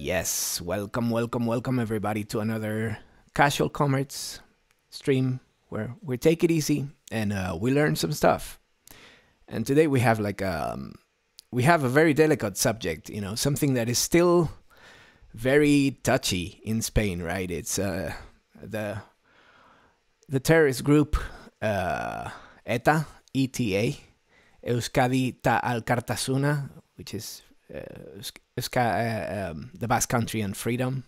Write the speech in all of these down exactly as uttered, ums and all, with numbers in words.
Yes, welcome, welcome, welcome everybody to another Casual Commerce stream where we take it easy and uh, we learn some stuff. And today we have like um, we have a very delicate subject, you know, something that is still very touchy in Spain, right? It's uh, the the terrorist group uh, ETA, E T A, Euskadi Ta Alkartasuna, which is Uh, uh, um, the Basque Country and Freedom,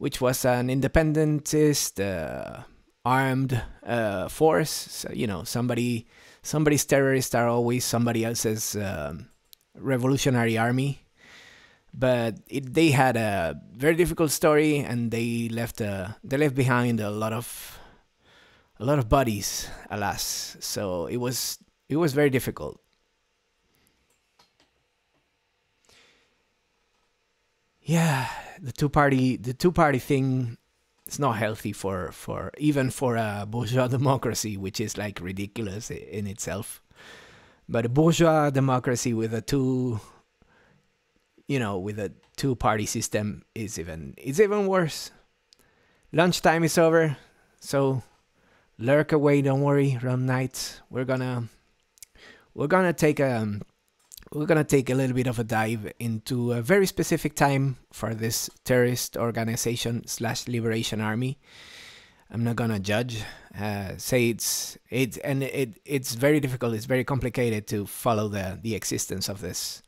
which was an independentist uh, armed uh, force. So, you know, somebody, somebody's terrorists are always somebody else's um, revolutionary army. But it, they had a very difficult story, and they left a, they left behind a lot of a lot of bodies, alas. So it was it was very difficult. Yeah, the two-party the two-party thing is not healthy for for even for a bourgeois democracy, which is like ridiculous in itself. But a bourgeois democracy with a two, you know, with a two-party system is even it's even worse. Lunchtime is over, so lurk away. Don't worry, around night we're gonna we're gonna take a. We're going to take a little bit of a dive into a very specific time for this terrorist organization slash liberation army. I'm not going to judge. Uh, say it's, it's, and it, it's very difficult. It's very complicated to follow the, the existence of this,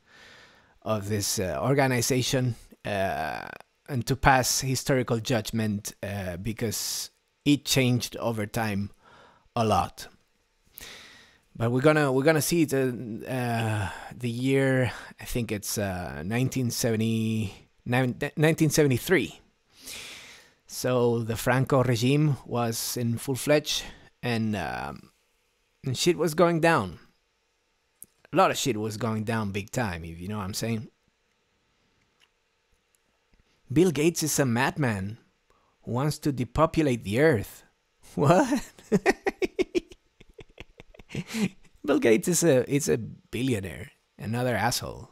of this uh, organization uh, and to pass historical judgment uh, because it changed over time a lot. But we're gonna we're gonna see the uh, the year, I think it's uh, nineteen seventy-three. So the Franco regime was in full fledged, and um, and shit was going down. A lot of shit was going down big time, if you know what I'm saying. Bill Gates is a madman who wants to depopulate the earth. What? Bill Gates is a it's a billionaire, another asshole.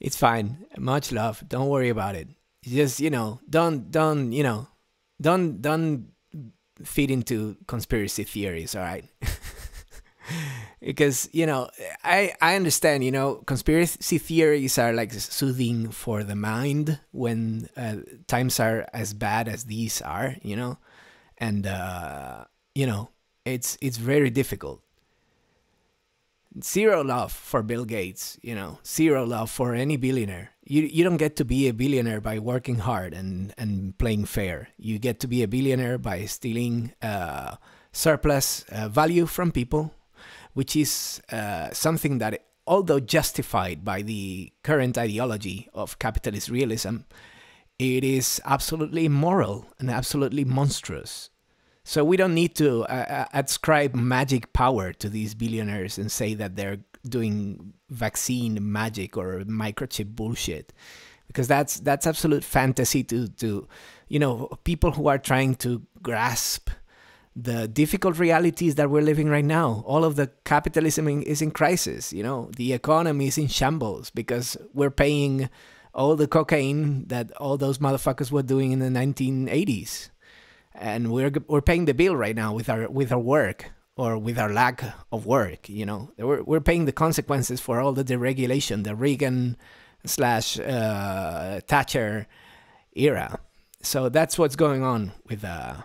It's fine. Much love. Don't worry about it. Just, you know, don't don't you know, don't don't feed into conspiracy theories. All right, because you know I I understand. You know, conspiracy theories are like soothing for the mind when uh, times are as bad as these are. You know, and uh, you know. It's it's very difficult. Zero love for Bill Gates, you know. Zero love for any billionaire. You you don't get to be a billionaire by working hard and and playing fair. You get to be a billionaire by stealing uh, surplus uh, value from people, which is uh, something that, although justified by the current ideology of capitalist realism, it is absolutely immoral and absolutely monstrous. So we don't need to uh, ascribe magic power to these billionaires and say that they're doing vaccine magic or microchip bullshit, because that's that's absolute fantasy to, to you know, people who are trying to grasp the difficult realities that we're living right now. All of the capitalism is in crisis, you know, the economy is in shambles because we're paying all the cocaine that all those motherfuckers were doing in the nineteen eighties. And we're we're paying the bill right now with our with our work, or with our lack of work. You know, we're we're paying the consequences for all the deregulation, the Reagan slash uh, Thatcher era. So that's what's going on with uh,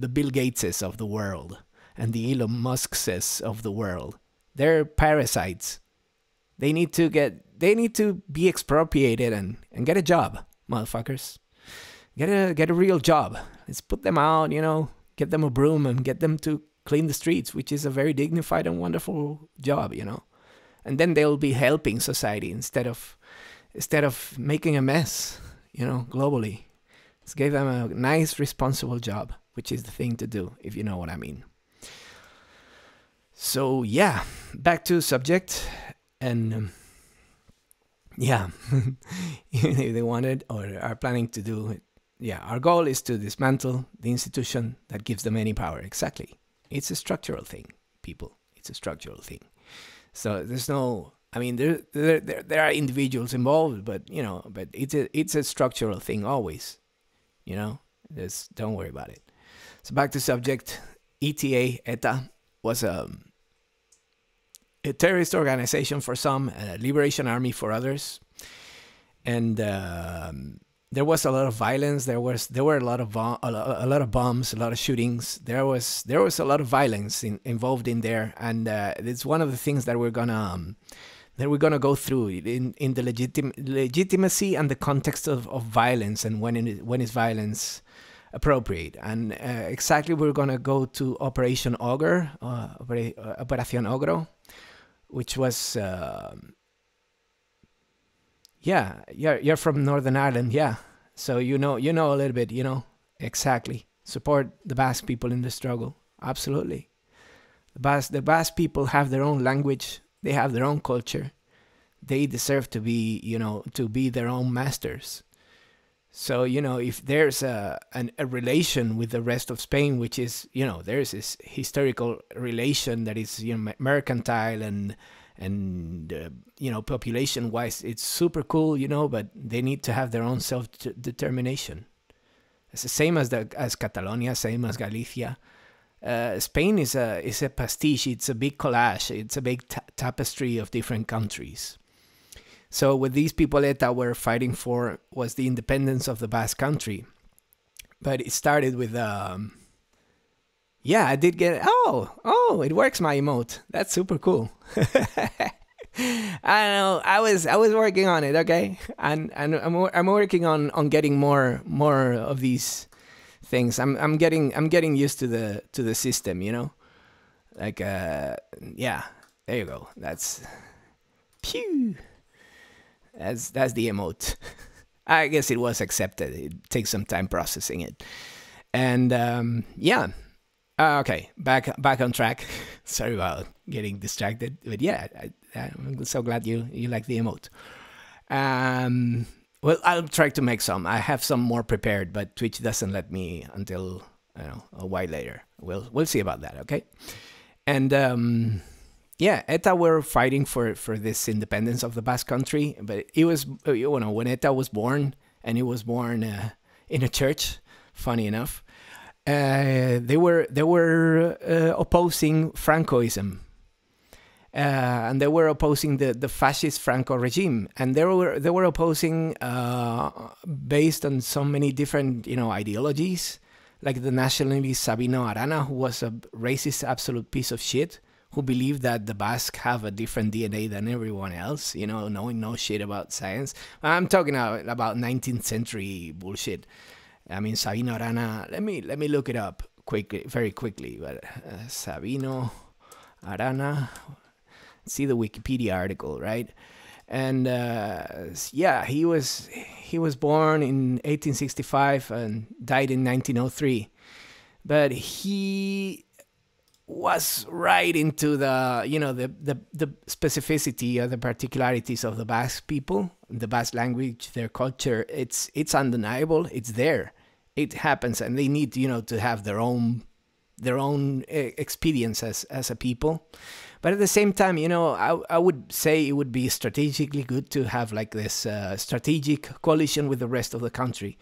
the Bill Gateses of the world and the Elon Muskses of the world. They're parasites. They need to get they need to be expropriated and and get a job, motherfuckers. Get a get a real job. Let's put them out, you know, get them a broom and get them to clean the streets, which is a very dignified and wonderful job, you know. And then they'll be helping society instead of instead of making a mess, you know, globally. Let's give them a nice, responsible job, which is the thing to do, if you know what I mean. So, yeah, back to subject. And, um, yeah, if they wanted or are planning to do it. Yeah, our goal is to dismantle the institution that gives them any power. Exactly. It's a structural thing, people. It's a structural thing. So there's no I mean, there, there there there are individuals involved, but you know, but it's a it's a structural thing always. You know, just don't worry about it. So back to subject. E T A, ETA, was a, a terrorist organization for some, a liberation army for others, and uh, there was a lot of violence. There was there were a lot of a lot of bombs, a lot of shootings. There was there was a lot of violence in, involved in there, and uh, it's one of the things that we're gonna. Um, that we're going to go through in, in the legitim legitimacy and the context of, of violence, and when, it, when is violence appropriate. And uh, exactly we're going to go to Operation Ogre, uh, Operación Ogro, which was, uh, yeah, you're, you're from Northern Ireland, yeah. So you know, you know a little bit, you know, exactly. Support the Basque people in the struggle, absolutely. The Basque, the Basque people have their own language. They have their own culture. They deserve to be, you know, to be their own masters. So, you know, if there's a, an, a relation with the rest of Spain, which is, you know, there's this historical relation that is, you know, mercantile and, and uh, you know, population-wise, it's super cool, you know, but they need to have their own self-determination. It's the same as, the, as Catalonia, same as Galicia. Uh, Spain is a is a pastiche. It's a big collage. It's a big ta tapestry of different countries. So what these people ETA were fighting for was the independence of the Basque Country, but it started with um. Yeah, I did get oh oh it works, my emote. That's super cool. I don't know. I was I was working on it. Okay, and and I'm I'm working on on getting more more of these things. I'm I'm getting I'm getting used to the to the system, you know. Like uh yeah, there you go. That's pew. That's that's the emote. I guess it was accepted. It takes some time processing it. And um yeah. Uh, okay, back back on track. Sorry about getting distracted, but yeah, I, I'm so glad you you like the emote. Um Well, I'll try to make some. I have some more prepared, but Twitch doesn't let me until, you know, a while later. We'll we'll see about that, okay? And um, yeah, ETA were fighting for for this independence of the Basque Country, but it was, you know, when ETA was born, and it was born uh, in a church. Funny enough, uh, they were they were uh, opposing Francoism. Uh, and they were opposing the, the fascist Franco regime, and they were they were opposing uh, based on so many different, you know, ideologies, like the nationalist Sabino Arana, who was a racist absolute piece of shit, who believed that the Basque have a different D N A than everyone else, you know, knowing no shit about science. I'm talking about nineteenth century bullshit. I mean, Sabino Arana. Let me let me look it up quickly, very quickly. But uh, Sabino Arana. See the Wikipedia article, right? And uh, yeah, he was he was born in eighteen sixty-five and died in nineteen oh three, but he was right into the, you know, the the, the specificity or the particularities of the Basque people, the Basque language, their culture. It's it's undeniable. It's there. It happens, and they need, you know, to have their own their own experience as as a people. But at the same time, you know, I, I would say it would be strategically good to have like this uh, strategic coalition with the rest of the country.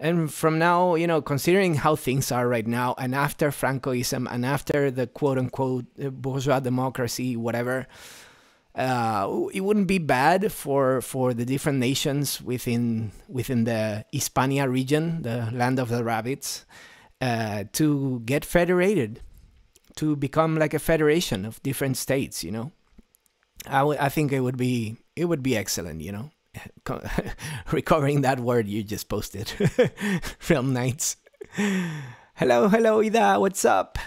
And from now, you know, considering how things are right now, and after Francoism, and after the quote-unquote bourgeois democracy, whatever, uh, it wouldn't be bad for for the different nations within within the Hispania region, the land of the rabbits, uh, to get federated. To become like a federation of different states, you know, I, w I think it would be it would be excellent, you know, recovering that word you just posted, Realm Knights. Hello, hello, Ida, what's up?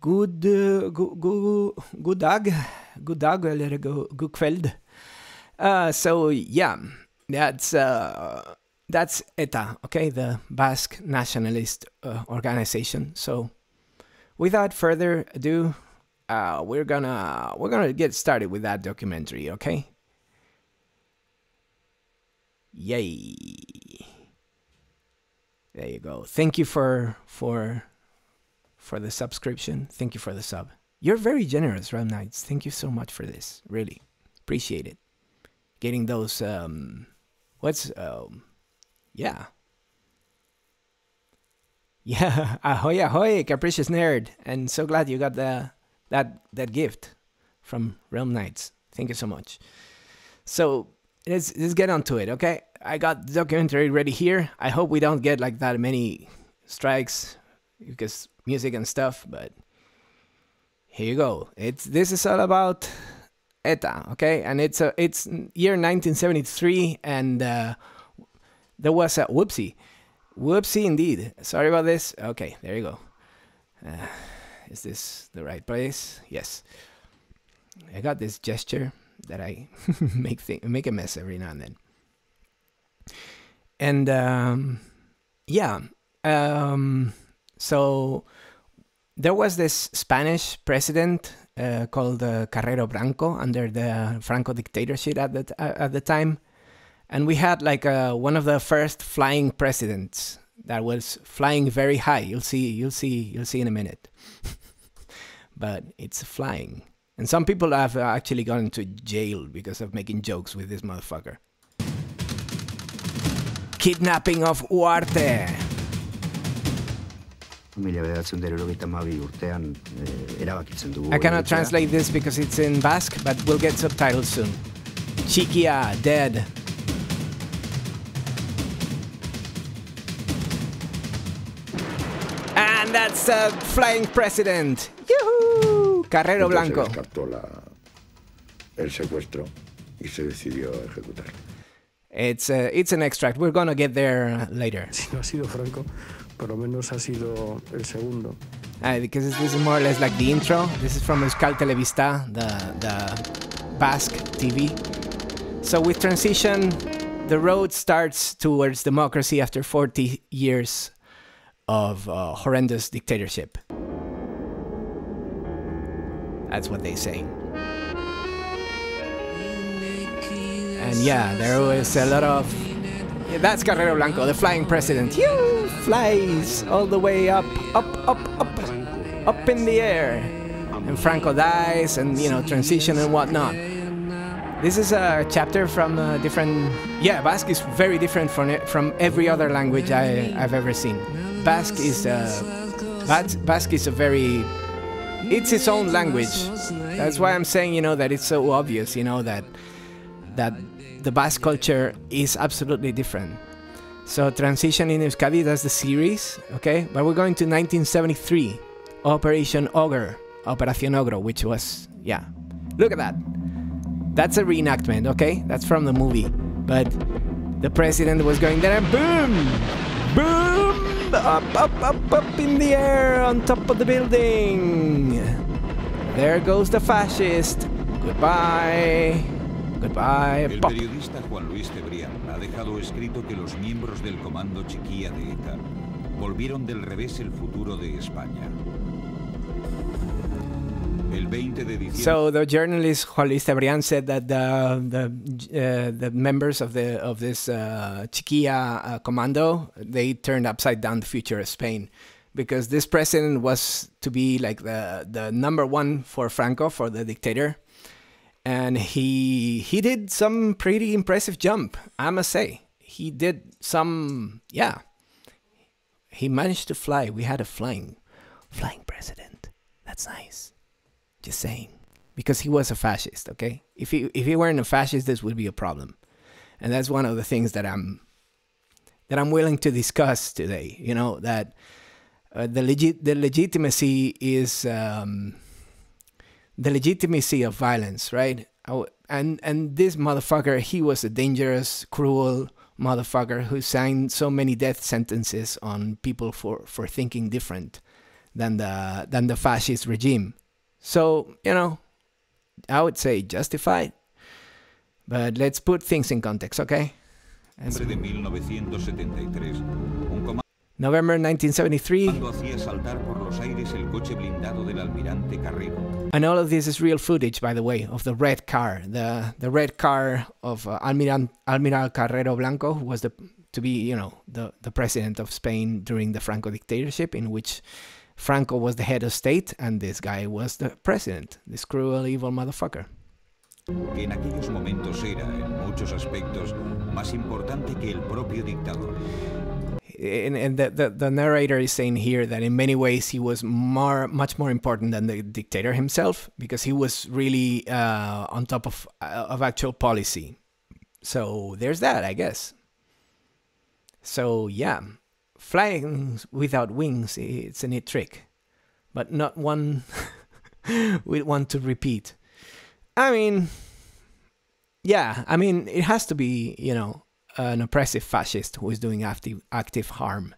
Good, uh, good, good, good dag, good dag, good kveld. Uh, so yeah, that's uh, that's ETA, okay, the Basque nationalist uh, organization. So. Without further ado, uh, we're gonna we're gonna get started with that documentary, okay? Yay! There you go. Thank you for for for the subscription. Thank you for the sub. You're very generous, Ram Knights. Thank you so much for this. Really. Appreciate it. Getting those, um... What's, um... Yeah. Yeah. Ahoy, ahoy, Capricious Nerd. And so glad you got the, that, that gift from Realm Knights. Thank you so much. So, let's, let's get on to it, okay? I got the documentary ready here. I hope we don't get, like, that many strikes because music and stuff, but... Here you go. It's this is all about ETA, okay? And it's a, it's year nineteen seventy-three, and uh, there was a whoopsie, whoopsie indeed. Sorry about this. Okay, there you go. Uh, is this the right place? Yes. I got this gesture that I make thing, make a mess every now and then. And um, yeah, um, so. There was this Spanish president uh, called uh, Carrero Branco under the Franco dictatorship at the t at the time, and we had like uh, one of the first flying presidents that was flying very high. You'll see, you'll see, you'll see in a minute. But it's flying, and some people have actually gone to jail because of making jokes with this motherfucker. Kidnapping of Huarte. I cannot translate this because it's in Basque, but we'll get subtitles soon. Txikia, dead. And that's a flying president. Yoo-hoo! Carrero Blanco. It's, uh, it's an extract. We're gonna get there later. Por lo menos ha sido el segundo. Uh, because this, this is more or less like the intro. This is from Euskal Telebista, the, the Basque T V. So with transition, the road starts towards democracy after forty years of uh, horrendous dictatorship. That's what they say. And yeah, there was a lot of... Yeah, that's Carrero Blanco, the flying president. You flies all the way up, up, up, up, up in the air. And Franco dies, and you know, transition and whatnot. This is a chapter from a different. Yeah, Basque is very different from from every other language I, I've ever seen. Basque is a Basque is a very. It's its own language. That's why I'm saying, you know, that it's so obvious, you know, that that. The Basque culture is absolutely different. So Transition in Euskadi, that's the series, okay? But we're going to nineteen seventy-three, Operation Ogre, Operación Ogro, which was, yeah. Look at that. That's a reenactment, okay? That's from the movie. But the president was going there and boom! Boom! Up, up, up, up in the air on top of the building. There goes the fascist. Goodbye. Goodbye. El periodista Juan Luis Cebrián ha dejado escrito que los miembros del comando Txikia de ETA volvieron del revés el futuro de España. El veinte de diciembre. So the journalist Juan Luis Cebrián said that the the, uh, the members of the of this uh, Txikia uh, commando, they turned upside down the future of Spain, because this president was to be like the the number one for Franco, for the dictator. And he he did some pretty impressive jump, I must say. He did some, yeah. He managed to fly. We had a flying, flying president. That's nice. Just saying, because he was a fascist. Okay, if he if he weren't a fascist, this would be a problem. And that's one of the things that I'm that I'm willing to discuss today. You know that uh, the legit the legitimacy is. Um, The legitimacy of violence, right? And and this motherfucker, he was a dangerous, cruel motherfucker who signed so many death sentences on people for for thinking different than the than the fascist regime. So you know, I would say justified. But let's put things in context, okay? As November nineteen seventy-three, and all of this is real footage, by the way, of the red car, the the red car of uh, Almiral Almiral Carrero Blanco, who was the to be, you know, the the president of Spain during the Franco dictatorship, in which Franco was the head of state and this guy was the president, this cruel, evil motherfucker. Que en aquellos momentos era, en muchos aspectos, más importante que el propio dictador. And, and the, the, the narrator is saying here that in many ways he was more, much more important than the dictator himself, because he was really uh, on top of, uh, of actual policy. So there's that, I guess. So yeah, flying without wings, it's a neat trick, but not one we want to repeat. I mean, yeah, I mean, it has to be, you know, an oppressive fascist who is doing active, active harm,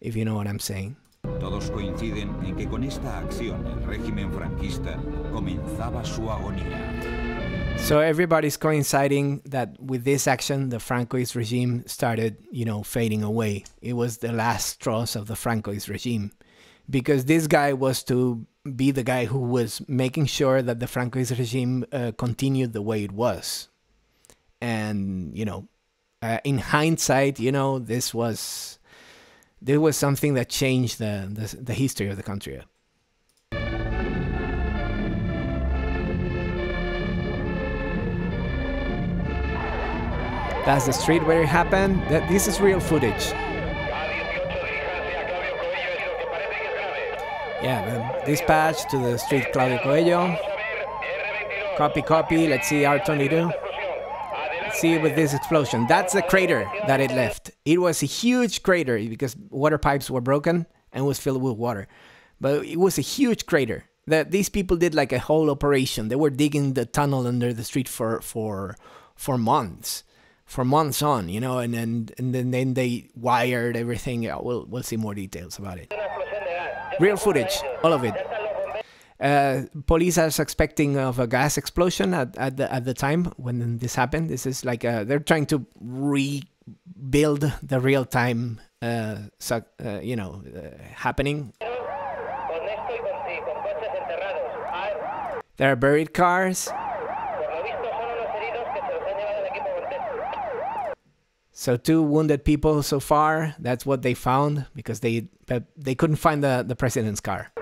if you know what I'm saying. Todos coinciden en que con esta acción el régimen franquista comenzaba su agonía. So everybody's coinciding that with this action the Francoist regime started, you know, fading away. It was the last straws of the Francoist regime, because this guy was to be the guy who was making sure that the Francoist regime uh, continued the way it was. And, you know, Uh, in hindsight, you know, this was there was something that changed the, the, the history of the country. That's the street where it happened. That this is real footage. Yeah, the dispatch to the street Claudio Coello. Copy, copy. Let's see R twenty-two. See, with this explosion, that's the crater that it left. It was a huge crater because water pipes were broken and was filled with water, but it was a huge crater that these people did like a whole operation. They were digging the tunnel under the street for for for months for months on, you know, and and, and then, then they wired everything. Yeah, we'll, we'll see more details about it. Real footage, all of it. Uh, police are suspecting of a gas explosion at, at, the, at the time when this happened. This is like a, they're trying to rebuild the real-time, uh, uh, you know, uh, happening. There are buried cars. So two wounded people so far. That's what they found, because they they couldn't find the, the president's car.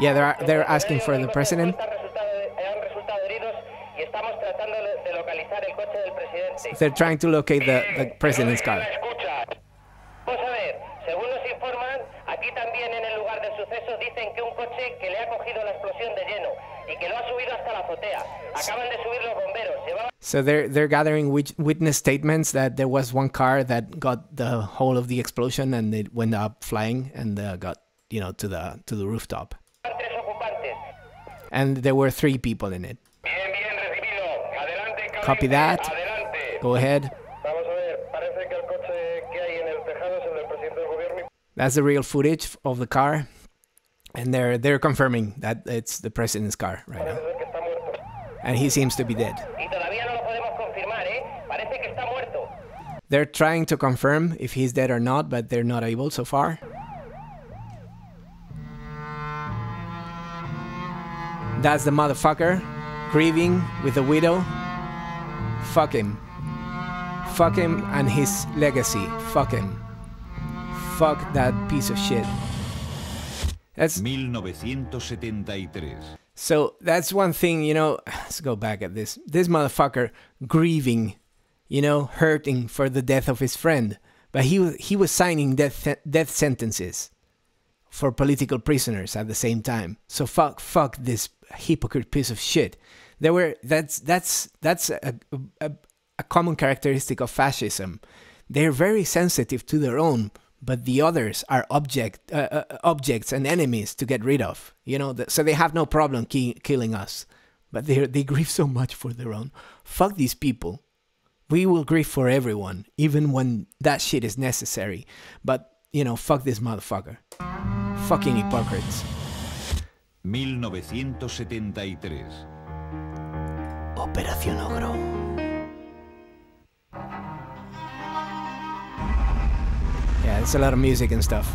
Yeah, they're, they're asking for the president. They're trying to locate the, the president's car. So they're, they're gathering witness statements that there was one car that got the whole of the explosion and it went up flying and uh, got, you know, to the, to the rooftop. And there were three people in it. Copy that. Go ahead. That's the real footage of the car. And they're, they're confirming that it's the president's car right now. And he seems to be dead. They're trying to confirm if he's dead or not, but they're not able so far. That's the motherfucker, grieving with a widow. Fuck him. Fuck him and his legacy. Fuck him. Fuck that piece of shit. That's... nineteen seventy-three. So that's one thing, you know, let's go back at this. This motherfucker grieving, you know, hurting for the death of his friend. But he, he was signing death, death sentences for political prisoners at the same time. So fuck, fuck this hypocrite piece of shit. There were that's that's that's a, a, a common characteristic of fascism. They're very sensitive to their own, but the others are object uh, uh, objects and enemies to get rid of. You know, the, so they have no problem ki killing us, but they they grieve so much for their own. Fuck these people. We will grieve for everyone, even when that shit is necessary. But you know, fuck this motherfucker. Fucking hypocrites. nineteen seventy-three. Operación Ogro. Yeah, it's a lot of music and stuff.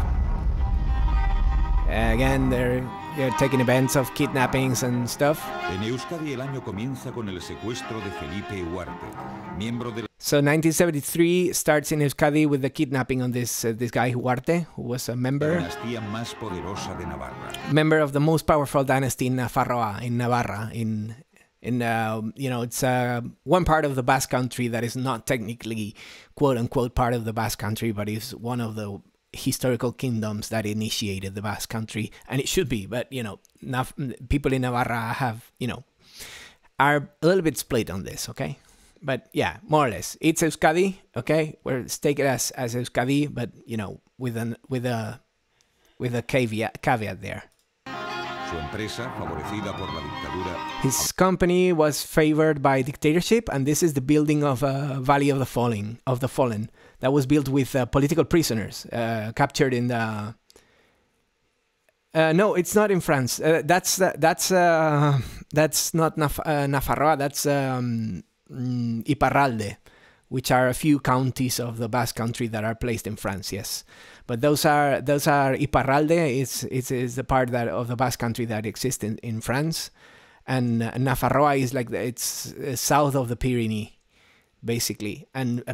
Uh, again, they're, they're taking events of kidnappings and stuff. En Euskadi el año comienza con el secuestro de Felipe Huarte, miembro de la... So nineteen seventy-three starts in Euskadi with the kidnapping of this uh, this guy Huarte, who was a member. La dinastía más poderosa de Navarra. Member of the most powerful dynasty in Nafarroa, in Navarra, in in uh, you know, it's uh, one part of the Basque Country that is not technically quote unquote part of the Basque Country, but is one of the historical kingdoms that initiated the Basque Country, and it should be, but you know, Nav people in Navarra have, you know, are a little bit split on this, okay? But yeah, more or less, it's Euskadi, okay? We're take it as as Euskadi, but you know, with an with a with a caveat caveat there. His company was favored by dictatorship, and this is the building of a Valley of the Fallen, of the Fallen, that was built with uh, political prisoners uh, captured in the. Uh, no, it's not in France. Uh, that's uh, that's uh, that's not Naf uh, Nafarroa. That's um, Iparralde, which are a few counties of the Basque Country that are placed in France. Yes. But those are those are Iparralde. It's it's is the part that of the Basque Country that exists in, in France, and uh, Nafarroa is like the, it's uh, south of the Pyrenees, basically. And uh,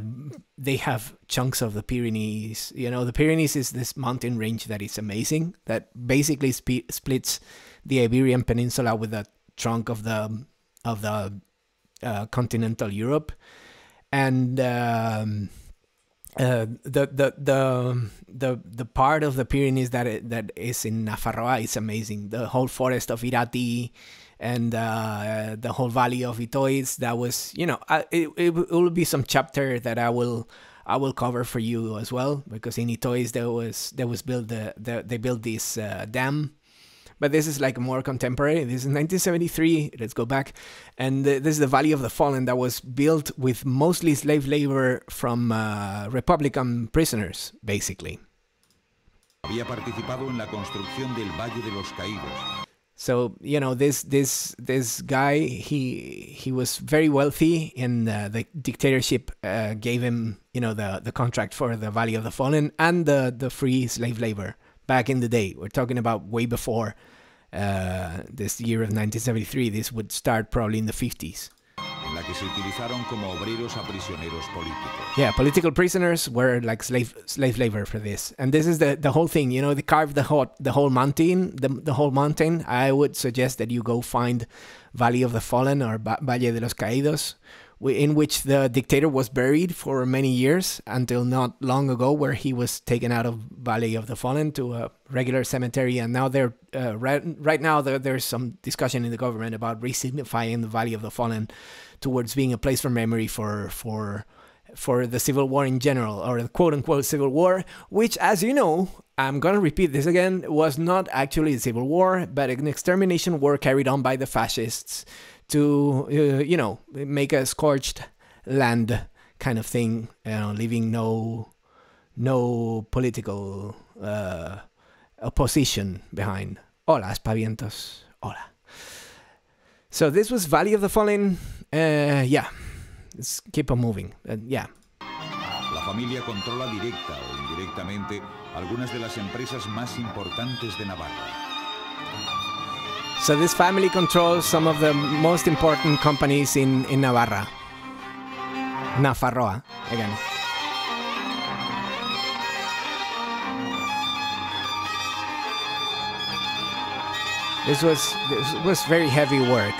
they have chunks of the Pyrenees. You know, the Pyrenees is this mountain range that is amazing, that basically sp splits the Iberian Peninsula with the trunk of the of the uh, continental Europe, and. Um, Uh, the, the the the the part of the Pyrenees that that is in Nafarroa is amazing. The whole forest of Irati and uh, the whole valley of Itoiz. That was, you know, I, it, it will be some chapter that I will I will cover for you as well, because in Itoiz there was there was built the, the they built this uh, dam. But this is like more contemporary. This is nineteen seventy-three. Let's go back. And th this is the Valley of the Fallen that was built with mostly slave labor from uh, Republican prisoners, basically. Había participado en la construcción del Valle de los Caídos. So, you know, this this this guy, he he was very wealthy, and uh, the dictatorship uh, gave him, you know, the the contract for the Valley of the Fallen and the the free slave labor. Back in the day, we're talking about way before uh, this year of nineteen seventy-three. This would start probably in the fifties. Yeah, political prisoners were like slave slave labor for this, and this is the the whole thing. You know, they carved the whole the whole mountain, the the whole mountain. I would suggest that you go find Valley of the Fallen or ba Valle de los Caídos, in which the dictator was buried for many years until not long ago, where he was taken out of Valley of the Fallen to a regular cemetery. And now there, uh, right, right now there, there's some discussion in the government about resignifying the Valley of the Fallen towards being a place for memory for for for the Civil War in general, or the quote-unquote Civil War, which, as you know, I'm going to repeat this again, was not actually a civil war, but an extermination war carried on by the fascists to, uh, you know, make a scorched land kind of thing, you know, leaving no no political uh, opposition behind. Hola, espavientos. Hola. So this was Valley of the Fallen. Uh, yeah, let's keep on moving. Uh, yeah. La familia controla directa o indirectamente algunas de las empresas más importantes de Navarra. So this family controls some of the most important companies in, in Navarra. Nafarroa, again. This was, this was very heavy work.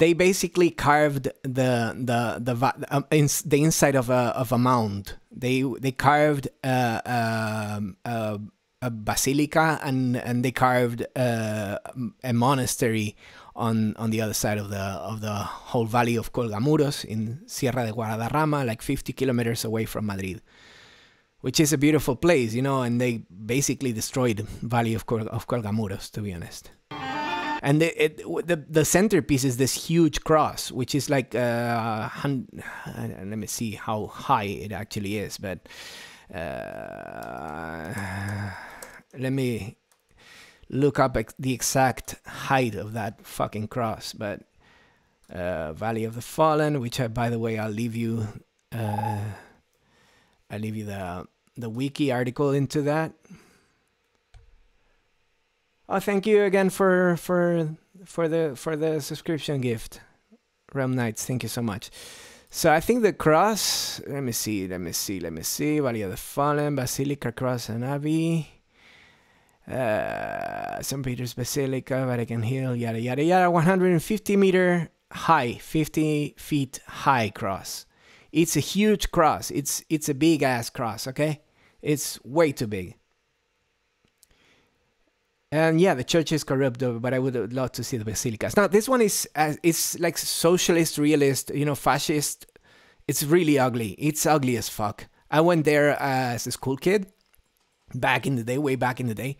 They basically carved the the the uh, ins the inside of a of a mound. They they carved a. Uh, uh, uh, a basilica, and and they carved uh, a monastery on on the other side of the of the whole valley of Colgamuros in Sierra de Guadarrama, like fifty kilometers away from Madrid, which is a beautiful place, you know. And they basically destroyed Valley of Col of Colgamuros, to be honest. And the, it, the the centerpiece is this huge cross, which is like uh, let me see how high it actually is, but. Uh, let me look up ex the exact height of that fucking cross, but uh, Valley of the Fallen, which I, by the way, I'll leave you uh, I'll leave you the the wiki article into that. Oh, thank you again for for for the for the subscription gift, Realm Knights. Thank you so much. So I think the cross. Let me see. Let me see. Let me see. Valley of the Fallen, Basilica, Cross, and Abbey. Uh, Saint Peter's Basilica, Vatican Hill, yada yada yada. one hundred fifty meter high, fifty feet high cross. It's a huge cross. It's it's a big ass cross. Okay, it's way too big. And yeah, the church is corrupt, but I would love to see the basilicas. Now this one is uh, it's like socialist, realist, you know, fascist. It's really ugly. It's ugly as fuck. I went there as a school kid. Back in the day, way back in the day,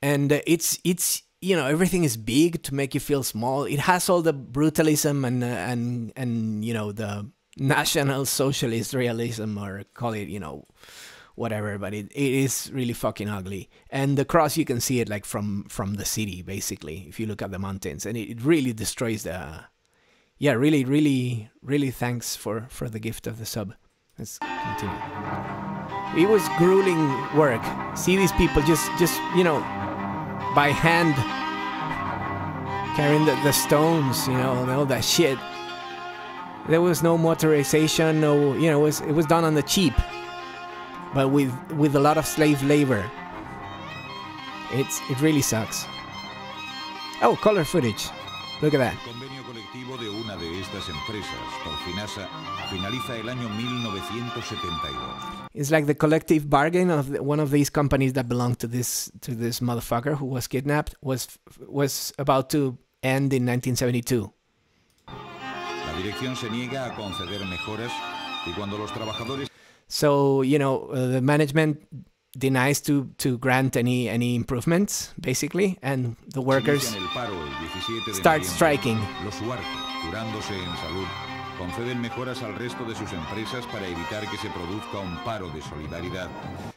and uh, it's it's you know, everything is big to make you feel small. It has all the brutalism and uh, and and you know, the national socialist realism, or call it, you know, whatever. But it it is really fucking ugly. And the cross, you can see it like from from the city basically, if you look at the mountains, and it, it really destroys the. Yeah, really, really, really. Thanks for for the gift of the sub. Let's continue. It was grueling work. See these people just, just you know, by hand carrying the, the stones, you know, and all that shit. There was no motorization, no, you know, it was, it was done on the cheap, but with with a lot of slave labor. It's it really sucks. Oh, color footage. Look at that. De una de estas empresas, por Finasa, finaliza el año mil novecientos setenta y dos. It's like the collective bargain of the, one of these companies that belonged to this to this motherfucker who was kidnapped was was about to end in nineteen seventy-two. La dirección se niega a conceder mejoras y cuando los trabajadores. So you know, uh, the management denies to to grant any any improvements basically, and the workers start striking.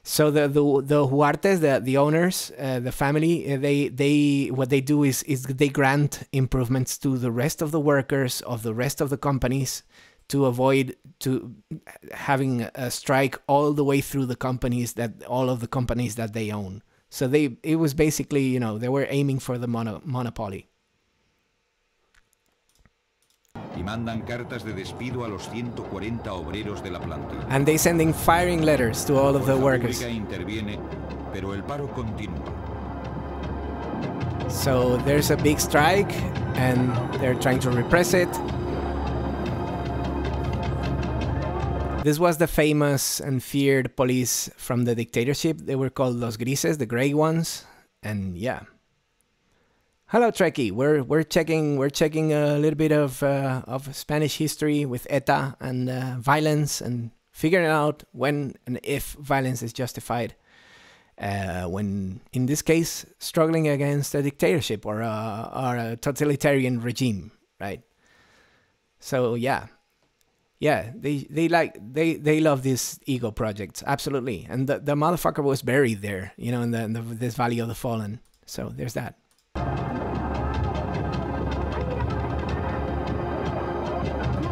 So the the the Huartes, the the owners, uh, the family, uh, they they what they do is is they grant improvements to the rest of the workers of the rest of the companies, to avoid to having a strike all the way through the companies that all of the companies that they own. So they it was basically, you know, they were aiming for the mono, monopoly. And they sending firing letters to all of the workers. So there's a big strike and they're trying to repress it. This was the famous and feared police from the dictatorship. They were called Los Grises, the gray ones, and yeah. Hello, Trekkie. We're we're checking we're checking a little bit of uh, of Spanish history with ETA and uh, violence, and figuring out when and if violence is justified. Uh, when in this case, struggling against a dictatorship or a, or a totalitarian regime, right? So yeah. Yeah, they they like they they love these ego projects, absolutely. And the the motherfucker was buried there, you know, in the, in the this Valley of the Fallen. So there's that.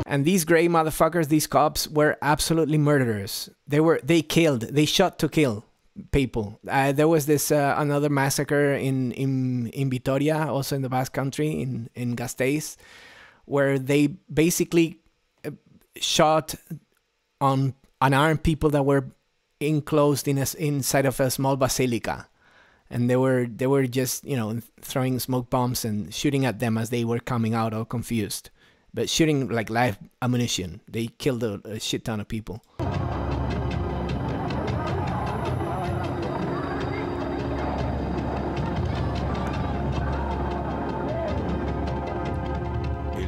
And these gray motherfuckers, these cops, were absolutely murderers. They were they killed, they shot to kill people. Uh, there was this uh, another massacre in in in Vitoria, also in the Basque Country, in in Gasteiz, where they basically shot on unarmed people that were enclosed in a, inside of a small basilica, and they were they were just, you know, throwing smoke bombs and shooting at them as they were coming out all confused, but shooting like live ammunition. They killed a, a shit ton of people.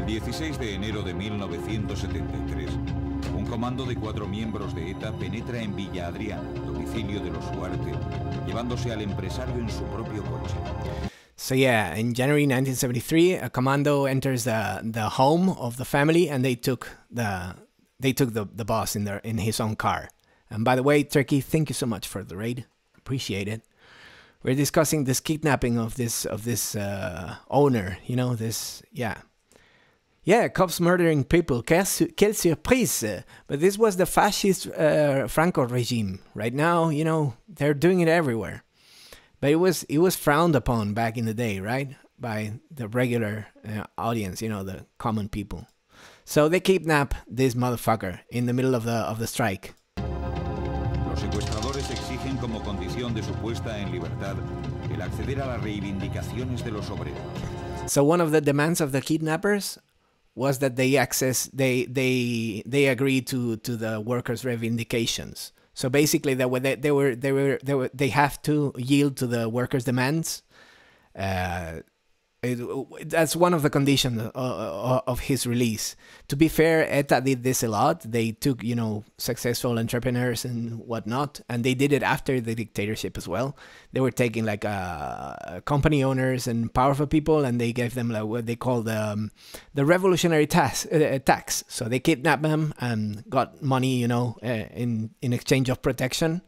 dieciséis de enero de mil novecientos setenta y tres, un comando de cuatro miembros de ETA penetra en Villa Adriana, domicilio de los Huarte, llevándose al empresario en su propio coche. So yeah, in January nineteen seventy-three, a commando enters the the home of the family, and they took the they took the the boss in their in his own car. And by the way, Trekkie, thank you so much for the raid. Appreciate it. We're discussing this kidnapping of this of this uh, owner, you know, this yeah. Yeah, cops murdering people. Quelle, su quelle surprise! But this was the fascist uh, Franco regime. Right now, you know, they're doing it everywhere. But it was it was frowned upon back in the day, right, by the regular uh, audience, you know, the common people. So they kidnap this motherfucker in the middle of the of the strike. Los secuestradores exigen como condición de su puesta en libertad el acceder a las reivindicaciones de los obreros. So one of the demands of the kidnappers was that they access they they they agreed to to the workers' reivindications. So basically, they were they, they were they were they were they have to yield to the workers' demands. Uh, it, that's one of the conditions of, uh, of his release. To be fair, E T A did this a lot. They took, you know, successful entrepreneurs and whatnot, and they did it after the dictatorship as well. They were taking like uh, company owners and powerful people, and they gave them like what they call the um, the revolutionary tax. Uh, tax. So they kidnapped them and got money, you know, uh, in in exchange of protection.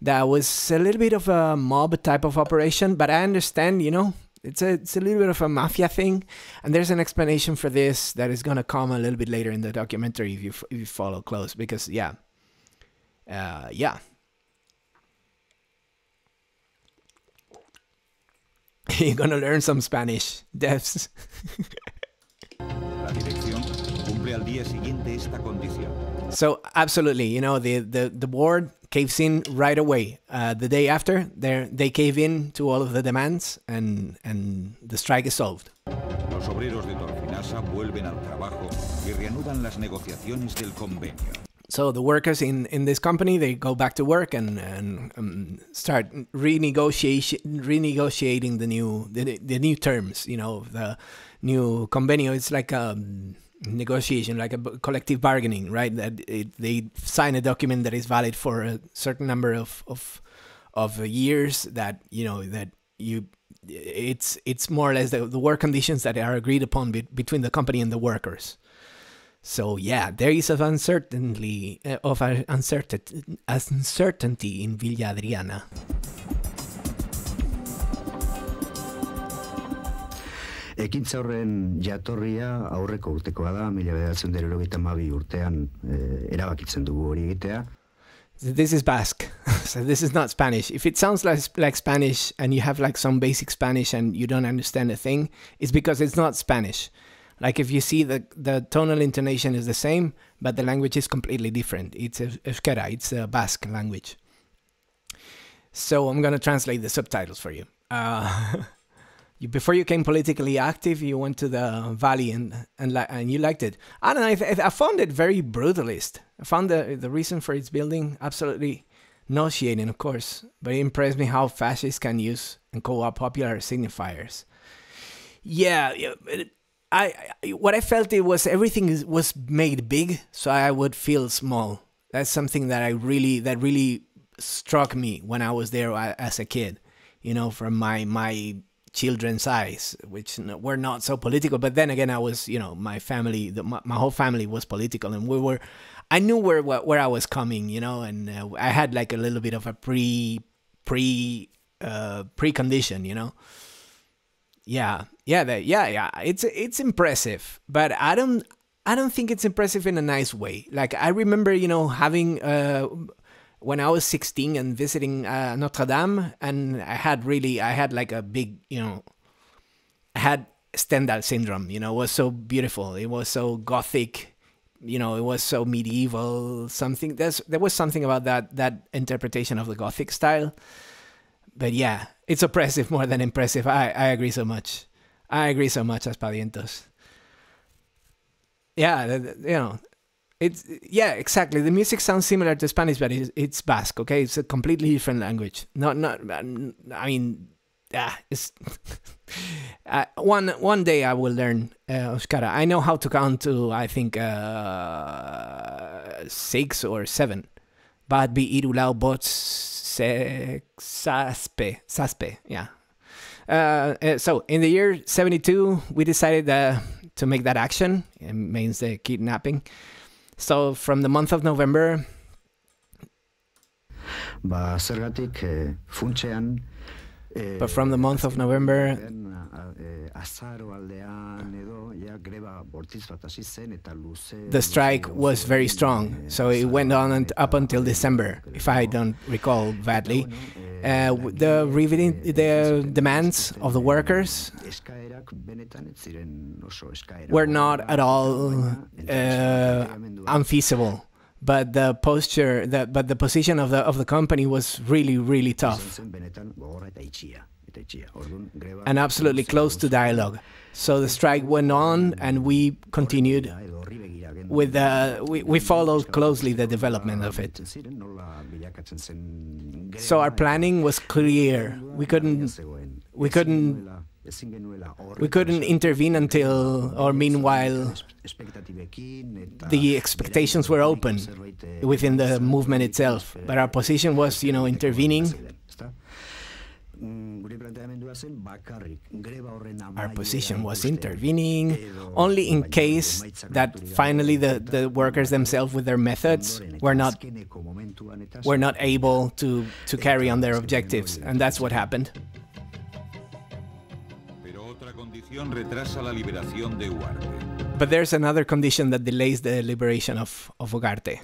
That was a little bit of a mob type of operation, but I understand, you know. It's a, it's a little bit of a mafia thing, and there's an explanation for this that is going to come a little bit later in the documentary if you, if you follow close, because, yeah. Uh, yeah. You're going to learn some Spanish, devs. So, absolutely, you know, the, the, the board caves in right away. Uh, the day after, they they cave in to all of the demands, and and the strike is solved. Los obreros de Torfinasa vuelven al trabajo y reanudan las negociaciones del convenio. So the workers in in this company, they go back to work and and um, start renegotiating renegotiating the new the, the new terms. You know, the new convenio. It's like a negotiation, like a collective bargaining, right? That it, they sign a document that is valid for a certain number of of of years. That, you know, that you it's it's more or less the, the work conditions that are agreed upon be, between the company and the workers. So yeah, there is of uncertainty uh, of uncertainty uncertainty in Villa Adriana. Ekintza horren jatorria aurreko urtekoa da, mila bederatziehun eta hirurogeita hamabi urtean erabakitzen dugu hori egitea. This is Basque, so this is not Spanish. If it sounds like, like Spanish and you have like some basic Spanish and you don't understand a thing, it's because it's not Spanish. Like if you see the, the tonal intonation is the same, but the language is completely different. It's Euskera, it's a Basque language. So I'm going to translate the subtitles for you. Uh, You, before you came politically active, you went to the valley and and, li and you liked it. I don't know. I, I found it very brutalist. I found the the reason for its building absolutely nauseating, of course. But it impressed me how fascists can use and co-opt popular signifiers. Yeah, I, I what I felt it was everything was made big, so I would feel small. That's something that I really that really struck me when I was there as a kid. You know, from my my. children's eyes, which were not so political, but then again, I was, you know, my family, the, my, my whole family was political, and we were, I knew where where I was coming, you know, and uh, I had like a little bit of a pre pre uh, precondition, you know. Yeah, yeah, that, yeah, yeah. It's it's impressive, but I don't I don't think it's impressive in a nice way. Like I remember, you know, having. Uh, When I was sixteen and visiting uh, Notre Dame, and I had really, I had like a big, you know, I had Stendhal syndrome, you know, it was so beautiful. It was so Gothic, you know, it was so medieval, something. There's, there was something about that, that interpretation of the Gothic style. But yeah, it's oppressive more than impressive. I, I agree so much. I agree so much, Aspavientos. Yeah, you know. It's, yeah, exactly. The music sounds similar to Spanish, but it's, it's Basque, okay? It's a completely different language. Not, not, I mean, ah, it's, uh, one, one day I will learn uh, Euskara. I know how to count to, I think, uh, six or seven. Bat bi hiru lau bost zazpi, zazpi, yeah. Uh, so, in the year seventy-two, we decided uh, to make that action. It means the kidnapping. So, from the month of November... But from the month of November... The strike was very strong, so it went on up until December, if I don't recall badly. uh, the revealing the demands of the workers were not at all uh, unfeasible. But the posture, the, but the position of the of the company was really, really tough, and absolutely close to dialogue. So the strike went on, and we continued with the, we, we followed closely the development of it. So our planning was clear. We couldn't, we couldn't, we couldn't intervene until, or meanwhile, the expectations were open within the movement itself. But our position was, you know, intervening. Our position was intervening only in case that finally the, the workers themselves with their methods were not, were not able to, to carry on their objectives. And that's what happened. But there's another condition that delays the liberation of, of Ugarte.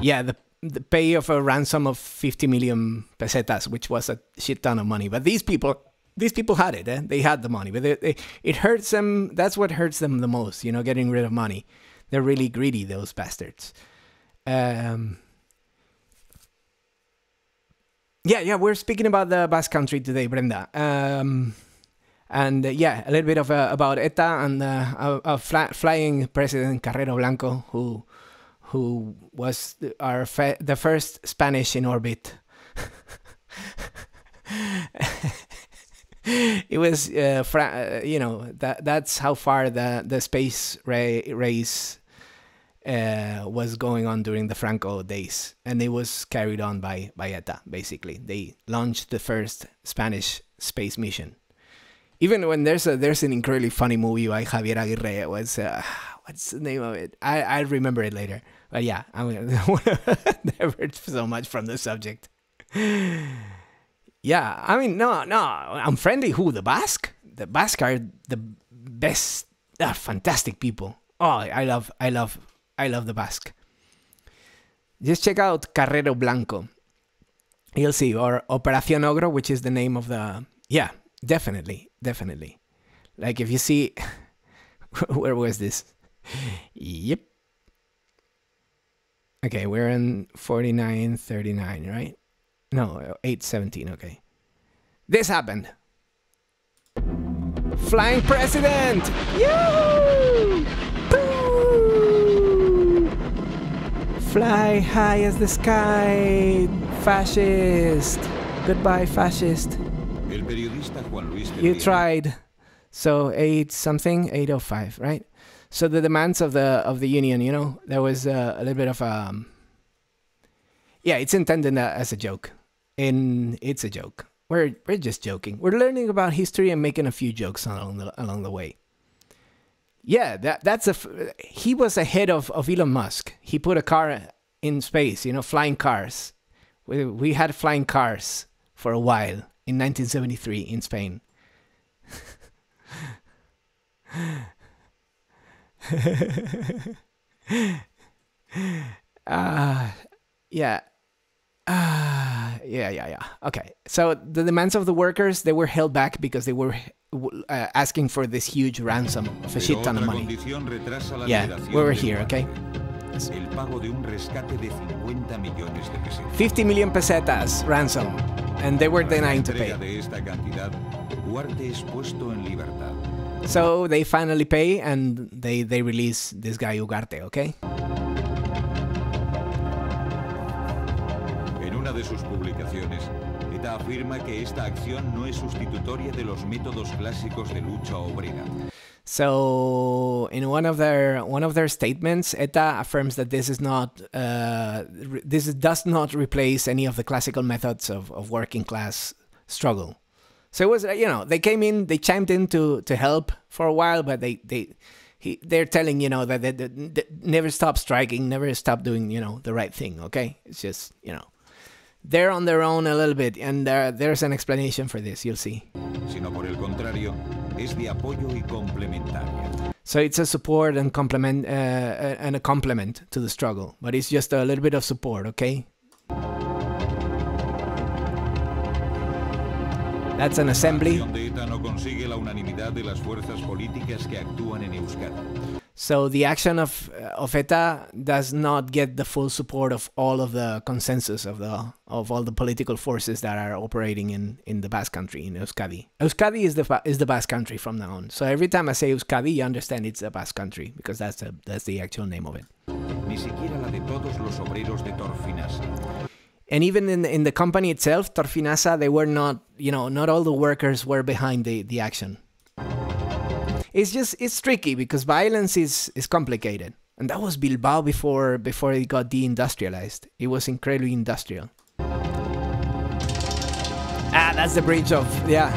Yeah, the, the pay of a ransom of fifty million pesetas, which was a shit ton of money. But these people, these people had it, eh? They had the money. But they, they, it hurts them, that's what hurts them the most, you know, getting rid of money. They're really greedy, those bastards. Um... Yeah, yeah, we're speaking about the Basque Country today, Brenda. Um, and uh, yeah, a little bit of uh, about ETA and uh, a, a fly, flying president, Carrero Blanco, who who was our fa the first Spanish in orbit. It was, uh, fra you know, that that's how far the, the space ra race Uh, was going on during the Franco days, and it was carried on by, by ETA, basically. They launched the first Spanish space mission. Even when there's a, there's an incredibly funny movie by Javier Aguirre, it was, uh, what's the name of it? I, I remember it later. But yeah, I'm never so much from the subject. Yeah, I mean, no, no, I'm friendly. Who, the Basque? The Basque are the best, they're fantastic people. Oh, I love, I love... I love the Basque. Just check out Carrero Blanco. You'll see, or Operación Ogro, which is the name of the... Yeah, definitely, definitely. Like if you see... Where was this? Yep. Okay, we're in forty-nine thirty-nine, right? No, eight seventeen, okay. This happened. Flying President! Yoo-hoo! Fly high as the sky, fascist. Goodbye, fascist. You tried. So eight something, eight oh five, right? So the demands of the of the union, you know, there was uh, a little bit of a. Um, yeah, it's intended as a joke. In it's a joke. We're we're just joking. We're learning about history and making a few jokes along the along the way. Yeah, that that's a f he was ahead of, of Elon Musk. He put a car in space, you know, flying cars. We, we had flying cars for a while in nineteen seventy-three in Spain. uh, yeah. Uh, yeah, yeah, yeah. Okay. So the demands of the workers, they were held back because they were Uh, asking for this huge ransom of a shit ton of money. Yeah, we were here, okay? fifty million pesetas ransom, and they were denying to pay. So they finally pay, and they, they release this guy Ugarte, okay? In una de sus publicaciones, ETA afirma que esta acción no es sustitutoria de los métodos clásicos de lucha obrera. So, in one of their one of their statements, ETA affirms that this is not uh, this does not replace any of the classical methods of, of working class struggle. So it was, you know, they came in, they chimed in to to help for a while, but they they he, they're telling, you know, that they, they, they never stop striking, never stop doing, you know, the right thing. Okay, it's just, you know. They're on their own a little bit, and there, there's an explanation for this, you'll see. So it's a support and, complement, uh, and a complement to the struggle, but it's just a little bit of support, okay? That's an assembly. So the action of of ETA does not get the full support of all of the consensus of the of all the political forces that are operating in in the Basque Country, in Euskadi. Euskadi is the is the Basque Country from now on. So every time I say Euskadi, you understand it's the Basque Country because that's the that's the actual name of it. And even in the, in the company itself, Torfinasa, they were not, you know, not all the workers were behind the, the action. It's just, it's tricky because violence is, is complicated. And that was Bilbao before, before it got deindustrialized. It was incredibly industrial. Ah, that's the bridge of, yeah.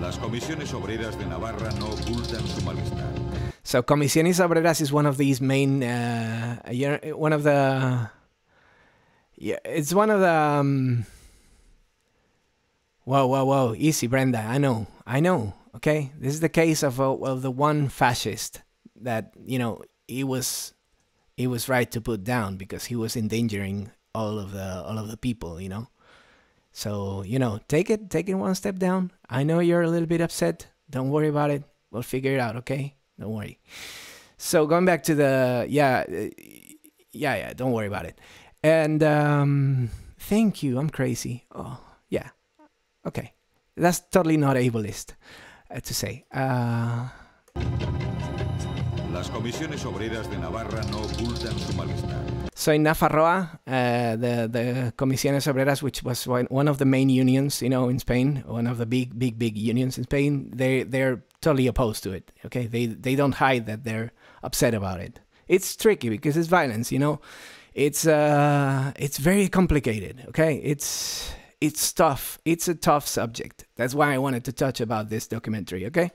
Las comisiones obreras de Navarra no ocultan su malestar. So Comisiones Obreras is one of these main, uh, one of the, yeah, it's one of the, um, whoa, whoa, whoa, easy, Brenda, I know, I know, okay? This is the case of, uh, of the one fascist that, you know, he was, he was right to put down because he was endangering all of the, all of the people, you know? So, you know, take it, take it one step down. I know you're a little bit upset. Don't worry about it. We'll figure it out, okay? Don't worry. So going back to the, yeah, yeah, yeah, don't worry about it. And um, thank you, I'm crazy. Oh, yeah, okay. That's totally not ableist uh, to say. Uh, Las comisiones obreras de Navarra no ocultan su malestar. So in Nafarroa, uh, the, the Comisiones Obreras, which was one of the main unions, you know, in Spain, one of the big, big, big unions in Spain, they, they're totally opposed to it, okay? They, they don't hide that they're upset about it. It's tricky because it's violence, you know? It's, uh, it's very complicated, okay? It's, it's tough. It's a tough subject. That's why I wanted to touch about this documentary, okay?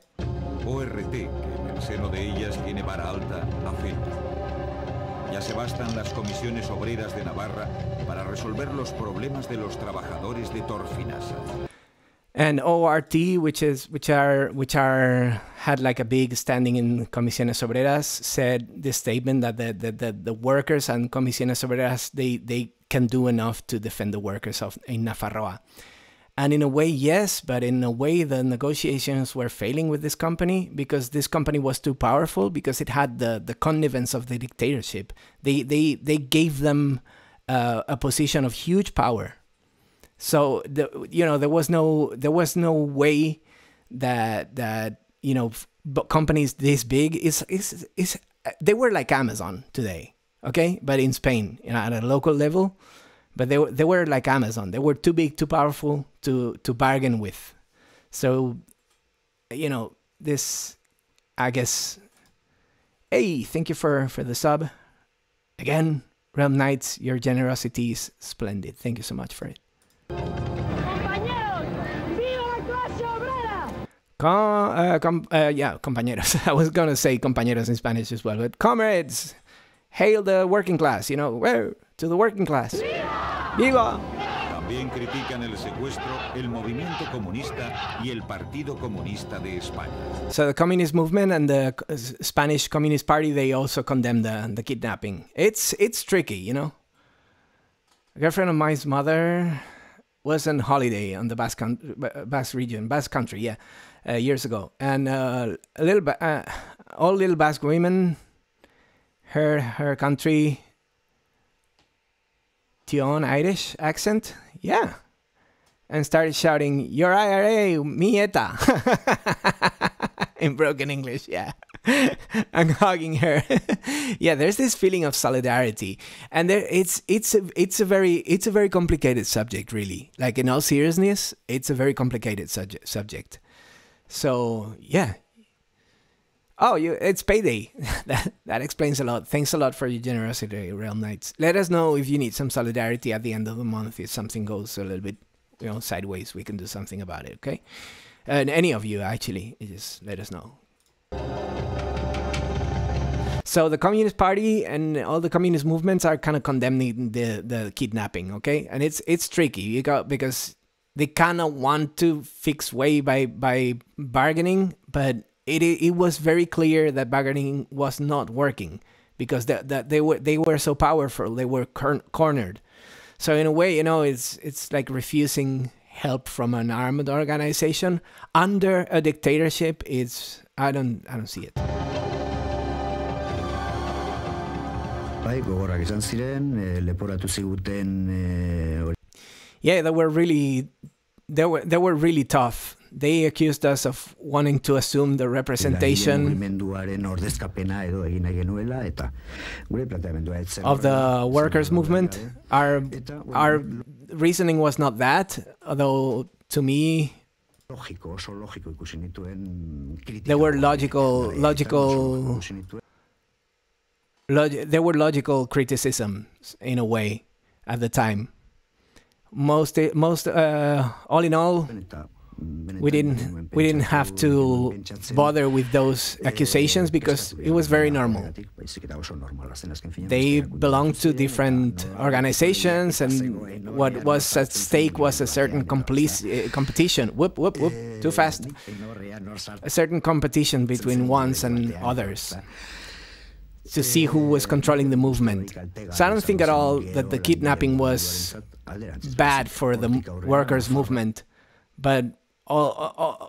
And O R T, which is which are which are had like a big standing in Comisiones Obreras, said this statement that the the, the, the workers and Comisiones Obreras they they can do enough to defend the workers of in Nafarroa. And in a way, yes, but in a way, the negotiations were failing with this company because this company was too powerful because it had the, the connivance of the dictatorship. They, they, they gave them uh, a position of huge power. So, the, you know, there was no, there was no way that, that you know, companies this big, is, is, is, they were like Amazon today, okay? But in Spain, you know, at a local level. But they, they were like Amazon. They were too big, too powerful to, to bargain with. So, you know, this, I guess, hey, thank you for, for the sub. Again, Realm Knights, your generosity is splendid. Thank you so much for it. Compañeros, viva la clase obrera! Com, uh, com, uh, yeah, compañeros. I was going to say compañeros in Spanish as well, but comrades, hail the working class, you know, where? To the working class. Viva! Viva! También critican el secuestro, el movimiento comunista y el Partido Comunista de España. So the communist movement and the Spanish Communist Party, they also condemn the, the kidnapping. It's it's tricky, you know. A girlfriend of mine's mother was on holiday on the Basque, Basque region, Basque country, yeah, uh, years ago. And uh, a little ba uh, all little Basque women, her her country. On Irish accent, yeah, and started shouting, "Your I R A, mi ETA," in broken English, yeah, and hugging her. Yeah, there's this feeling of solidarity, and there, it's it's a, it's a very it's a very complicated subject, really. Like in all seriousness, it's a very complicated subject. Subject. So yeah. Oh, you, it's payday. that, that explains a lot. Thanks a lot for your generosity, Realm Knights. Let us know if you need some solidarity at the end of the month. If something goes a little bit, you know, sideways, we can do something about it, okay? And any of you, actually, just let us know. So the Communist Party and all the communist movements are kind of condemning the, the kidnapping, okay? And it's it's tricky you got, because they kind of want to fix way by, by bargaining, but... It, it was very clear that bargaining was not working because that the, they were they were so powerful they were cornered. So in a way, you know, it's it's like refusing help from an armed organization under a dictatorship. It's I don't I don't see it. Yeah, they were really they were they were really tough. They accused us of wanting to assume the representation of the workers' movement. Our, our reasoning was not that, although to me they were logical, logical, log, they were logical criticisms in a way at the time. Most, most, uh, all in all, we didn't we didn't have to bother with those accusations because it was very normal. They belonged to different organizations, and what was at stake was a certain competition. Whoop, whoop, whoop, too fast. A certain competition between ones and others to see who was controlling the movement. So I don't think at all that the kidnapping was bad for the workers' movement, but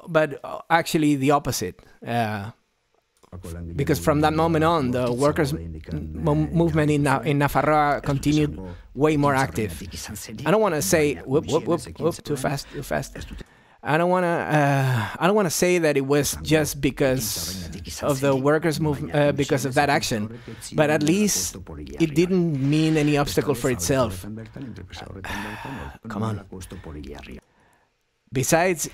But actually the opposite, uh, because from that moment on, the workers' movement in, Na in Nafarroa continued way more active. I don't want to say whoop, whoop, whoop, whoop, too fast, too fast. I don't want to. Uh, I don't want to say that it was just because of the workers' movement, uh, because of that action, but at least it didn't mean any obstacle for itself. Uh, come on. Besides,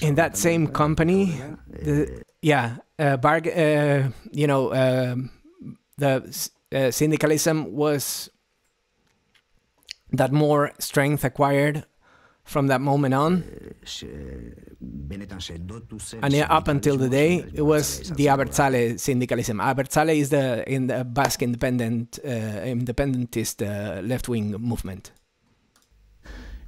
in that same company, the, yeah, uh, barg uh, you know, uh, the uh, syndicalism was that more strength acquired from that moment on, and up until the day it was the Abertzale syndicalism. Abertzale is the in the Basque independent uh, independentist uh, left-wing movement.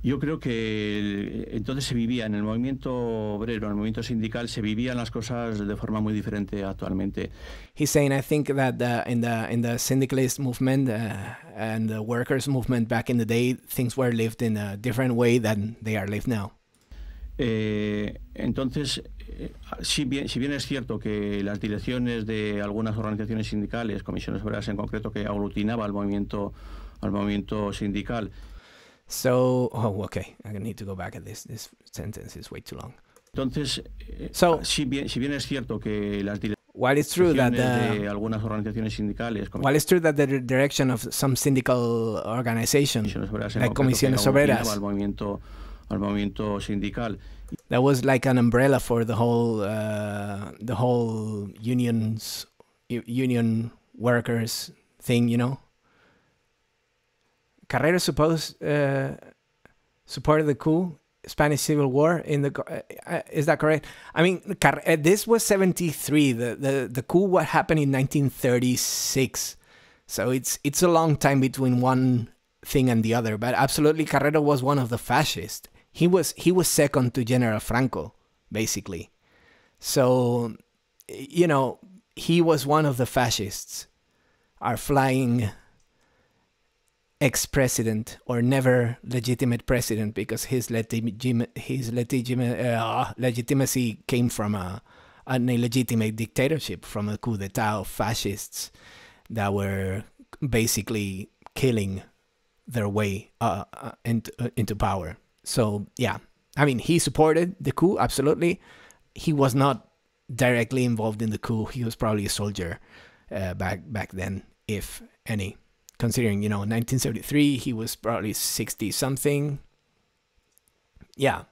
Yo creo que entonces se vivía en el movimiento obrero, en el movimiento sindical, se vivían las cosas de forma muy diferente actualmente. He's saying, I think that the, in the in the syndicalist movement uh, and the workers' movement back in the day, things were lived in a different way than they are lived now. Eh, entonces, eh, si bien, si bien es cierto que las direcciones de algunas organizaciones sindicales, comisiones obreras en concreto, que aglutinaba al movimiento al movimiento sindical. So, oh, okay, I need to go back at this. This sentence is way too long. Entonces, so, si bien, si bien es cierto que las while it's true that the, de algunas organizaciones sindicales, while it's true that the direction of some syndical organization, like Comisiones Obreras, al movimiento, al movimiento sindical, that was like an umbrella for the whole, uh, the whole unions, union workers thing, you know. Carrera supposed uh, supported the coup, Spanish Civil War. In the uh, is that correct? I mean, Car uh, this was seventy-three. The the the coup what happened in nineteen thirty-six. So it's it's a long time between one thing and the other. But absolutely, Carrera was one of the fascists. He was he was second to General Franco, basically. So, you know, he was one of the fascists. Our flying ex-president or never legitimate president, because his legim his legitimate uh, legitimacy came from a an illegitimate dictatorship, from a coup d'état of fascists that were basically killing their way uh, uh, into, uh, into power. So yeah, I mean, he supported the coup absolutely. He was not directly involved in the coup. He was probably a soldier uh, back back then, if any. Considering, you know, nineteen seventy-three, he was probably sixty-something. Yeah.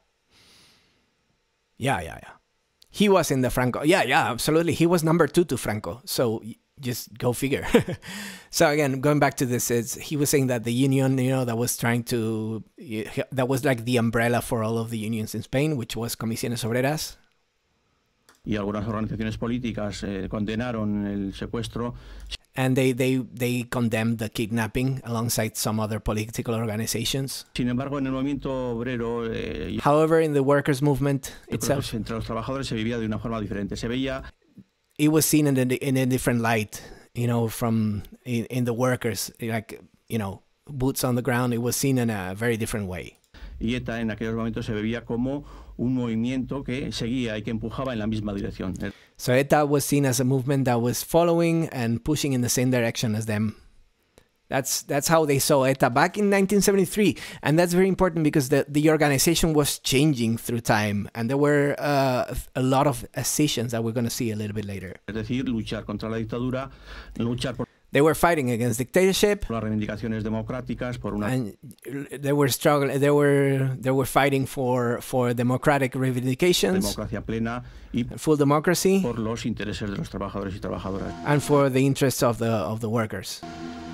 Yeah, yeah, yeah. He was in the Franco. Yeah, yeah, absolutely. He was number two to Franco. So just go figure. So again, going back to this, it's, he was saying that the union, you know, that was trying to, that was like the umbrella for all of the unions in Spain, which was Comisiones Obreras. Y algunas organizaciones políticas eh, condenaron el secuestro. And they, they, they condemned the kidnapping alongside some other political organizations. Sin embargo, en el movimiento obrero, eh, however, in the workers' movement itself, entre los trabajadores se vivía de una forma diferente. Se veía, it was seen in a, in a different light, you know, from in, in the workers. Like you know, boots on the ground, it was seen in a very different way. Y ETA en aquellos momentos se veía como un movimiento que seguía y que empujaba en la misma dirección. So ETA was seen as a movement that was following and pushing in the same direction as them. That's, that's how they saw ETA back in nineteen seventy-three. And that's very important because the, the organization was changing through time. And there were uh, a lot of decisions that we're going to see a little bit later. Es decir, luchar contra la dictadura, luchar por... They were fighting against dictatorship. Por reivindicaciones democráticas, por una... And they were struggling. They were they were fighting for for democratic reivindications. Democracia plena y full democracy. Por los intereses de los trabajadores y trabajadoras. And for the interests of the of the workers.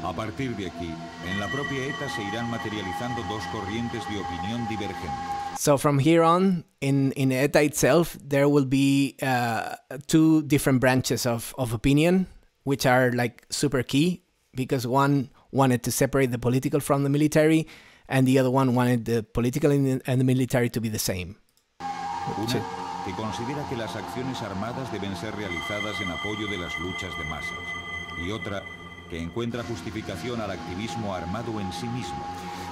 A partir de aquí, en la propia ETA se irán materializando dos corrientes de opinión divergentes. So from here on, in in ETA itself, there will be uh, two different branches of of opinion, which are like super key, because one wanted to separate the political from the military, and the other one wanted the political and the military to be the same. Una que considera que las acciones armadas deben ser realizadas en apoyo de las luchas de masas, y otra que encuentra justificación al activismo armado en sí mismo.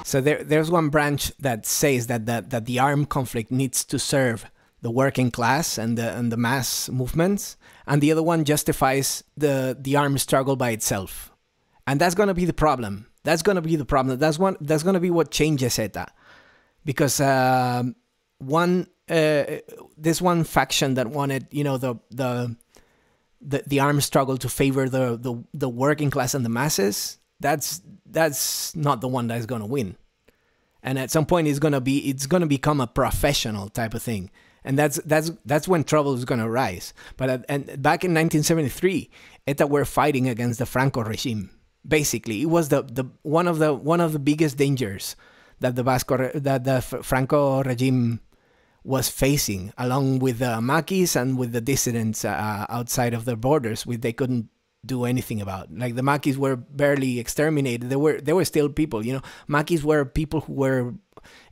So there, there's one branch that says that the, that the armed conflict needs to serve the working class and the, and the mass movements, and the other one justifies the, the armed struggle by itself. And that's going to be the problem. That's going to be the problem. That's, one, that's going to be what changes ETA. Because uh, one, uh, this one faction that wanted, you know, the, the, the, the armed struggle to favor the, the, the working class and the masses, that's, that's not the one that's going to win. And at some point, it's going to be, it's going to become a professional type of thing. And that's that's that's when trouble is going to rise. But at, and back in nineteen seventy-three, ETA were fighting against the Franco regime. Basically, it was the the one of the one of the biggest dangers that the Vasco that the Franco regime was facing, along with the Maquis and with the dissidents uh, outside of their borders, which they couldn't do anything about. Like the Maquis were barely exterminated. They were they were still people. You know, Maquis were people who were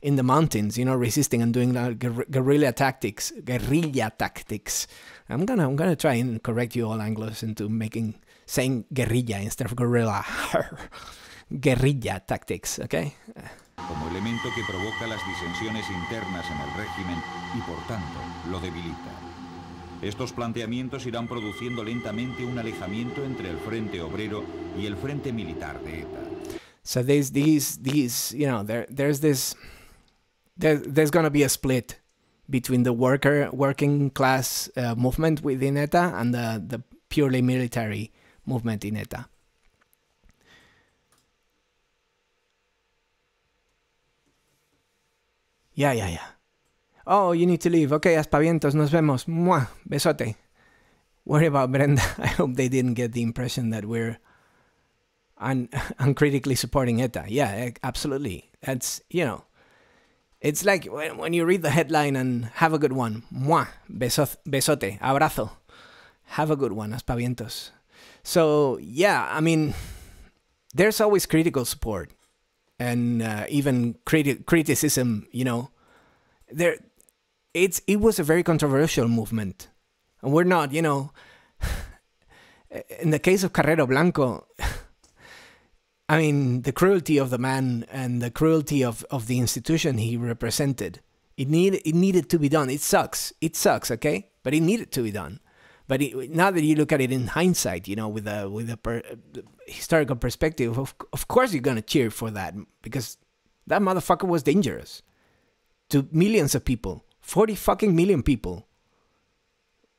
in the mountains, you know, resisting and doing like guerrilla tactics, guerrilla tactics. I'm gonna, I'm gonna try and correct you all Anglos into making, saying guerrilla instead of guerrilla. Guerrilla tactics, okay? Como elemento que provoca las disensiones internas en el régimen y por tanto lo debilita. Estos planteamientos irán produciendo lentamente un alejamiento entre el frente obrero y el frente militar de ETA. So these, these, these, you know, there, there's this, there, there's going to be a split between the worker, working class uh, movement within ETA and the, the purely military movement in ETA. Yeah, yeah, yeah. Oh, you need to leave. Okay, aspavientos, nos vemos. Mwah, besote. Worry about Brenda. I hope they didn't get the impression that we're Un uncritically supporting ETA. Yeah, absolutely. That's, you know, it's like when, when you read the headline and have a good one. Mwah, beso besote, abrazo. Have a good one, aspavientos. So, yeah, I mean, there's always critical support and uh, even criti criticism, you know. There, it's it was a very controversial movement. And we're not, you know, in the case of Carrero Blanco, I mean, the cruelty of the man and the cruelty of, of the institution he represented, it, need, it needed to be done. It sucks. It sucks, okay? But it needed to be done. But it, now that you look at it in hindsight, you know, with a, with a per, historical perspective, of, of course you're going to cheer for that, because that motherfucker was dangerous to millions of people, forty fucking million people.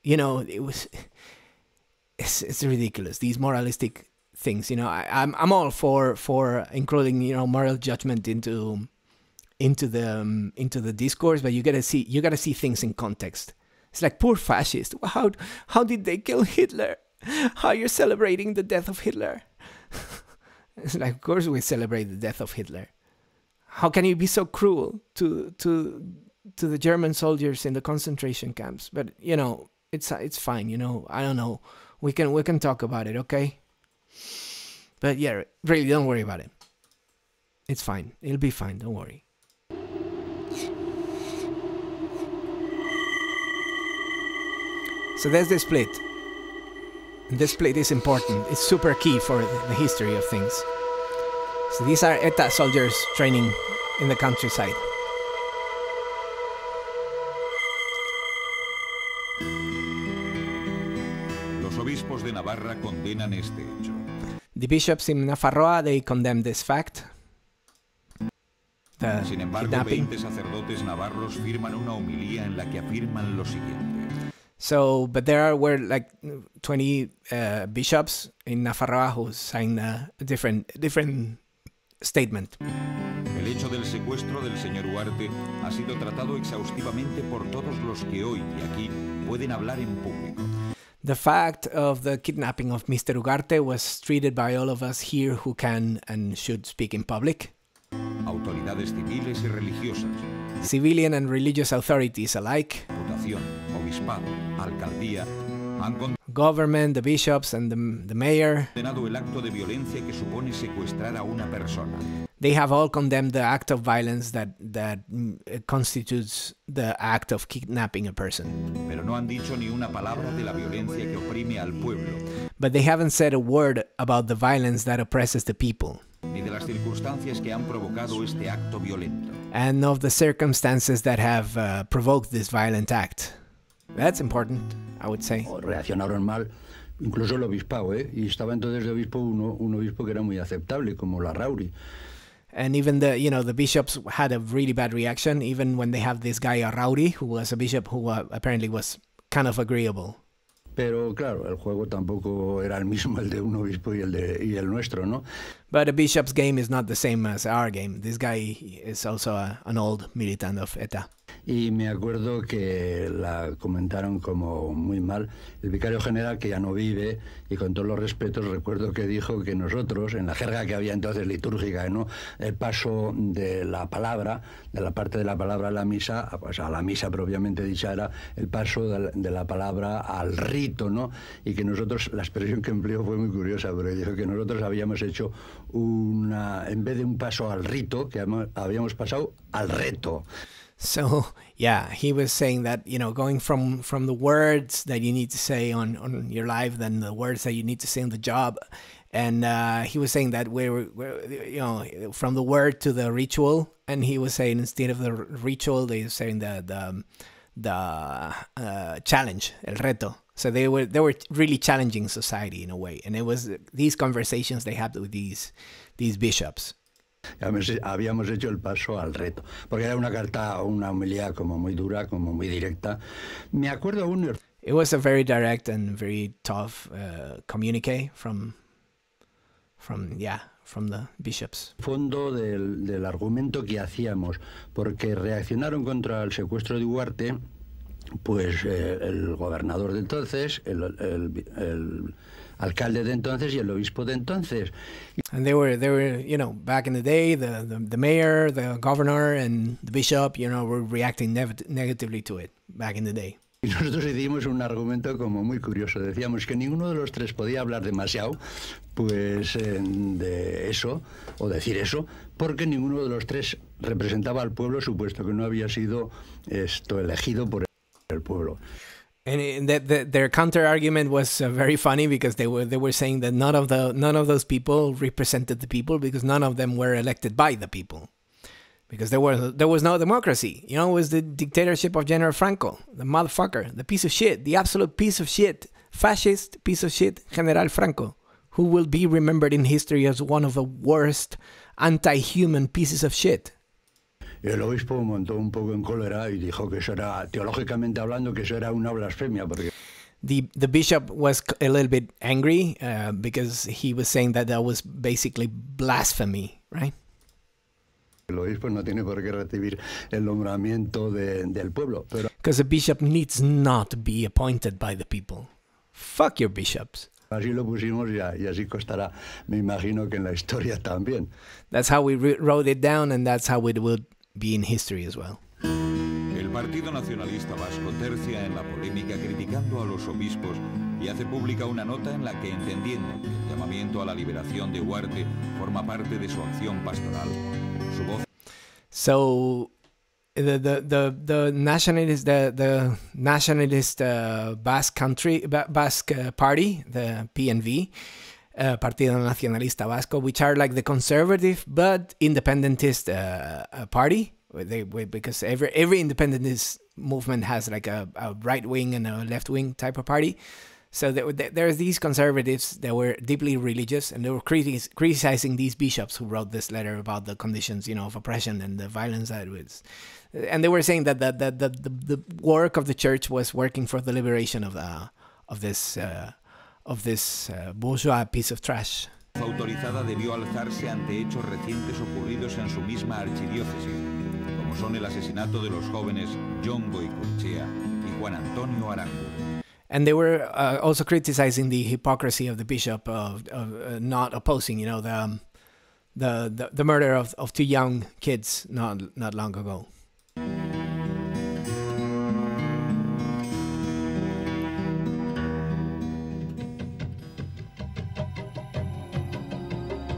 You know, it was... It's, it's ridiculous, these moralistic... things, you know, I, I'm I'm all for for including, you know, moral judgment into into the um, into the discourse, but you gotta see you gotta see things in context. It's like poor fascist. How how did they kill Hitler? How you're celebrating the death of Hitler? It's like, of course we celebrate the death of Hitler. How can you be so cruel to to to the German soldiers in the concentration camps? But you know, it's it's fine. You know, I don't know. We can we can talk about it, okay? But yeah, really, don't worry about it. It's fine. It'll be fine. Don't worry. So there's the split. And this split is important. It's super key for the history of things. So these are E T A soldiers training in the countryside. Los obispos de Navarra condenan este hecho. The bishops in Nafarroa, they condemn this fact. The Sin embargo, kidnapping. veinte sacerdotes navarros firman una homilía en la que afirman lo siguiente. So, but there are were like twenty uh, bishops in Nafarroa who signed a different different statement. El hecho del secuestro del señor Huarte ha sido tratado exhaustivamente por todos los que hoy y aquí pueden hablar en público. The fact of the kidnapping of Mister Ugarte was treated by all of us here who can and should speak in public. Autoridades civiles y religiosas. Civilian and religious authorities alike. Votación, obispado, alcaldía, government, the bishops and the, the mayor. El acto de violencia que supone secuestrar a una persona. They have all condemned the act of violence that that constitutes the act of kidnapping a person. Pero no han dicho ni una palabra de la violencia que oprime al pueblo. But they haven't said a word about the violence that oppresses the people. Ni de las circunstancias que han provocado este acto violento. And of the circumstances that have uh, provoked this violent act. That's important, I would say. Reaccionaron mal, incluso el obispado, ¿eh? Y estaba entonces de obispo uno, un obispo que era muy aceptable, como Larrauri. And even the, you know, the bishops had a really bad reaction, even when they have this guy Larrauri, who was a bishop who uh, apparently was kind of agreeable. Pero claro, el juego tampoco era el mismo el de un obispo y el de y el nuestro, ¿no? But a bishop's game is not the same as our game. This guy is also a, an old militant of E T A. Y me acuerdo que la comentaron como muy mal. El vicario general, que ya no vive, y con todos los respetos, recuerdo que dijo que nosotros, en la jerga que había entonces litúrgica, ¿no?, el paso de la palabra, de la parte de la palabra a la misa, o sea, a la misa propiamente dicha, era el paso de la palabra al rito, ¿no? Y que nosotros, la expresión que empleó fue muy curiosa, pero dijo que nosotros habíamos hecho una, en vez de un paso al rito, que habíamos pasado al reto. So, yeah, he was saying that, you know, going from, from the words that you need to say on, on your life, then the words that you need to say on the job. And uh, he was saying that we were, we're, you know, from the word to the ritual. And he was saying instead of the ritual, they were saying the, the, the uh, challenge, el reto. So they were, they were really challenging society in a way. And it was these conversations they had with these, these bishops. Habíamos hecho el paso al reto, porque era una carta, una homilía como muy dura, como muy directa. Me acuerdo aún. It was a very direct and very tough uh, communique from, from yeah, from the bishops. Fondo del, del argumento que hacíamos, porque reaccionaron contra el secuestro de Ugarte, pues eh, el gobernador de entonces, el, el, el alcalde de entonces y el obispo de entonces. And they were, they were, you know, back in the day, the, the, the mayor, the governor, and the bishop, you know, were reacting ne- negatively to it back in the day. Y nosotros hicimos un argumento como muy curioso. Decíamos que ninguno de los tres podía hablar demasiado, pues, de eso, o decir eso, porque ninguno de los tres representaba al pueblo, supuesto que no había sido esto elegido por el pueblo. And the, the, their counter argument was uh, very funny, because they were they were saying that none of the none of those people represented the people, because none of them were elected by the people, because there was there was no democracy. You know, it was the dictatorship of General Franco, the motherfucker, the piece of shit, the absolute piece of shit, fascist piece of shit, General Franco, who will be remembered in history as one of the worst anti-human pieces of shit. Y el obispo montó un poco en cólera y dijo que eso era, teológicamente hablando, que eso era una blasfemia. Porque... The, the bishop was a little bit angry uh, because he was saying that that was basically blasphemy, right? El obispo no tiene por qué recibir el nombramiento de, del pueblo. Because pero... a bishop needs not be appointed by the people. Fuck your bishops. Así lo pusimos y, y así costará, me imagino, que en la historia también. That's how we wrote it down, and that's how it would be in history as well. El Partido Nacionalista Vasco tercia en la polémica criticando a los obispos y hace pública una nota en la que, entendiendo que el llamamiento a la liberación de Huarte forma parte de su acción pastoral, su voz. So the the the, the nationalist the the nationalist uh, Basque country Basque uh, party, the P N V, uh, Partido Nacionalista Vasco, which are like the conservative but independentist uh, uh, party. They, because every every independentist movement has like a, a right wing and a left wing type of party. So there, there are these conservatives that were deeply religious, and they were criti criticizing these bishops who wrote this letter about the conditions, you know, of oppression and the violence that it was. And they were saying that the the, the, the, the work of the church was working for the liberation of the, of this uh, of this uh, bourgeois piece of trash. Autorizada debió alzarse ante hechos recientes ocurridos en su misma archidiócesis, como son el asesinato de los jóvenes John Goicoechea y Juan Antonio Arango. And they were uh, also criticizing the hypocrisy of the bishop of, of uh, not opposing, you know, the, um, the the the murder of of two young kids not not long ago.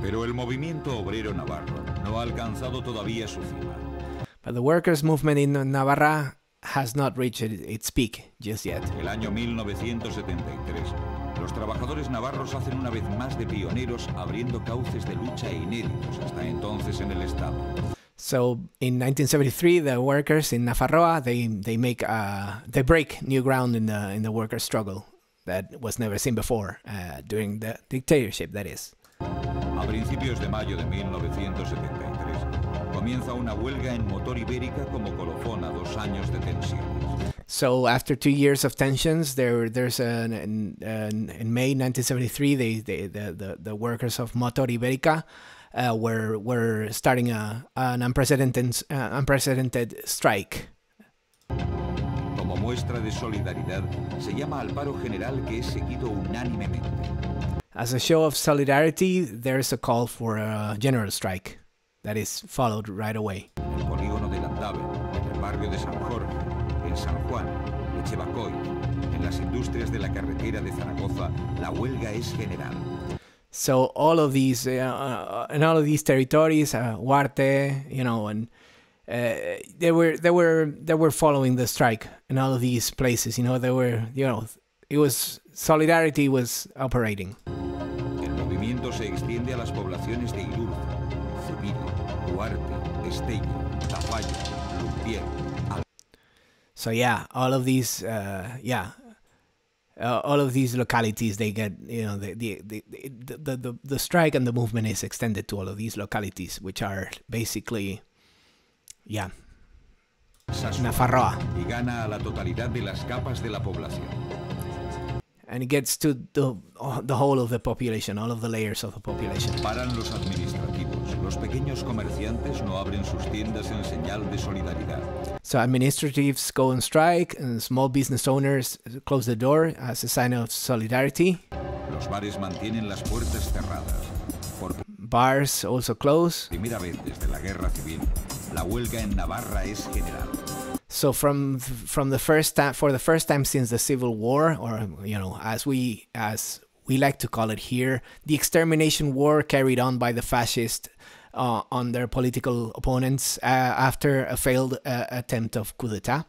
Pero el movimiento obrero navarro no ha alcanzado todavía su cima. But the workers' movement in Navarra has not reached its peak just yet. El año mil novecientos setenta y tres, los trabajadores navarros hacen una vez más de pioneros, abriendo cauces de lucha inéditos hasta entonces en el estado. So in nineteen seventy-three, the workers in Nafarroa, they they make uh, they break new ground in the in the workers' struggle that was never seen before uh, during the dictatorship, that is. A principios de mayo de mil novecientos setenta y tres. So after two years of tensions, there there's an, an, an, in May nineteen seventy-three, they, they the, the the workers of Motor Ibérica uh, were were starting a an unprecedented uh, unprecedented strike. Como muestra de solidaridad, se llama al paro general que es seguido unánimemente. As a show of solidarity, there's a call for a general strike that is followed right away. So all of these, uh, in all of these territories, uh, Huarte, you know, and uh, they were, they were, they were following the strike in all of these places. You know, they were, you know, it was solidarity was operating. El movimiento se extiende a las poblaciones de Irurza, so yeah, all of these, uh, yeah, uh, all of these localities, they get, you know, the the, the the the the strike and the movement is extended to all of these localities, which are basically, yeah, Nafarroa. And it gets to the, the whole of the population, all of the layers of the population. Paran los administrativos. Los pequeños comerciantes no abren sus tiendas en señal de solidaridad. So administratives go on strike, and small business owners close the door as a sign of solidarity. Los bares mantienen las puertas cerradas. Por Bars also close. Primera vez desde la guerra civil, la huelga en Navarra es general. So from from the first time, for the first time since the Civil War, or you know, as we as we like to call it here, the extermination war carried on by the fascists uh, on their political opponents uh, after a failed uh, attempt of coup d'état.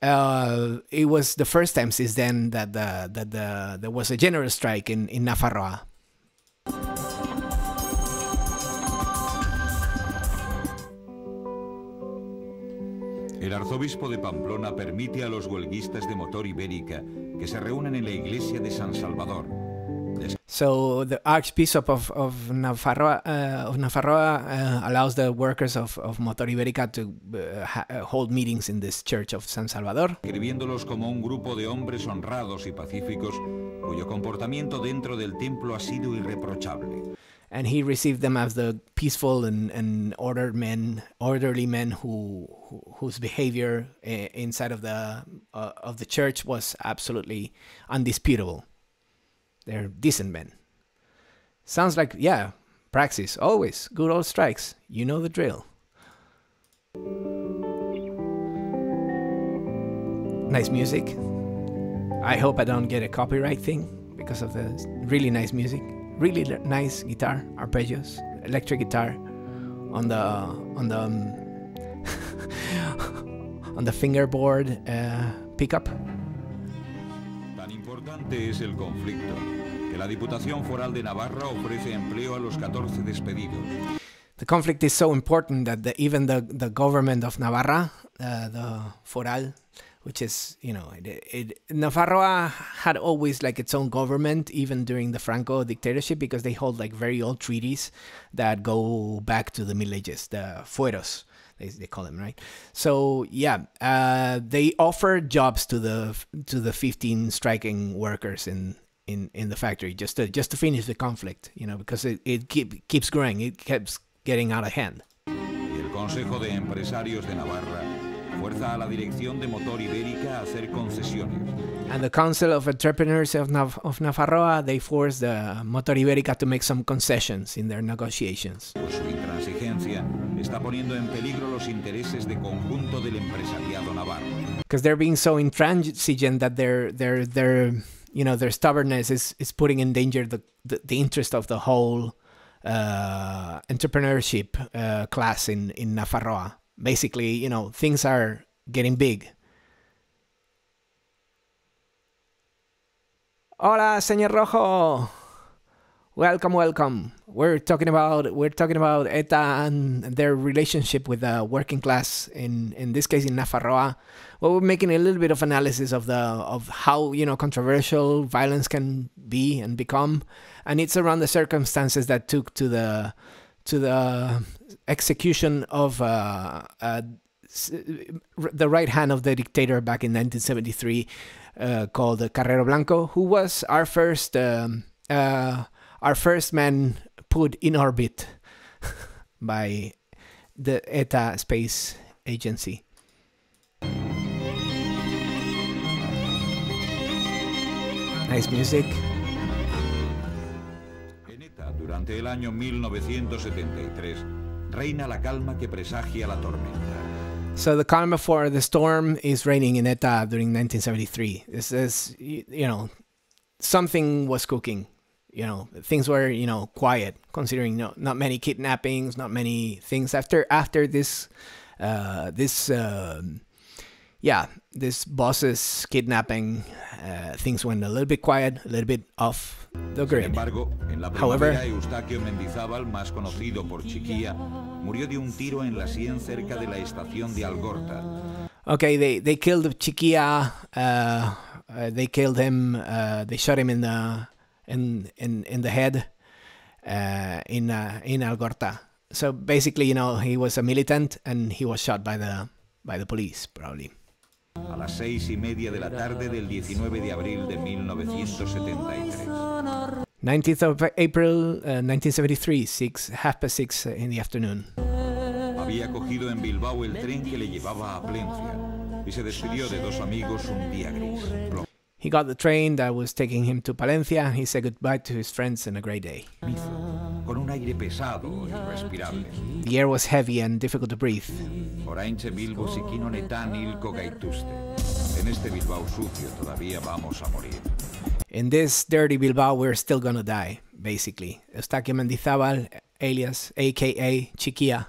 Uh, it was the first time since then that the that the there was a general strike in in Nafarroa. El arzobispo de Pamplona permite a los huelguistas de Motor Ibérica que se reúnan en la iglesia de San Salvador. Les... So the Archbishop of, of Nafarroa, uh, of Nafarroa uh, allows the workers of, of Motor Ibérica to uh, hold meetings in this church of San Salvador. Escribiéndolos como un grupo de hombres honrados y pacíficos cuyo comportamiento dentro del templo ha sido irreprochable. And he received them as the peaceful and, and ordered men, orderly men who, who whose behavior inside of the uh, of the church was absolutely undisputable. They're decent men. Sounds like, yeah, praxis, always, good old strikes. You know the drill. Nice music. I hope I don't get a copyright thing because of the really nice music. Really nice guitar arpeggios, electric guitar, on the on the um, on the fingerboard uh, pickup. Tan importante es el conflicto. que la Diputación Foral de Navarra ofrece empleo a los catorce despedidos. The conflict is so important that the, even the, the government of Navarra, uh, the Foral, which is, you know, it, it, Navarra had always like its own government, even during the Franco dictatorship, because they hold like very old treaties that go back to the Middle Ages, the fueros, they, they call them, right? So yeah, uh, they offer jobs to the to the fifteen striking workers in. In, in the factory, just to just to finish the conflict, you know, because it, it keep, keeps growing, it keeps getting out of hand. El Consejo de Empresarios de Navarra fuerza a la Dirección de Motor Ibérica a hacer concesiones. And the Council of Entrepreneurs of, Nav of Nafarroa, they force the Motor Ibérica to make some concessions in their negotiations. Por su intransigencia está poniendo en peligro los intereses de conjunto del empresariado navarro. Because they're being so intransigent that they're they're they're you know, their stubbornness is, is putting in danger the, the, the interest of the whole uh, entrepreneurship uh, class in, in Nafarroa. Basically, you know, things are getting big. Hola, Señor Rojo. Welcome, welcome. We're talking about we're talking about ETA and their relationship with the working class in in this case in Nafarroa. Well, we're making a little bit of analysis of the of how, you know, controversial violence can be and become, and it's around the circumstances that took to the to the execution of uh, uh, the right hand of the dictator back in nineteen seventy-three, uh, called Carrero Blanco, who was our first. Um, uh, Our first man put in orbit by the ETA Space Agency. Nice music. En ETA, durante el año mil novecientos setenta y tres, reina la calma que presagia la tormenta. So the calm before the storm is reigning in ETA during nineteen seventy-three. This is, you know, something was cooking. You know, things were, you know, quiet, considering no, not many kidnappings, not many things after after this, uh, this, uh, yeah, this boss's kidnapping. Uh, things went a little bit quiet, a little bit off the grid. However, Eustaquio Mendizábal, más conocido por Chiquilla, murió de un tiro en la sien cerca de la estación de Algorta. Okay, they they killed Chiquilla. Uh, uh, they killed him. Uh, they shot him in the. In, in in the head uh, in uh, in Algorta. So basically, you know, he was a militant and he was shot by the by the police, probably. A las seis y media de la tarde del diecinueve de abril de mil novecientos setenta y tres. nineteenth of April, uh, nineteen seventy-three, six half past six in the afternoon. Había cogido en Bilbao el tren que le llevaba a Palencia y se despidió de dos amigos un día gris. He got the train that was taking him to Palencia. He said goodbye to his friends on a grey day. The air was heavy and difficult to breathe. In this dirty Bilbao, we're still gonna die, basically. Eustaquio Mendizábal, alias A K A Chiquilla,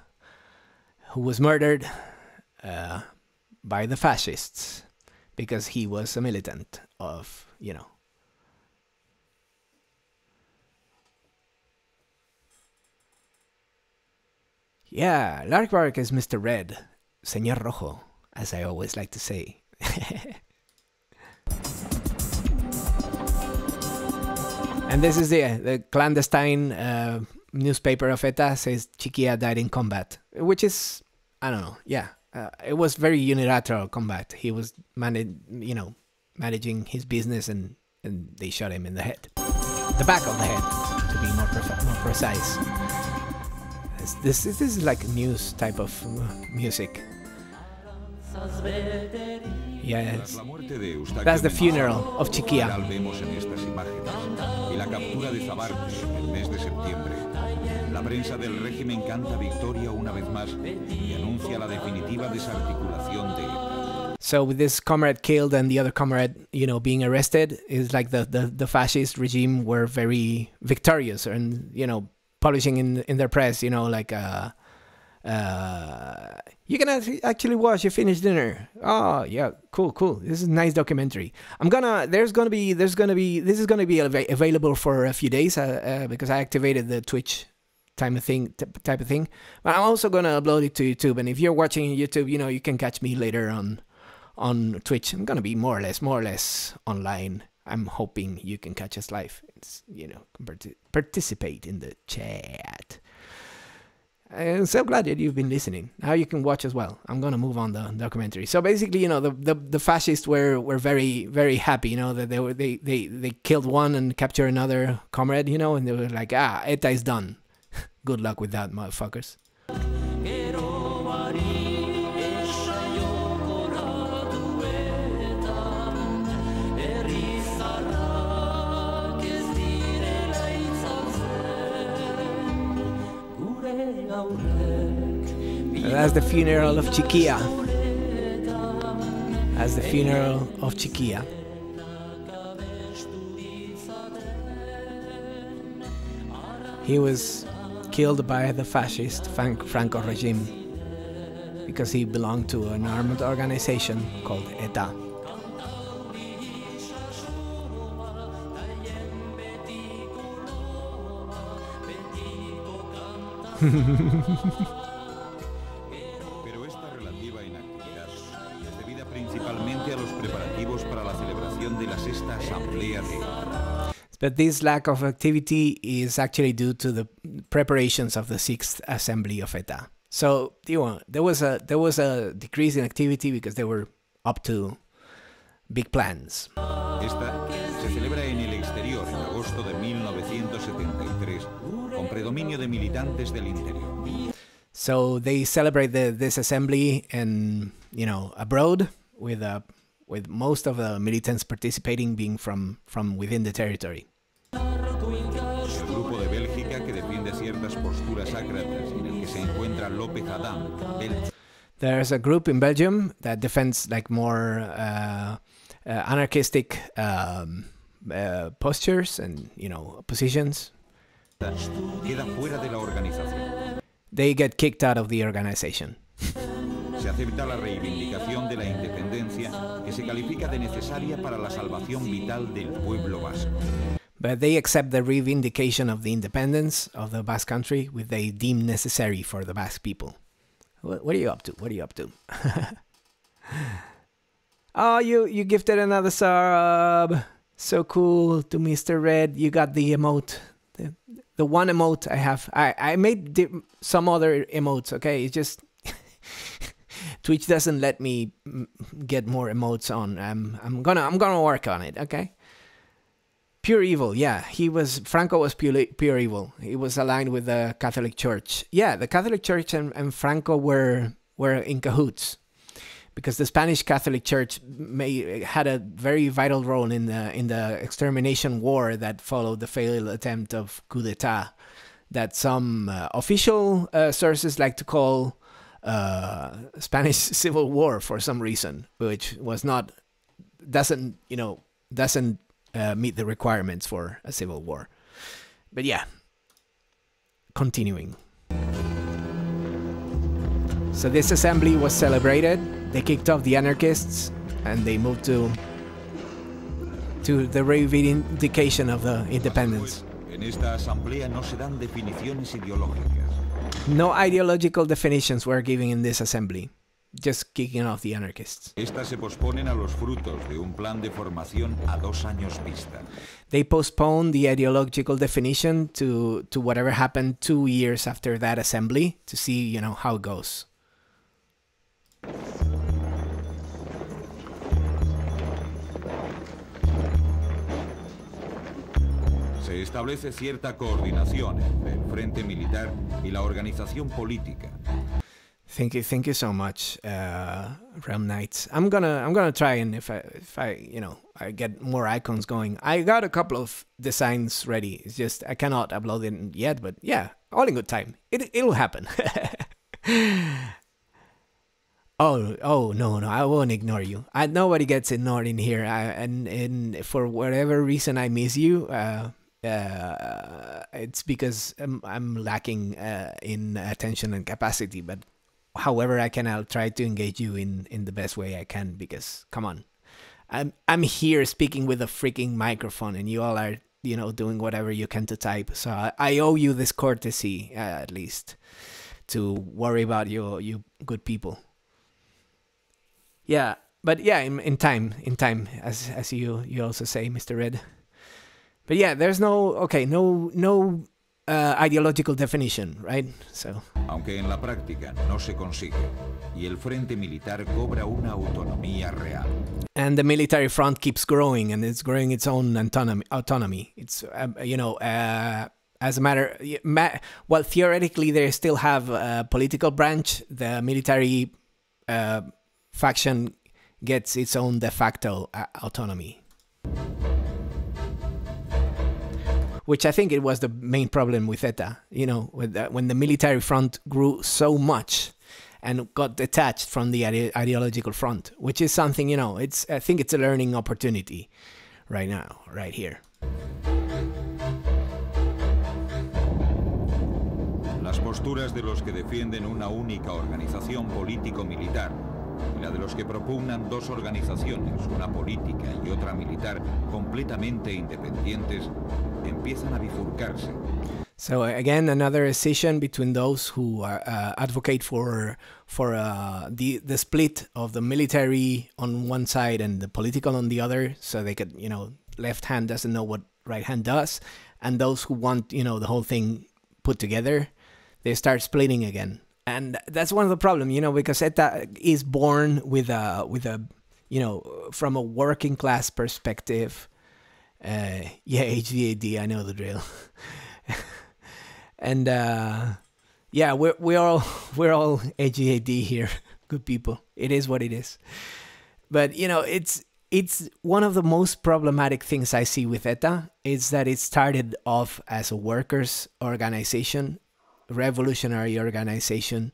who was murdered uh, by the fascists, because he was a militant of, you know. Yeah, Lark Bark is Mister Red, Señor Rojo, as I always like to say. And this is the, the clandestine uh, newspaper of ETA says Chiquilla died in combat, which is, I don't know, yeah. Uh, it was very unilateral combat. He was managed, you know, managing his business, and and they shot him in the head, the back of the head, to be more, pre more precise. This, this this is like news type of music. Yeah, it's, that's the funeral of Chiquilla. La prensa del régimen canta victoria una vez más y anuncia la definitiva desarticulación de ETA. So with this comrade killed and the other comrade, you know, being arrested, is like the, the, the fascist regime were very victorious and, you know, publishing in in their press, you know, like uh, Uh, you can actually watch a finished dinner. Oh yeah, cool, cool. This is a nice documentary. I'm gonna. There's gonna be. There's gonna be. This is gonna be av available for a few days uh, uh, because I activated the Twitch type of thing. Type of thing. But I'm also gonna upload it to YouTube. And if you're watching YouTube, you know you can catch me later on on Twitch. I'm gonna be more or less, more or less online. I'm hoping you can catch us live. It's, you know, participate in the chat. I'm so glad that you've been listening. Now you can watch as well. I'm gonna move on the documentary. So basically, you know, the the, the fascists were were very very happy. You know that they were they they they killed one and captured another comrade. You know, and they were like, ah, ETA is done. Good luck with that, motherfuckers. That's the funeral of Chiquilla. That's the funeral of Chiquilla. He was killed by the fascist Franco regime because he belonged to an armed organization called ETA. Pero esta relativa inactividad es debida principalmente a los preparativos para la celebración de la sexta asamblea de. But this lack of activity is actually due to the preparations of the sixth assembly of ETA. So you know, there was a there was a decrease in activity because they were up to big plans. Esta se celebra en el exterior en agosto de mil novecientos setenta y tres. So they celebrate the, this assembly and, you know, abroad with uh, with most of the militants participating being from from within the territory. There's a group in Belgium that defends like more uh, uh, anarchistic um, uh, postures and, you know, positions. They get kicked out of the organization. But they accept the reivindication of the independence of the Basque country, which they deem necessary for the Basque people. What are you up to? What are you up to? Oh, you, you gifted another sub. So cool to Mister Red. You got the emote. The, the one emote I have, I, I made some other emotes, okay? It's just, Twitch doesn't let me get more emotes on. I'm, I'm gonna, I'm gonna work on it, okay? Pure evil, yeah. He was, Franco was pure, pure evil. He was aligned with the Catholic Church. Yeah, the Catholic Church and, and Franco were, were in cahoots. Because the Spanish Catholic Church may, had a very vital role in the in the extermination war that followed the failed attempt of coup d'état, that some uh, official uh, sources like to call uh, Spanish Civil War for some reason, which was not doesn't you know doesn't uh, meet the requirements for a civil war. But yeah, continuing. So this assembly was celebrated. They kicked off the anarchists, and they moved to to the reivindication of the independence. No ideological definitions were given in this assembly, just kicking off the anarchists. They postponed the ideological definition to to whatever happened two years after that assembly to see, you know, how it goes. Se establece cierta coordinación entre el frente militar y la organización política. Thank you, thank you so much, uh, Realm Knights. I'm gonna, I'm gonna try and if I, if I, you know, I get more icons going. I got a couple of designs ready. It's just I cannot upload it yet, but yeah, all in good time. It, it'll happen. Oh, oh no, no! I won't ignore you. I, nobody gets ignored in here, I, and and for whatever reason I miss you. Uh, uh, it's because I'm, I'm lacking uh, in attention and capacity. But however I can, I'll try to engage you in, in the best way I can, because come on, I'm, I'm here speaking with a freaking microphone and you all are, you know, doing whatever you can to type. So I, I owe you this courtesy, uh, at least, to worry about you, you good people. Yeah, but yeah, in, in time, in time, as as you you also say, Mister Red. But yeah, there's no okay, no no uh, ideological definition, right? So. Aunque en la práctica no se consigue, y el frente militar cobra una autonomía real. And the military front keeps growing, and it's growing its own autonomy. Autonomy. It's uh, you know. Uh, As a matter, well, theoretically, they still have a political branch. The military uh, faction gets its own de facto autonomy. Which I think it was the main problem with ETA, you know, with the, when the military front grew so much and got detached from the ide ideological front, which is something, you know, it's, I think it's a learning opportunity right now, right here. Las posturas de los que defienden una única organización político-militar y la de los que propugnan dos organizaciones, una política y otra militar, completamente independientes, empiezan a bifurcarse. So again, another decision between those who are, uh, advocate for for uh, the the split of the military on one side and the political on the other, so they could, you know, left hand doesn't know what right hand does, and those who want, you know, the whole thing put together. They start splitting again, and that's one of the problem, you know, because ETA is born with a with a you know, from a working class perspective. Uh, yeah, H V A D, I know the drill, and uh, yeah, we're we're all we're all H V A D here, good people. It is what it is, but you know, it's it's one of the most problematic things I see with ETA is that it started off as a workers' organization. Revolutionary organization,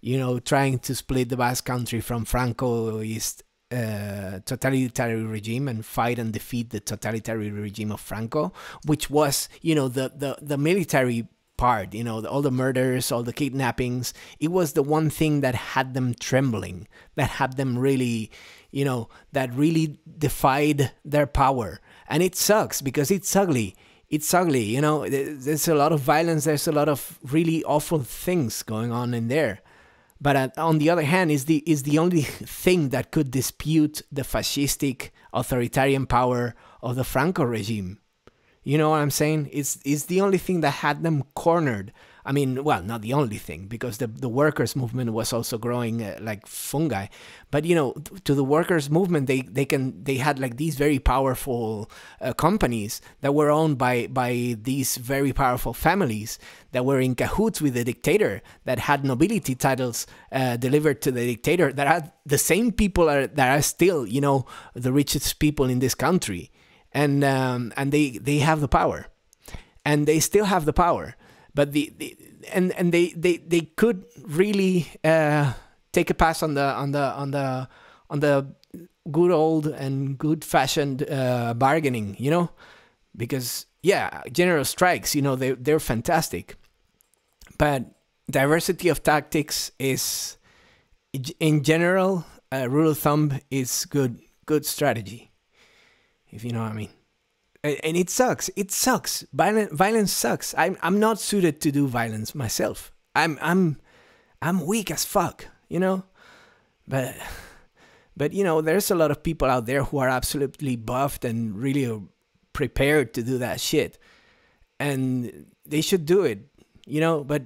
you know, trying to split the Basque Country from Francoist uh, totalitarian regime and fight and defeat the totalitarian regime of Franco, which was, you know, the the the military part, you know, the, all the murders, all the kidnappings. It was the one thing that had them trembling, that had them really, you know, that really defied their power, and it sucks because it's ugly. It's ugly, you know, there's a lot of violence, there's a lot of really awful things going on in there. But uh, on the other hand, is the, is the only thing that could dispute the fascistic, authoritarian power of the Franco regime. You know what I'm saying? It's, it's the only thing that had them cornered. I mean, well, not the only thing, because the, the workers' movement was also growing uh, like fungi. But, you know, to the workers' movement, they, they, can, they had like these very powerful uh, companies that were owned by, by these very powerful families that were in cahoots with the dictator, that had nobility titles uh, delivered to the dictator, that are the same people are, that are still, you know, the richest people in this country. And, um, and they, they have the power. And they still have the power. But the, the and and they they they could really uh, take a pass on the on the on the on the good old and good fashioned uh, bargaining, you know, because yeah, general strikes, you know, they they're fantastic, but diversity of tactics is, in general, uh, rule of thumb is good good strategy, if you know what I mean. And it sucks. It sucks. Violent, violence sucks. I'm, I'm not suited to do violence myself. I'm, I'm, I'm weak as fuck, you know. But, but you know, there's a lot of people out there who are absolutely buffed and really prepared to do that shit, and they should do it, you know. But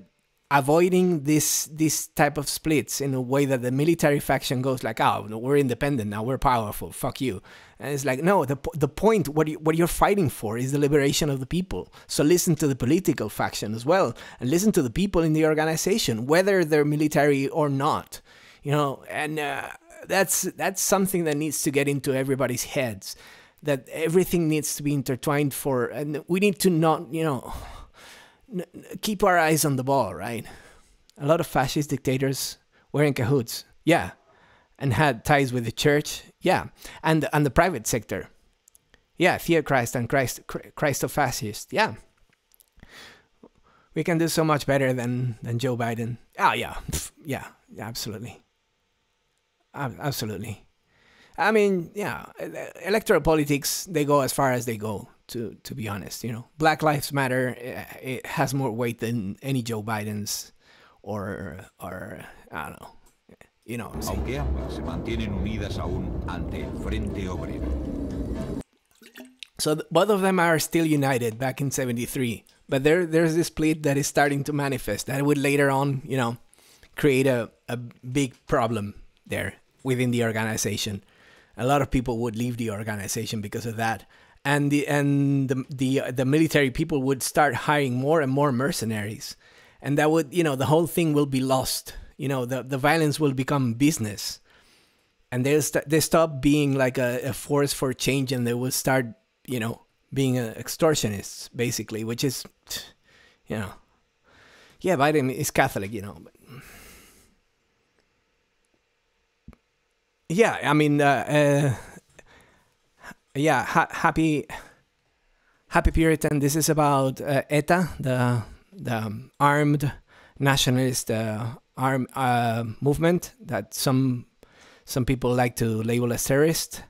avoiding this this type of splits in a way that the military faction goes like, oh, we're independent now, we're powerful, fuck you. And it's like, no, the, the point, what, you, what you're fighting for is the liberation of the people. So listen to the political faction as well, and listen to the people in the organization, whether they're military or not, you know. And uh, that's, that's something that needs to get into everybody's heads, that everything needs to be intertwined for, and we need to not, you know, keep our eyes on the ball, right? A lot of fascist dictators were in cahoots, yeah, and had ties with the church, yeah, and and the private sector, Yeah, Theochrist and Christ, Christofascist. Yeah. We can do so much better than, than Joe Biden. Oh, yeah. Yeah, absolutely. Absolutely. I mean, yeah, electoral politics, they go as far as they go, to, to be honest. You know, Black Lives Matter, it has more weight than any Joe Biden's or, or I don't know. You know, aunque ambas se mantienen unidas aún ante el Frente Obrero. So the, both of them are still united back in seventy-three, but there there's this split that is starting to manifest that would later on, you know, create a, a big problem there within the organization. A lot of people would leave the organization because of that, and the and the the, the military people would start hiring more and more mercenaries, and that would, you know, the whole thing will be lost. You know, the, the violence will become business, and they'll st they stop being like a, a force for change, and they will start, you know, being a extortionists, basically, which is, you know, yeah, Biden is Catholic, you know. But yeah, I mean, uh, uh, yeah, ha happy, happy Puritan. This is about uh, ETA, the, the armed nationalist uh, arm uh, movement that some some people like to label as terrorist.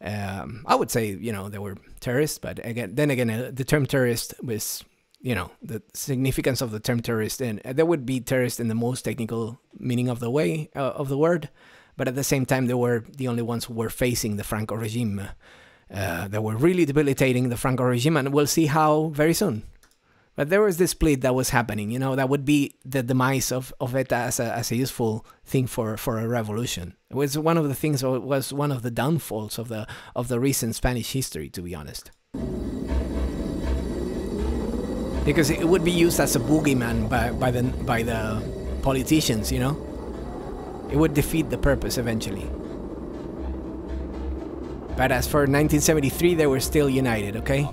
Um, I would say, you know, they were terrorists, but again, then again, uh, the term terrorist was, you know, the significance of the term terrorist, and uh, there would be terrorists in the most technical meaning of the way uh, of the word, but at the same time, they were the only ones who were facing the Franco regime. Uh, they were really debilitating the Franco regime, and we'll see how very soon. But there was this split that was happening, you know, that would be the demise of, of ETA as a, as a useful thing for, for a revolution. It was one of the things, or it was one of the downfalls of the, of the recent Spanish history, to be honest. Because it would be used as a boogeyman by, by, the, by the politicians, you know. It would defeat the purpose eventually. But as for nineteen seventy-three, they were still united, okay?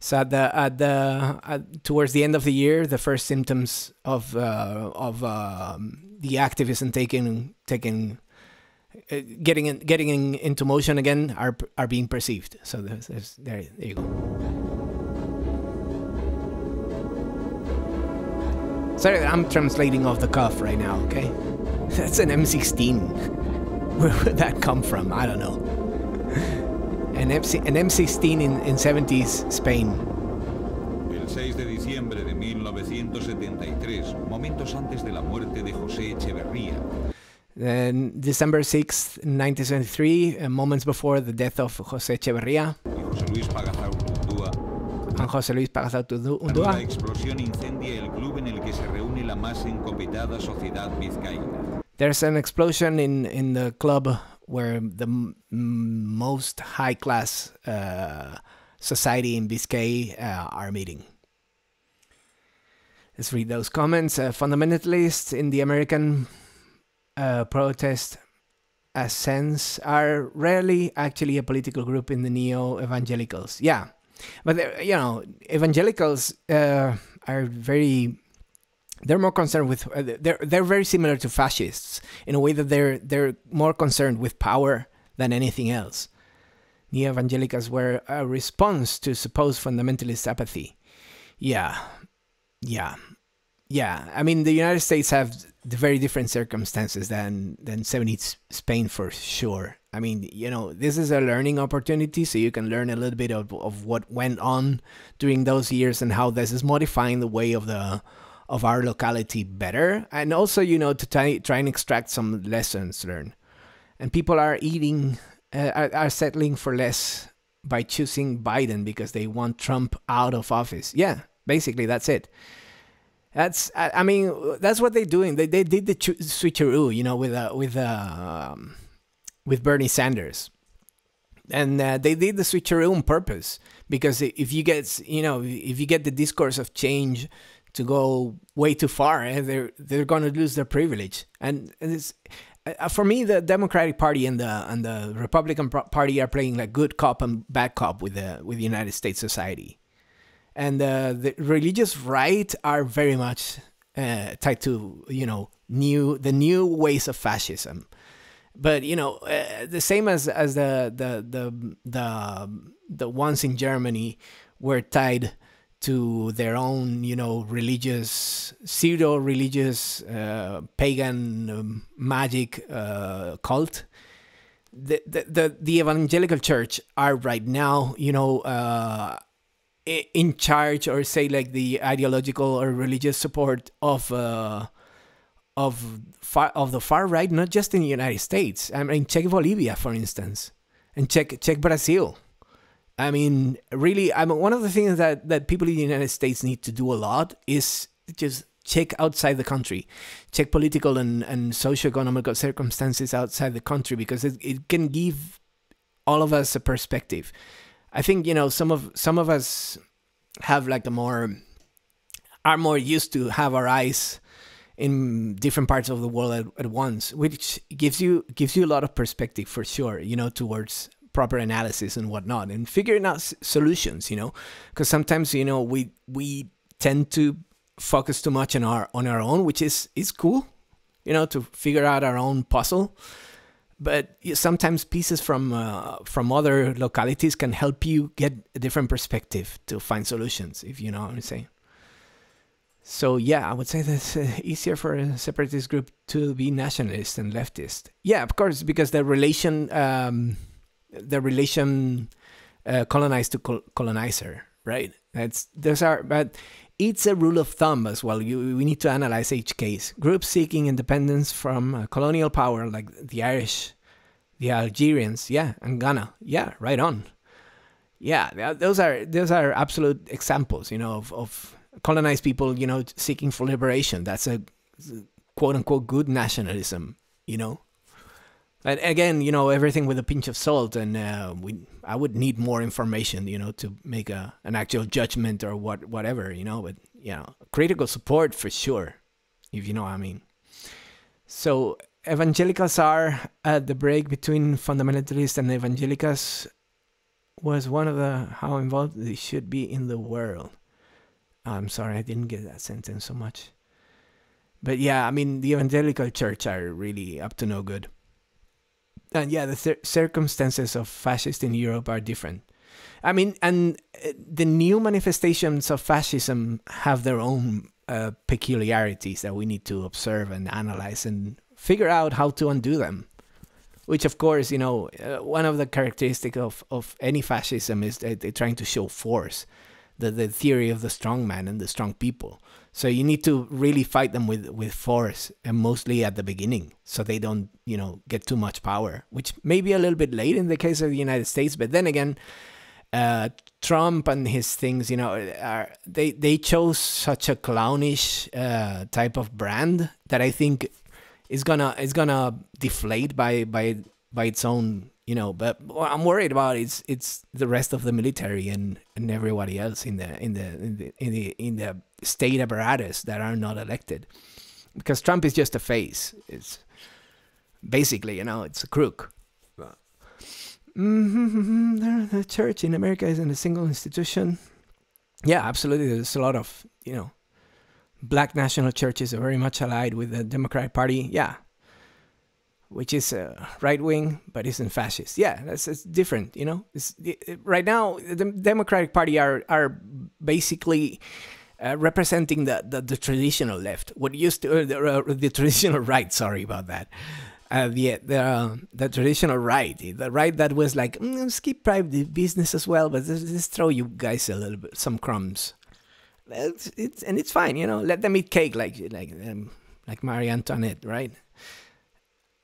So at the, at the, at, towards the end of the year, the first symptoms of, uh, of uh, the activism taking, taking, uh, getting, in, getting in, into motion again are, are being perceived. So there's, there's, there, there you go. Sorry, I'm translating off the cuff right now, okay? That's an M sixteen. Where would that come from? I don't know. An M sixteen in, in seventies Spain. El seis de diciembre de mil novecientos setenta y tres, momentos antes de la muerte de José Echeverría. Then December sixth, nineteen seventy-three, uh, moments before the death of José Echeverría. And José Luis Pagazaurtundúa. La explosión incendia el club en el que se reúne la más encopetada sociedad vizcaína. There's an explosion in in the club where the m most high class uh, society in Biscay uh, are meeting. Let's read those comments. Uh, fundamentalists in the American uh, protest ascents are rarely actually a political group in the neo-evangelicals. Yeah. But, you know, evangelicals uh, are very, they're more concerned with, uh, they're, they're very similar to fascists in a way that they're, they're more concerned with power than anything else. Neo-evangelicals were a response to supposed fundamentalist apathy. Yeah, yeah, yeah. I mean, the United States have very different circumstances than, than seventies Spain for sure. I mean, you know, this is a learning opportunity, so you can learn a little bit of, of what went on during those years and how this is modifying the way of the of our locality better, and also, you know, to try, try and extract some lessons learned. And people are eating, uh, are, are settling for less by choosing Biden because they want Trump out of office. Yeah, basically, that's it. That's, I, I mean, that's what they're doing. They, they did the switcheroo, you know, with a, with a... Um, with Bernie Sanders, and uh, they did the switcheroo on purpose, because if you get, you know, if you get the discourse of change to go way too far, eh, they're they're going to lose their privilege. And, and it's, uh, for me, the Democratic Party and the and the Republican Party are playing like good cop and bad cop with the with the United States society, and uh, the religious right are very much uh, tied to, you know, new the new ways of fascism. But you know, uh, the same as as the the the the the ones in Germany were tied to their own, you know, religious, pseudo-religious, uh, pagan um, magic uh, cult. The, the the the evangelical church are right now, you know, uh, in charge, or say like the ideological or religious support of uh, of far of the far right, not just in the United States. I mean, check Bolivia, for instance, and check check Brazil. I mean, really, I mean, one of the things that, that people in the United States need to do a lot is just check outside the country, check political and, and socioeconomic circumstances outside the country, because it, it can give all of us a perspective. I think, you know, some of some of us have like a more, are more used to have our eyes in different parts of the world at, at once, which gives you gives you a lot of perspective, for sure, you know, towards proper analysis and whatnot, and figuring out solutions, you know, because sometimes, you know, we we tend to focus too much on our on our own, which is is cool, you know, to figure out our own puzzle. But sometimes pieces from uh, from other localities can help you get a different perspective to find solutions, if you know what I'm saying. So yeah, I would say that's uh, easier for a separatist group to be nationalist and leftist. Yeah, of course, because the relation. Um, the relation uh, colonized to col colonizer, right? That's, those are, but it's a rule of thumb as well. You, we need to analyze each case. Groups seeking independence from uh, colonial power, like the Irish, the Algerians, yeah, and Ghana, yeah, right on. Yeah, those are, those are absolute examples, you know, of, of colonized people, you know, seeking for liberation. That's a quote-unquote good nationalism, you know? And again, you know, everything with a pinch of salt, and uh, we, I would need more information, you know, to make a, an actual judgment or what, whatever, you know, but, you know, critical support for sure, if you know what I mean. So evangelicals are at the break between fundamentalists and evangelicals was one of the, how involved they should be in the world. I'm sorry, I didn't get that sentence so much. But yeah, I mean, the evangelical church are really up to no good. And yeah, the circumstances of fascists in Europe are different. I mean, and the new manifestations of fascism have their own uh, peculiarities that we need to observe and analyze and figure out how to undo them. Which, of course, you know, uh, one of the characteristics of, of any fascism is that they're trying to show force, the, the theory of the strong man and the strong people. So you need to really fight them with, with force, and mostly at the beginning, so they don't, you know, get too much power, which may be a little bit late in the case of the United States. But then again, uh, Trump and his things, you know, are, they, they chose such a clownish uh, type of brand that I think is gonna is gonna deflate by by by its own, you know. But what I'm worried about is it's the rest of the military and, and everybody else in the in the in the in the, in the state apparatus that are not elected, because Trump is just a face. It's basically, you know, it's a crook. Wow. Mm-hmm, the church in America isn't a single institution. Yeah, absolutely. There's a lot of, you know, black national churches are very much allied with the Democratic Party. Yeah, which is uh, right wing, but isn't fascist. Yeah, that's, that's different. You know, it's, it, right now the Democratic Party are are basically. Uh, representing the, the the traditional left, what used to uh, the, uh, the traditional right. Sorry about that. Uh, the the uh, the traditional right, the right that was like, mm, skip private business as well, but let's throw you guys a little bit some crumbs. It's, it's and it's fine, you know. Let them eat cake like like um, like Marie Antoinette, right?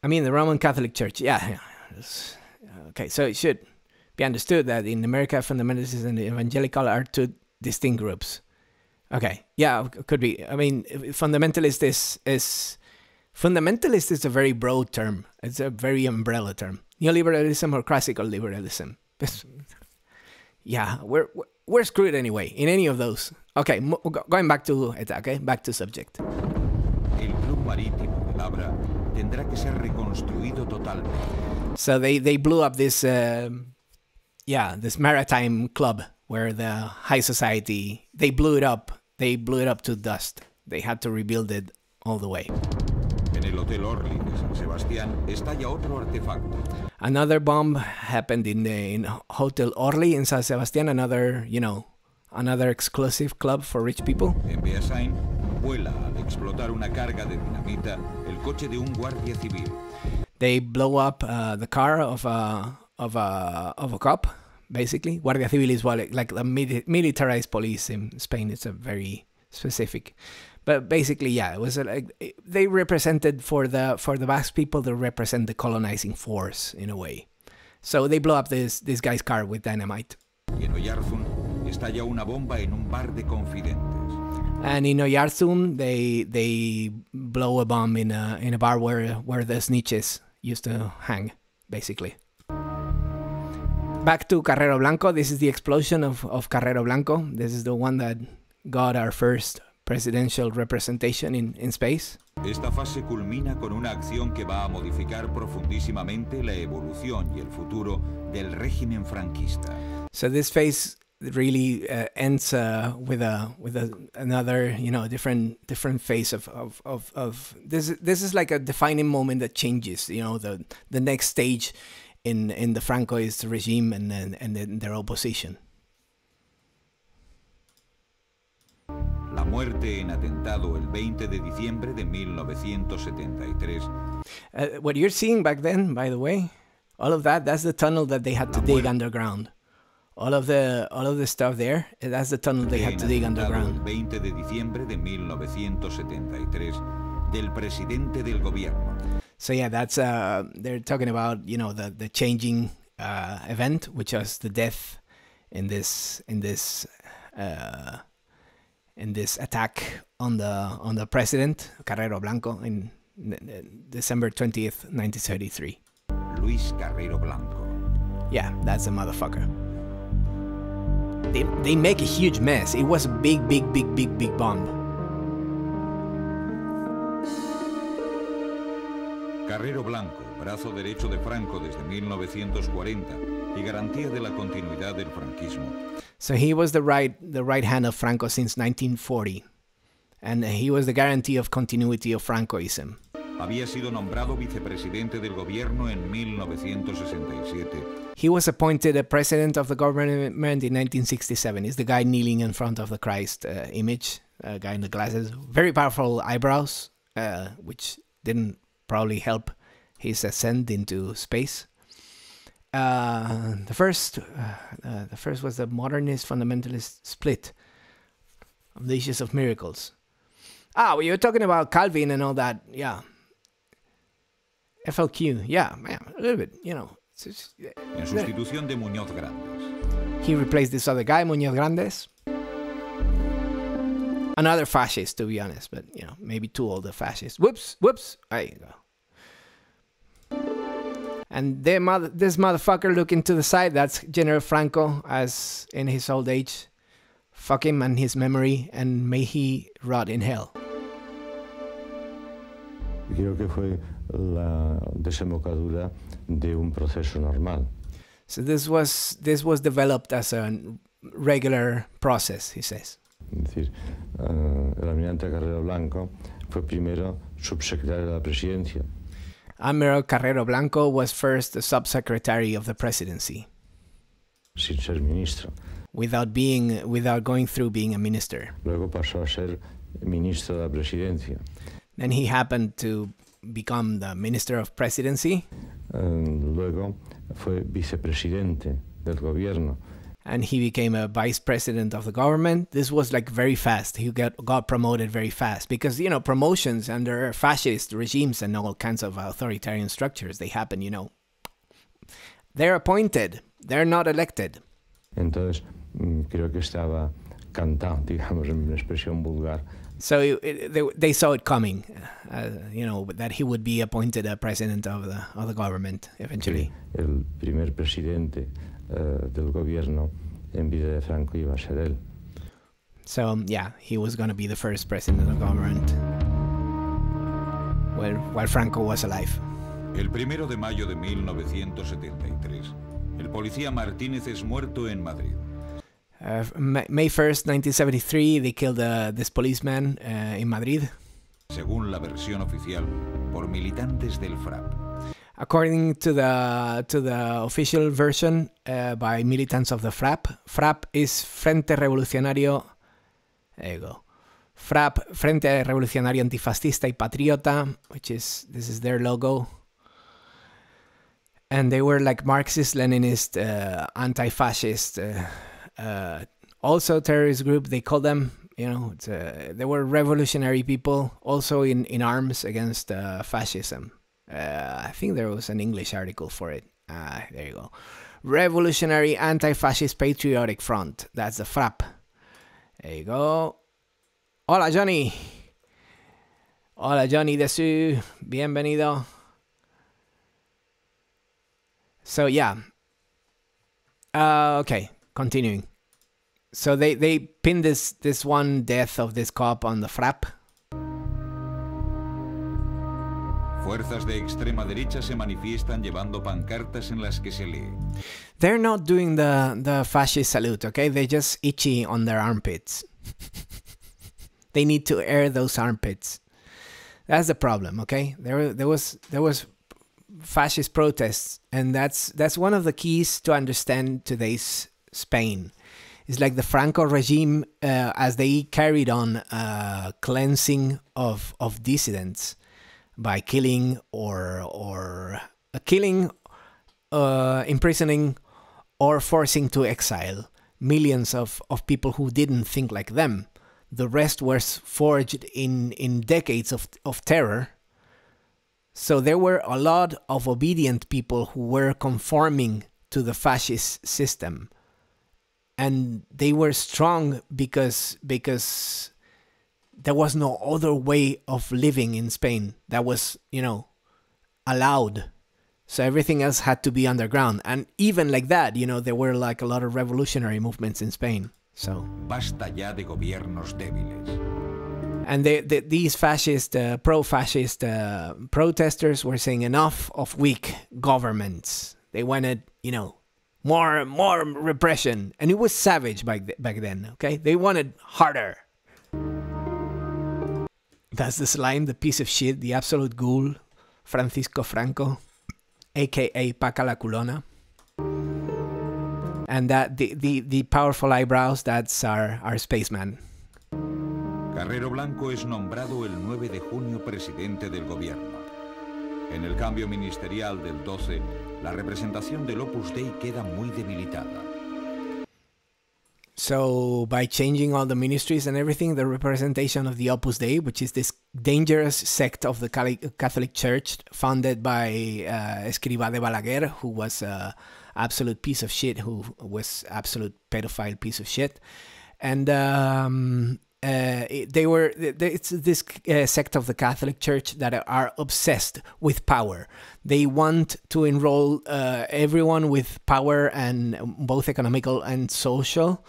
I mean, the Roman Catholic Church. Yeah, yeah. Okay, so it should be understood that in America, fundamentalists and the evangelical are two distinct groups. Okay, yeah, could be. I mean, fundamentalist is, is fundamentalist is a very broad term. It's a very umbrella term. Neoliberalism or classical liberalism. Yeah, we're we're screwed anyway in any of those. Okay, m going back to it. Okay, back to subject. El club marítimo de Labra tendrá que ser reconstruido totalmente. So they they blew up this, uh, yeah, this maritime club, where the high society, they blew it up. They blew it up to dust. They had to rebuild it all the way. En el Hotel Orly de San Sebastián estalla otro artefacto. Another bomb happened in the in Hotel Orly in San Sebastián, another, you know, another exclusive club for rich people. En Beasain vuela al explotar una carga de dinamita el coche de un guardia civil. They blow up uh, the car of a of a of a cop, basically. Guardia civil is what, like the militarized police in Spain. It's a very specific, but basically, yeah, it was a, like they represented for the for the Basque people. They represent the colonizing force in a way. So they blow up this this guy's car with dynamite. In Oyarzun, estalla una bomba en un bar de confidentes. And in Oyarzun, they they blow a bomb in a in a bar where where the snitches used to hang, basically. Back to Carrero Blanco. This is the explosion of of Carrero Blanco. This is the one that got our first presidential representation in in space. Esta fase culmina con una acción que va a modificar profundísimamente la evolución y el futuro del régimen franquista. So this phase really uh, ends uh, with a with a, another, you know, different different phase of, of of of this. This is like a defining moment that changes, you know, the the next stage in in the Francoist regime and and, and their opposition. La muerte en atentado el veinte de diciembre de mil novecientos setenta y tres. Uh, what you're seeing back then, by the way, all of that, that's the tunnel that they had to dig underground. All of the all of the stuff there, that's the tunnel they had to dig underground. veinte de diciembre de mil novecientos setenta y tres del presidente del gobierno. So yeah, that's uh they're talking about, you know, the the changing uh event, which was the death in this in this uh in this attack on the on the president Carrero Blanco in December twentieth nineteen thirty-three. Luis Carrero Blanco. Yeah, that's a motherfucker. They, they make a huge mess. It was a big, big, big, big, big bomb. Carrero Blanco, brazo derecho de Franco desde mil novecientos cuarenta y garantía de la continuidad del franquismo. So he was the right, the right hand of Franco since nineteen forty, and he was the guarantee of continuity of Francoism. Había sido nombrado vicepresidente del gobierno en mil novecientos sesenta y siete. He was appointed a president of the government in nineteen sixty-seven. Is the guy kneeling in front of the Christ uh, image, a guy in the glasses, very powerful eyebrows, uh, which didn't probably help his ascent into space. Uh, the first, uh, uh, the first was the modernist fundamentalist split of the issues of miracles. Ah, well, you're talking about Calvin and all that, yeah. F L Q, yeah, man, a little bit, you know. It's just, uh, en sustitución de Muñoz Grandes. He replaced this other guy, Muñoz Grandes. Another fascist, to be honest, but, you know, maybe two older fascists. Whoops, whoops, there you go. And their mother, this motherfucker looking to the side, that's General Franco, as in his old age. Fuck him and his memory, and may he rot in hell. Creo que fue la desembocadura de un proceso normal. So this was this was developed as a regular process, he says. Es decir, uh, el almirante Carrero Blanco fue primero subsecretario de la presidencia. Admiral Carrero Blanco was first the subsecretary of the presidency. Sin ser ministro. Without being, without going through being a minister. Luego pasó a ser ministro de la presidencia. Then he happened to become the minister of presidency. Um, luego fue vicepresidente del gobierno. And he became a vice president of the government. This was like very fast. He got, got promoted very fast because, you know, promotions under fascist regimes and all kinds of authoritarian structures, they happen, you know. They're appointed. They're not elected. Entonces, creo que estaba cantado, digamos, en una expresión vulgar. So it, it, they, they saw it coming, uh, you know, that he would be appointed a president of the, of the government eventually. El primer presidente uh, del gobierno en vida de Franco iba a ser él. So, yeah, he was going to be the first president of the government while, while Franco was alive. El primero de mayo de mil novecientos setenta y tres, el policía Martínez es muerto en Madrid. Uh, May first, nineteen seventy-three, they killed uh, this policeman uh, in Madrid. según la versión oficial, por militantes del FRAP. According to the to the official version uh, by militants of the FRAP, FRAP is Frente Revolucionario. There you go. FRAP, Frente Revolucionario Antifascista y Patriota, which is this is their logo. And they were like Marxist-Leninist, uh, anti-fascist, uh, uh, also terrorist group. They call them, you know, it's, uh, they were revolutionary people, also in in arms against uh, fascism. Uh, I think there was an English article for it. Ah, there you go. Revolutionary Anti-Fascist Patriotic Front. That's the FRAP. There you go. Hola, Johnny. Hola, Johnny Desu. Bienvenido. So, yeah. Uh, okay, continuing. So they, they pinned this, this one death of this cop on the FRAP. Fuerzas de extrema derecha se manifiestan llevando pancartas en las que se lee. They're not doing the the fascist salute, okay? They're just itchy on their armpits. They need to air those armpits. That's the problem, okay? There there was there was fascist protests, and that's that's one of the keys to understand today's Spain. It's like the Franco regime, uh, as they carried on uh, cleansing of of dissidents. By killing or or uh, killing, uh, imprisoning, or forcing to exile millions of of people who didn't think like them. The rest was forged in in decades of of terror. So there were a lot of obedient people who were conforming to the fascist system, and they were strong because because. There was no other way of living in Spain that was, you know, allowed. So everything else had to be underground. And even like that, you know, there were like a lot of revolutionary movements in Spain. So. Basta ya de gobiernos débiles. And they, they, these fascist, uh, pro-fascist uh, protesters were saying enough of weak governments. They wanted, you know, more, more repression. And it was savage back, th back then, okay? They wanted harder. That's the slime, the piece of shit, the absolute ghoul, Francisco Franco, a k a. Paca la Culona. And that the, the, the powerful eyebrows, that's our, our spaceman. Carrero Blanco es nombrado el nueve de junio presidente del gobierno. En el cambio ministerial del doce, la representación del Opus Dei queda muy debilitada. So by changing all the ministries and everything, the representation of the Opus Dei, which is this dangerous sect of the Catholic Church founded by uh, Escrivá de Balaguer, who was an absolute piece of shit, who was absolute pedophile piece of shit. And um, uh, they were, it's this uh, sect of the Catholic Church that are obsessed with power. They want to enroll uh, everyone with power, and both economical and social.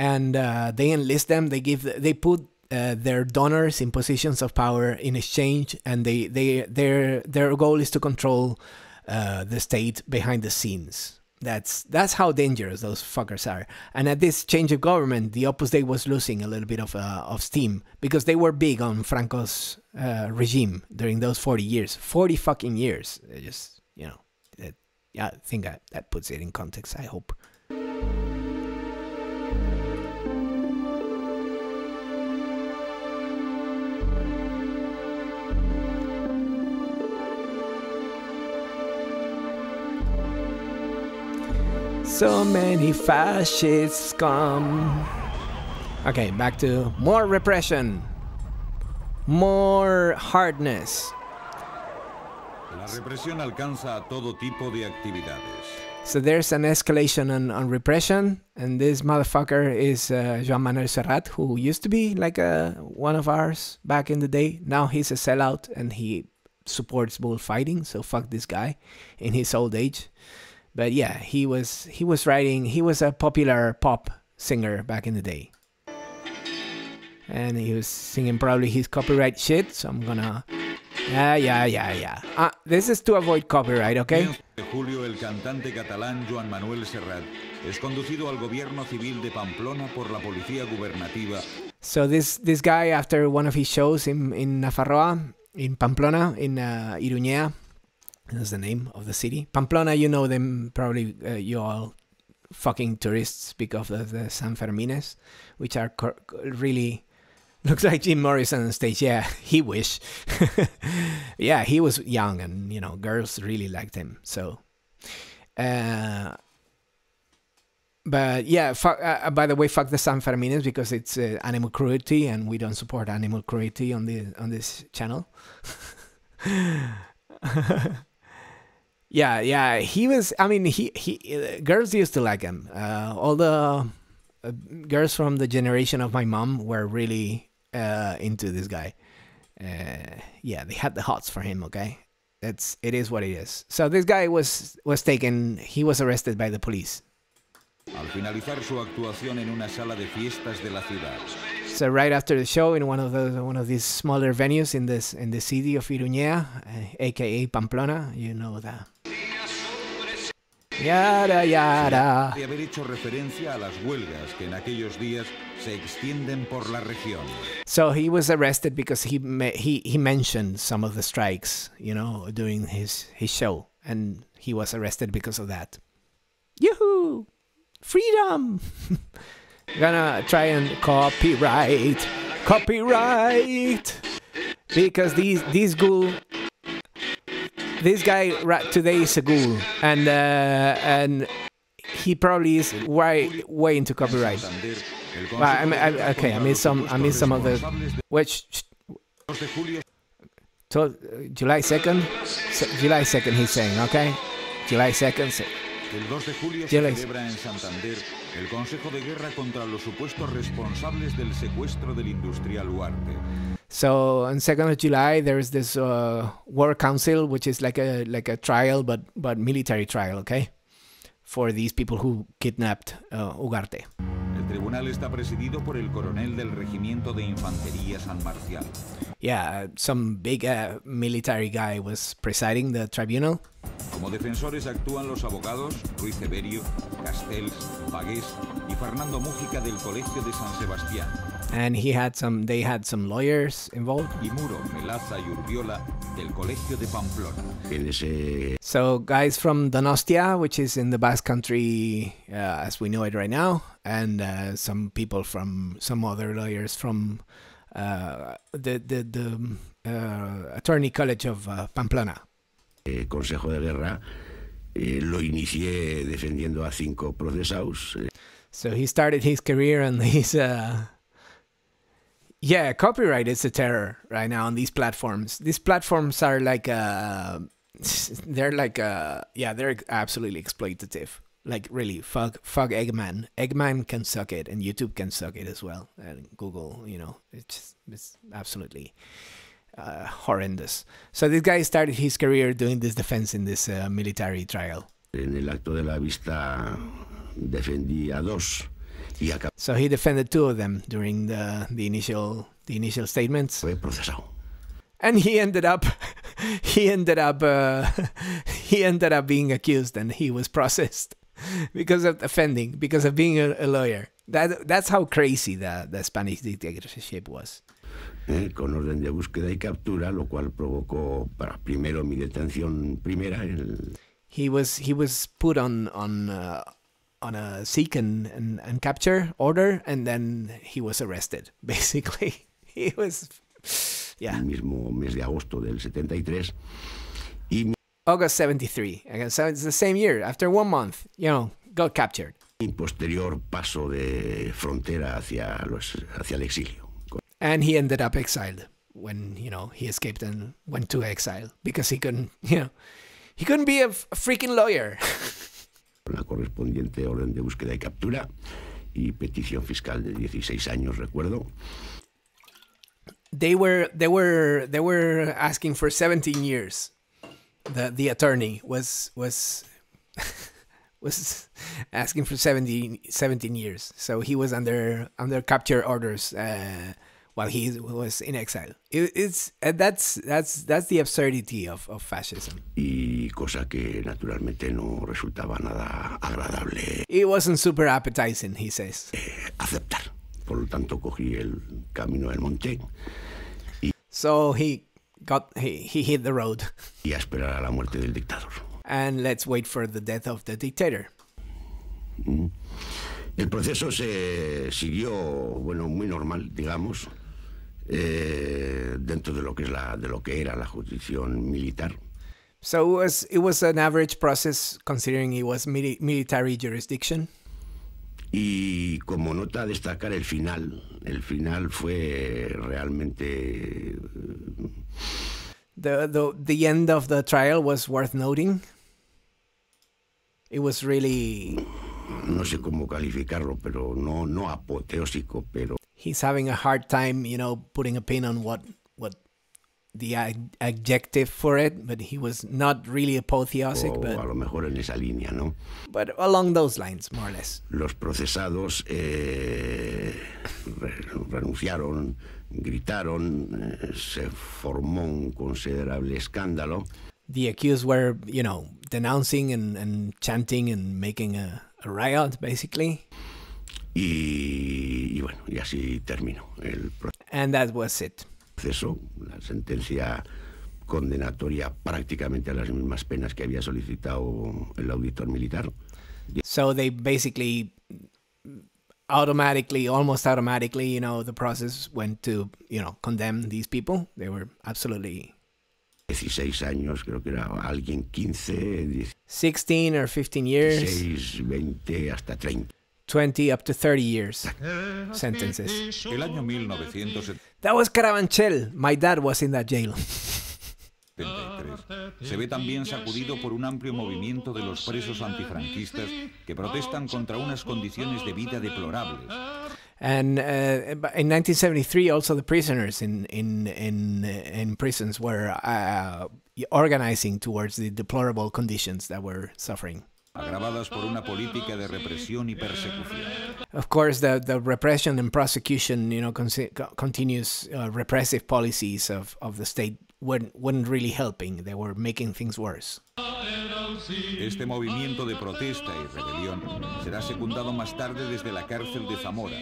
And uh, they enlist them. They give. They put uh, their donors in positions of power in exchange, and they, they their their goal is to control uh, the state behind the scenes. That's that's how dangerous those fuckers are. And at this change of government, the Opus Dei was losing a little bit of uh, of steam because they were big on Franco's uh, regime during those forty years, forty fucking years. It just, you know, it, yeah, I think I, that puts it in context. I hope. So many fascists come. Okay, back to more repression. More hardness. La represión alcanza a todo tipo de actividades. So there's an escalation on, on repression, and this motherfucker is uh, Joan Manuel Serrat, who used to be like a, one of ours back in the day. Now he's a sellout and he supports bullfighting, so fuck this guy in his old age. But yeah, he was he was writing. He was a popular pop singer back in the day, and he was singing probably his copyright shit. So I'm gonna, yeah, yeah, yeah, yeah. Ah, this is to avoid copyright, okay? De julio, el cantante catalán Joan Manuel Serrat es conducido al gobierno civil de Pamplona por la policía gubernativa So this this guy, after one of his shows in in Nafarroa, in Pamplona, in uh, Iruña, that's the name of the city. Pamplona, you know them probably. Uh, you all fucking tourists speak of the, the San Fermines, which are really looks like Jim Morrison on stage. Yeah, he wish. Yeah, he was young, and you know, girls really liked him. So. Uh, But yeah, fuck, uh, by the way, fuck the San Fermines, because it's uh, animal cruelty, and we don't support animal cruelty on the on this channel. yeah, yeah, he was. I mean, he he uh, girls used to like him. Uh, all the uh, girls from the generation of my mom were really uh, into this guy. Uh, yeah, they had the hots for him. Okay, that's it is what it is. So this guy was was taken. He was arrested by the police. Al finalizar su actuación en una sala de fiestas de la ciudad. So right after the show in one of the one of these smaller venues in this in the city of Iruña, uh, aka Pamplona, you know that. Yara yara. De haber hecho referencia a las huelgas que en aquellos días se extienden por la región. So he was arrested because he he he mentioned some of the strikes, you know, during his his show, and he was arrested because of that. Yoo-hoo! Freedom! Gonna try and copyright, copyright, because these these ghoul, this guy right today is a ghoul, and uh, and he probably is way way into copyright. But I mean, I, okay, I mean some I mean some of the which to, July second, July second he's saying, okay, July second. El dos de julio se celebra en Santander el Consejo de Guerra contra los supuestos responsables del secuestro del industrial Huarte. So on second of July there is this uh, War Council, which is like a like a trial, but but military trial, okay, for these people who kidnapped uh, Ugarte. El tribunal está presidido por el coronel del Regimiento de Infantería San Marcial. Yeah, some big uh, military guy was presiding the tribunal. Como defensores actúan los abogados Ruiz Severio, Castells, Bagués y Fernando Mújica del Colegio de San Sebastián. And he had some, they had some lawyers involved. Y Muro, Melaza y Urbiola del Colegio de Pamplona. So guys from Donostia, which is in the Basque Country uh, as we know it right now, and uh, some people from some other lawyers from uh, the the, the uh, Attorney College of uh, Pamplona. Consejo de Guerra, eh, lo inicié defendiendo a cinco procesados. So he started his career and his uh, yeah, copyright is a terror right now on these platforms. These platforms are like uh, they're like uh, yeah, they're absolutely exploitative. Like really, fuck, fuck Eggman. Eggman can suck it, and YouTube can suck it as well, and Google. You know, it's it's absolutely. Uh, horrendous. So this guy started his career doing this defense in this uh, military trial. En el acto de la vista defendí a dos. Y acabé. So he defended two of them during the the initial the initial statements. Fue procesado. And he ended up he ended up uh, he ended up being accused, and he was processed because of offending, because of being a, a lawyer. That that's how crazy the the Spanish dictatorship was. Eh, con orden de búsqueda y captura, lo cual provocó para primero mi detención primera. El... He was he was put on on uh, on a seek and, and and capture order, and then he was arrested. Basically, he was yeah. El mismo mes de agosto del setenta y tres. Y... August seventy-three. Again, so it's the same year. After one month, you know, got captured. Y posterior paso de frontera hacia los hacia el exilio. And he ended up exiled when, you know, he escaped and went to exile because he couldn't, you know, he couldn't be a, a freaking lawyer. La correspondiente orden de búsqueda y captura y petición fiscal de dieciséis años, recuerdo. They were they were they were asking for seventeen years. The the attorney was was was asking for seventeen years. So he was under under capture orders uh while he was in exile. It, it's that's that's that's the absurdity of, of fascism. Y cosa que naturalmente no resultaba nada agradable. It wasn't super appetizing, he says. Eh, aceptar. Por lo tanto, cogí el camino del monte. Y so he got he, he hit the road. Y a esperar a la muerte del dictador. And let's wait for the death of the dictator. Mm. El proceso se siguió, bueno, muy normal, digamos, eh, dentro de lo que es la de lo que era la jurisdicción militar. So it was it was an average process considering it was mili military jurisdiction. Y como nota a destacar el final. El final fue realmente. The, the the end of the trial was worth noting. It was really. No sé cómo calificarlo, pero no no apoteósico, pero. He's having a hard time, you know, putting a pin on what what the adjective for it, but he was not really apotheosic. O but, a lo mejor en esa línea, ¿no? But along those lines, more or less. Los procesados eh, renunciaron, gritaron, eh, se formó un considerable escándalo. The accused were, you know, denouncing and, and chanting and making a, a riot, basically. Y, y bueno, y así terminó el proceso. And that was it. Proceso, la sentencia condenatoria prácticamente a las mismas penas que había solicitado el auditor militar. So they basically automatically, almost automatically, you know, the process went to, you know, condemn these people. They were absolutely... dieciséis años, creo que era alguien quince... sixteen or fifteen years. dieciséis, veinte, hasta treinta. twenty up to thirty years sentences. El año mil novecientos setenta y tres. That was Carabanchel. My dad was in that jail. Se ve también sacudido por un amplio movimiento de los presos antifranquistas que protestan contra unas condiciones de vida deplorables. And uh, in nineteen seventy-three, also the prisoners in in in in prisons were uh, organizing towards the deplorable conditions that were suffering. Agravadas por una política de represión y persecución. Of course, the, the repression and prosecution, you know, con continuous uh, repressive policies of, of the state weren't, weren't really helping. They were making things worse. Este movimiento de protesta y rebelión será secundado más tarde desde la cárcel de Zamora.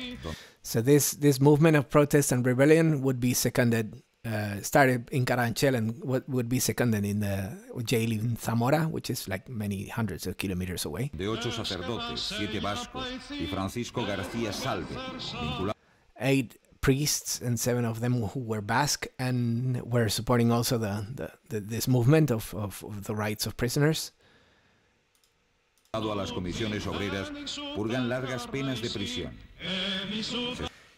So this, this movement of protest and rebellion would be seconded, uh, started in Carabanchel and what would be seconded in the jail in Zamora, which is like many hundreds of kilometers away. De ocho sacerdotes, siete vascos y Francisco García Salve. Eight priests and seven of them who were Basque and were supporting also the, the, the this movement of, of, of the rights of prisoners. A las comisiones obreras purgan largas penas de prisión.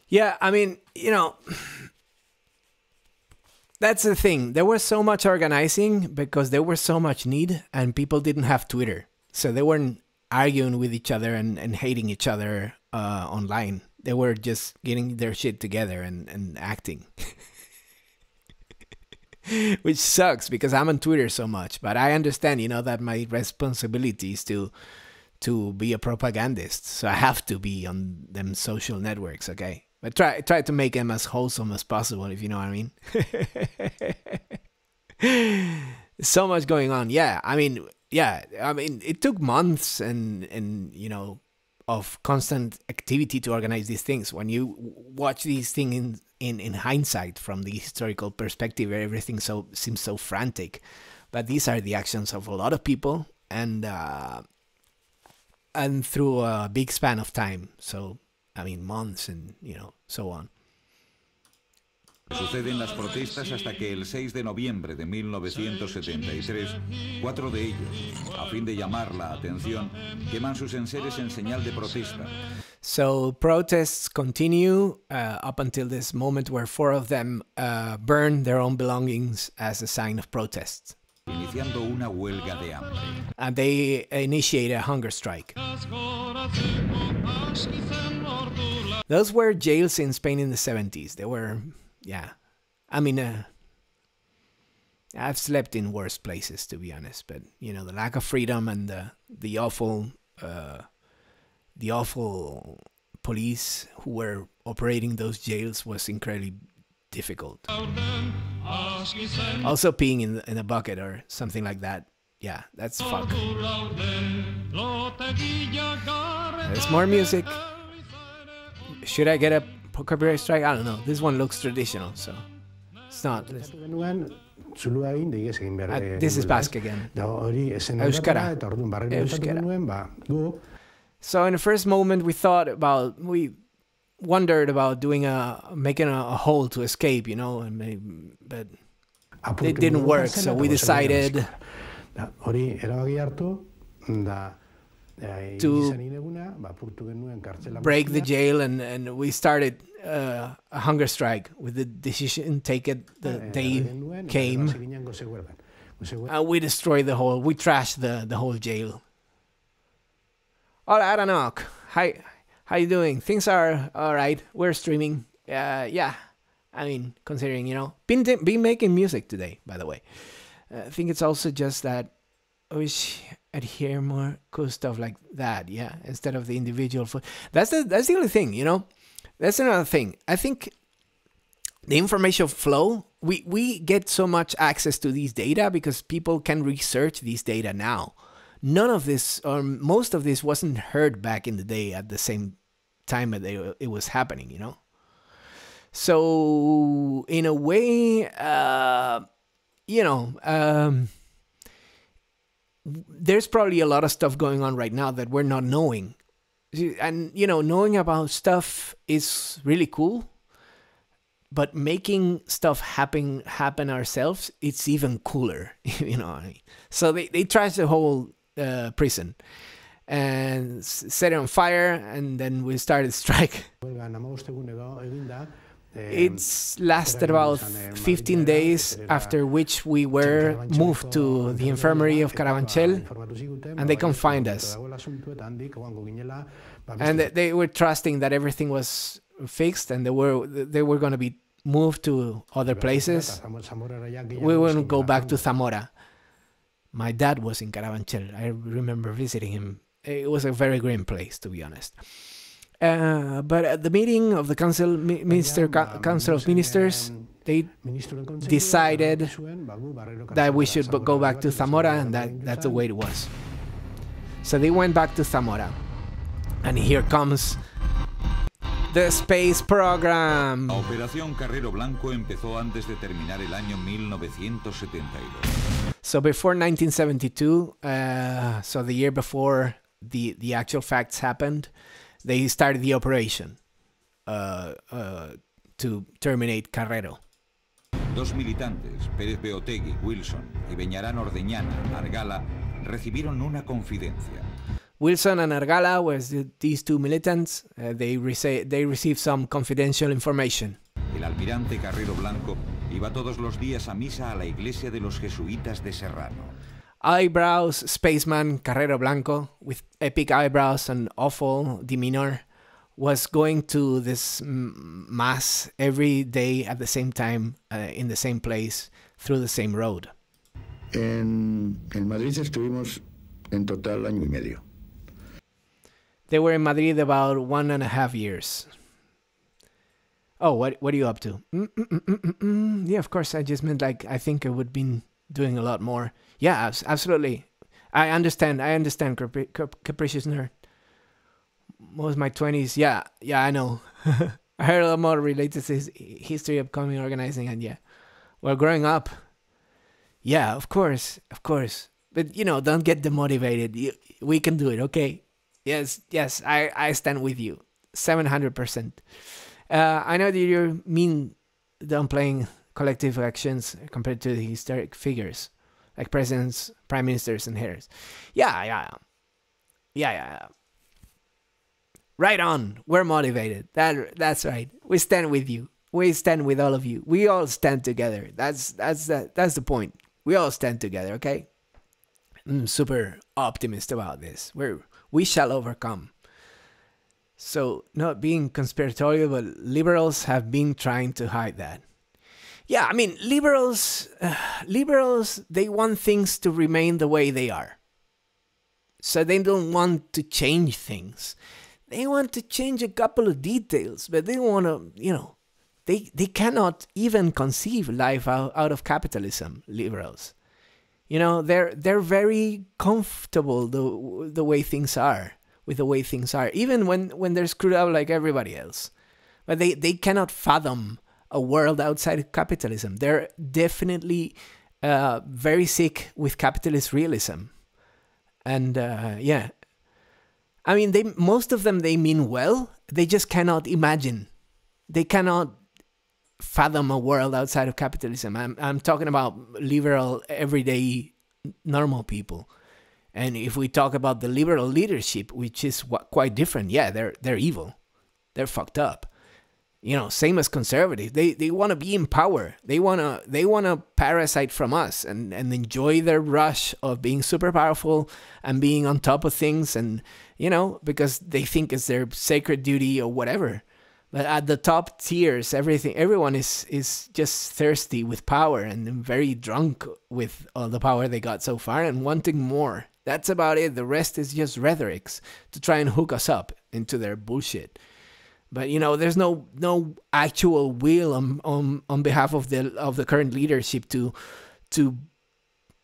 Yeah, I mean, you know. That's the thing. There was so much organizing because there was so much need and people didn't have Twitter. So they weren't arguing with each other and, and hating each other uh, online. They were just getting their shit together and, and acting. Which sucks because I'm on Twitter so much. But I understand, you know, that my responsibility is to, to be a propagandist. So I have to be on them social networks, okay? But try try to make them as wholesome as possible, if you know what I mean. So much going on. Yeah, I mean, yeah, I mean, it took months and and you know, of constant activity to organize these things. When you watch these things in in, in hindsight from the historical perspective, everything so seems so frantic. But these are the actions of a lot of people, and uh, and through a big span of time. So. I mean, months and, you know, so on. Suceden las protestas hasta que el seis de noviembre de mil novecientos setenta y tres, cuatro de ellos, a fin de llamar la atención, queman sus enseres en señal de protesta. So protests continue uh, up until this moment where four of them uh, burn their own belongings as a sign of protest. Iniciando una huelga de hambre. And they initiate a hunger strike. Those were jails in Spain in the seventies. They were, yeah. I mean, uh, I've slept in worse places, to be honest. But, you know, the lack of freedom and the, the awful, uh, the awful police who were operating those jails was incredibly difficult. Also peeing in, in a bucket or something like that. Yeah, that's fuck. There's more music. Should I get a copyright strike? I don't know. This one looks traditional, so it's not. This, uh, this is Basque again. Euskara. Euskara. So in the first moment, we thought about we wondered about doing a making a, a hole to escape, you know, and maybe, but it didn't work. So we decided to break the jail, and, and we started uh, a hunger strike with the decision taken the day came. And we destroyed the whole, we trashed the, the whole jail. Hola, Aranok. Hi, how you doing? Things are all right. We're streaming. Uh, yeah, I mean, considering, you know, been, been making music today, by the way. Uh, I think it's also just that I wish I'd hear more cool stuff like that, yeah, instead of the individual. Fo that's, the, that's the only thing, you know? That's another thing. I think the information flow, we, we get so much access to these data because people can research these data now. None of this, or most of this, wasn't heard back in the day at the same time that they, it was happening, you know? So, in a way, uh, you know... Um, there's probably a lot of stuff going on right now that we're not knowing. And, you know, knowing about stuff is really cool, but making stuff happen happen ourselves, it's even cooler, you know what I mean? So they, they trashed the whole uh, prison and set it on fire, and then we started strike. It's lasted about fifteen days, after which we were moved to the infirmary of Carabanchel, and they confined us. And they were trusting that everything was fixed and they were, they were going to be moved to other places. We wouldn't go back to Zamora. My dad was in Carabanchel. I remember visiting him. It was a very grim place, to be honest. Uh, but at the meeting of the Council, mi Minister, Co Council of Ministers, they decided that we should go back to Zamora, and that, that's the way it was. So they went back to Zamora. And here comes the space program. Operación Carrero Blanco empezó antes de terminar el año mil novecientos setenta y dos. So before nineteen seventy-two, uh, so the year before the, the actual facts happened, they started the operation uh, uh, to terminate Carrero. Dos militantes, Pérez Beotegui, Wilson y Beñarán Ordeñana, Argala, recibieron una confidencia. Wilson and Argala were the, these two militants. Uh, they, re they received some confidential information. El almirante Carrero Blanco iba todos los días a misa a la iglesia de los jesuitas de Serrano. Eyebrows, spaceman Carrero Blanco, with epic eyebrows and awful demeanor, was going to this mass every day at the same time, uh, in the same place, through the same road. En, en Madrid estuvimos en total año y medio. They were in Madrid about one and a half years. Oh, what what are you up to? Mm -mm -mm -mm -mm -mm. Yeah, of course, I just meant like I think I would be doing a lot more. Yeah, absolutely. I understand. I understand, Capri Capricious Nerd. Most of my twenties. Yeah, yeah, I know. I heard a lot more related to his history of community organizing, and yeah, well, growing up. Yeah, of course, of course. But you know, don't get demotivated. You, we can do it. Okay. Yes, yes. I I stand with you, seven hundred percent. I know that you mean downplaying collective actions compared to the historic figures, like presidents, prime ministers, and heirs. Yeah, yeah, yeah, yeah. Right on. We're motivated. That that's right. We stand with you. We stand with all of you. We all stand together. That's that's that, that's the point. We all stand together. Okay. I'm super optimist about this. We're we shall overcome. So, not being conspiratorial, but liberals have been trying to hide that. Yeah, I mean, liberals, uh, liberals, they want things to remain the way they are. So they don't want to change things. They want to change a couple of details, but they want to, you know, they, they cannot even conceive life out, out of capitalism, liberals. You know, they're, they're very comfortable the, the way things are, with the way things are, even when, when they're screwed up like everybody else. But they, they cannot fathom a world outside of capitalism. They're definitely uh, very sick with capitalist realism. And uh, yeah, I mean, they most of them, they mean well, they just cannot imagine. They cannot fathom a world outside of capitalism. I'm, I'm talking about liberal, everyday, normal people. And if we talk about the liberal leadership, which is what, quite different, yeah, they're, they're evil. They're fucked up. You know, same as conservatives. They, they want to be in power. They want to they want to parasite from us and, and enjoy their rush of being super powerful and being on top of things. And, you know, because they think it's their sacred duty or whatever. But at the top tiers, everything, everyone is, is just thirsty with power and very drunk with all the power they got so far and wanting more. That's about it. The rest is just rhetorics to try and hook us up into their bullshit. But, you know, there's no, no actual will on, on, on behalf of the, of the current leadership to, to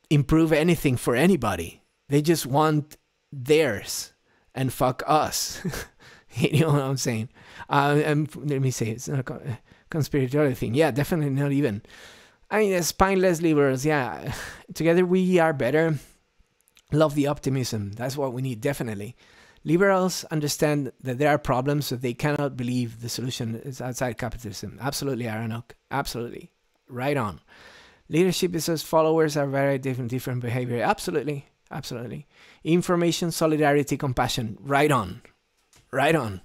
improve anything for anybody. They just want theirs and fuck us. You know what I'm saying? Uh, and let me say, it's not a conspiratorial thing. Yeah, definitely not even. I mean, as spineless liberals, yeah. Together we are better. Love the optimism. That's what we need, definitely. Liberals understand that there are problems that they cannot believe the solution is outside capitalism. Absolutely, Aronok. Absolutely. Right on. Leadership is as followers are very different, different behavior. Absolutely. Absolutely. Information, solidarity, compassion. Right on. Right on.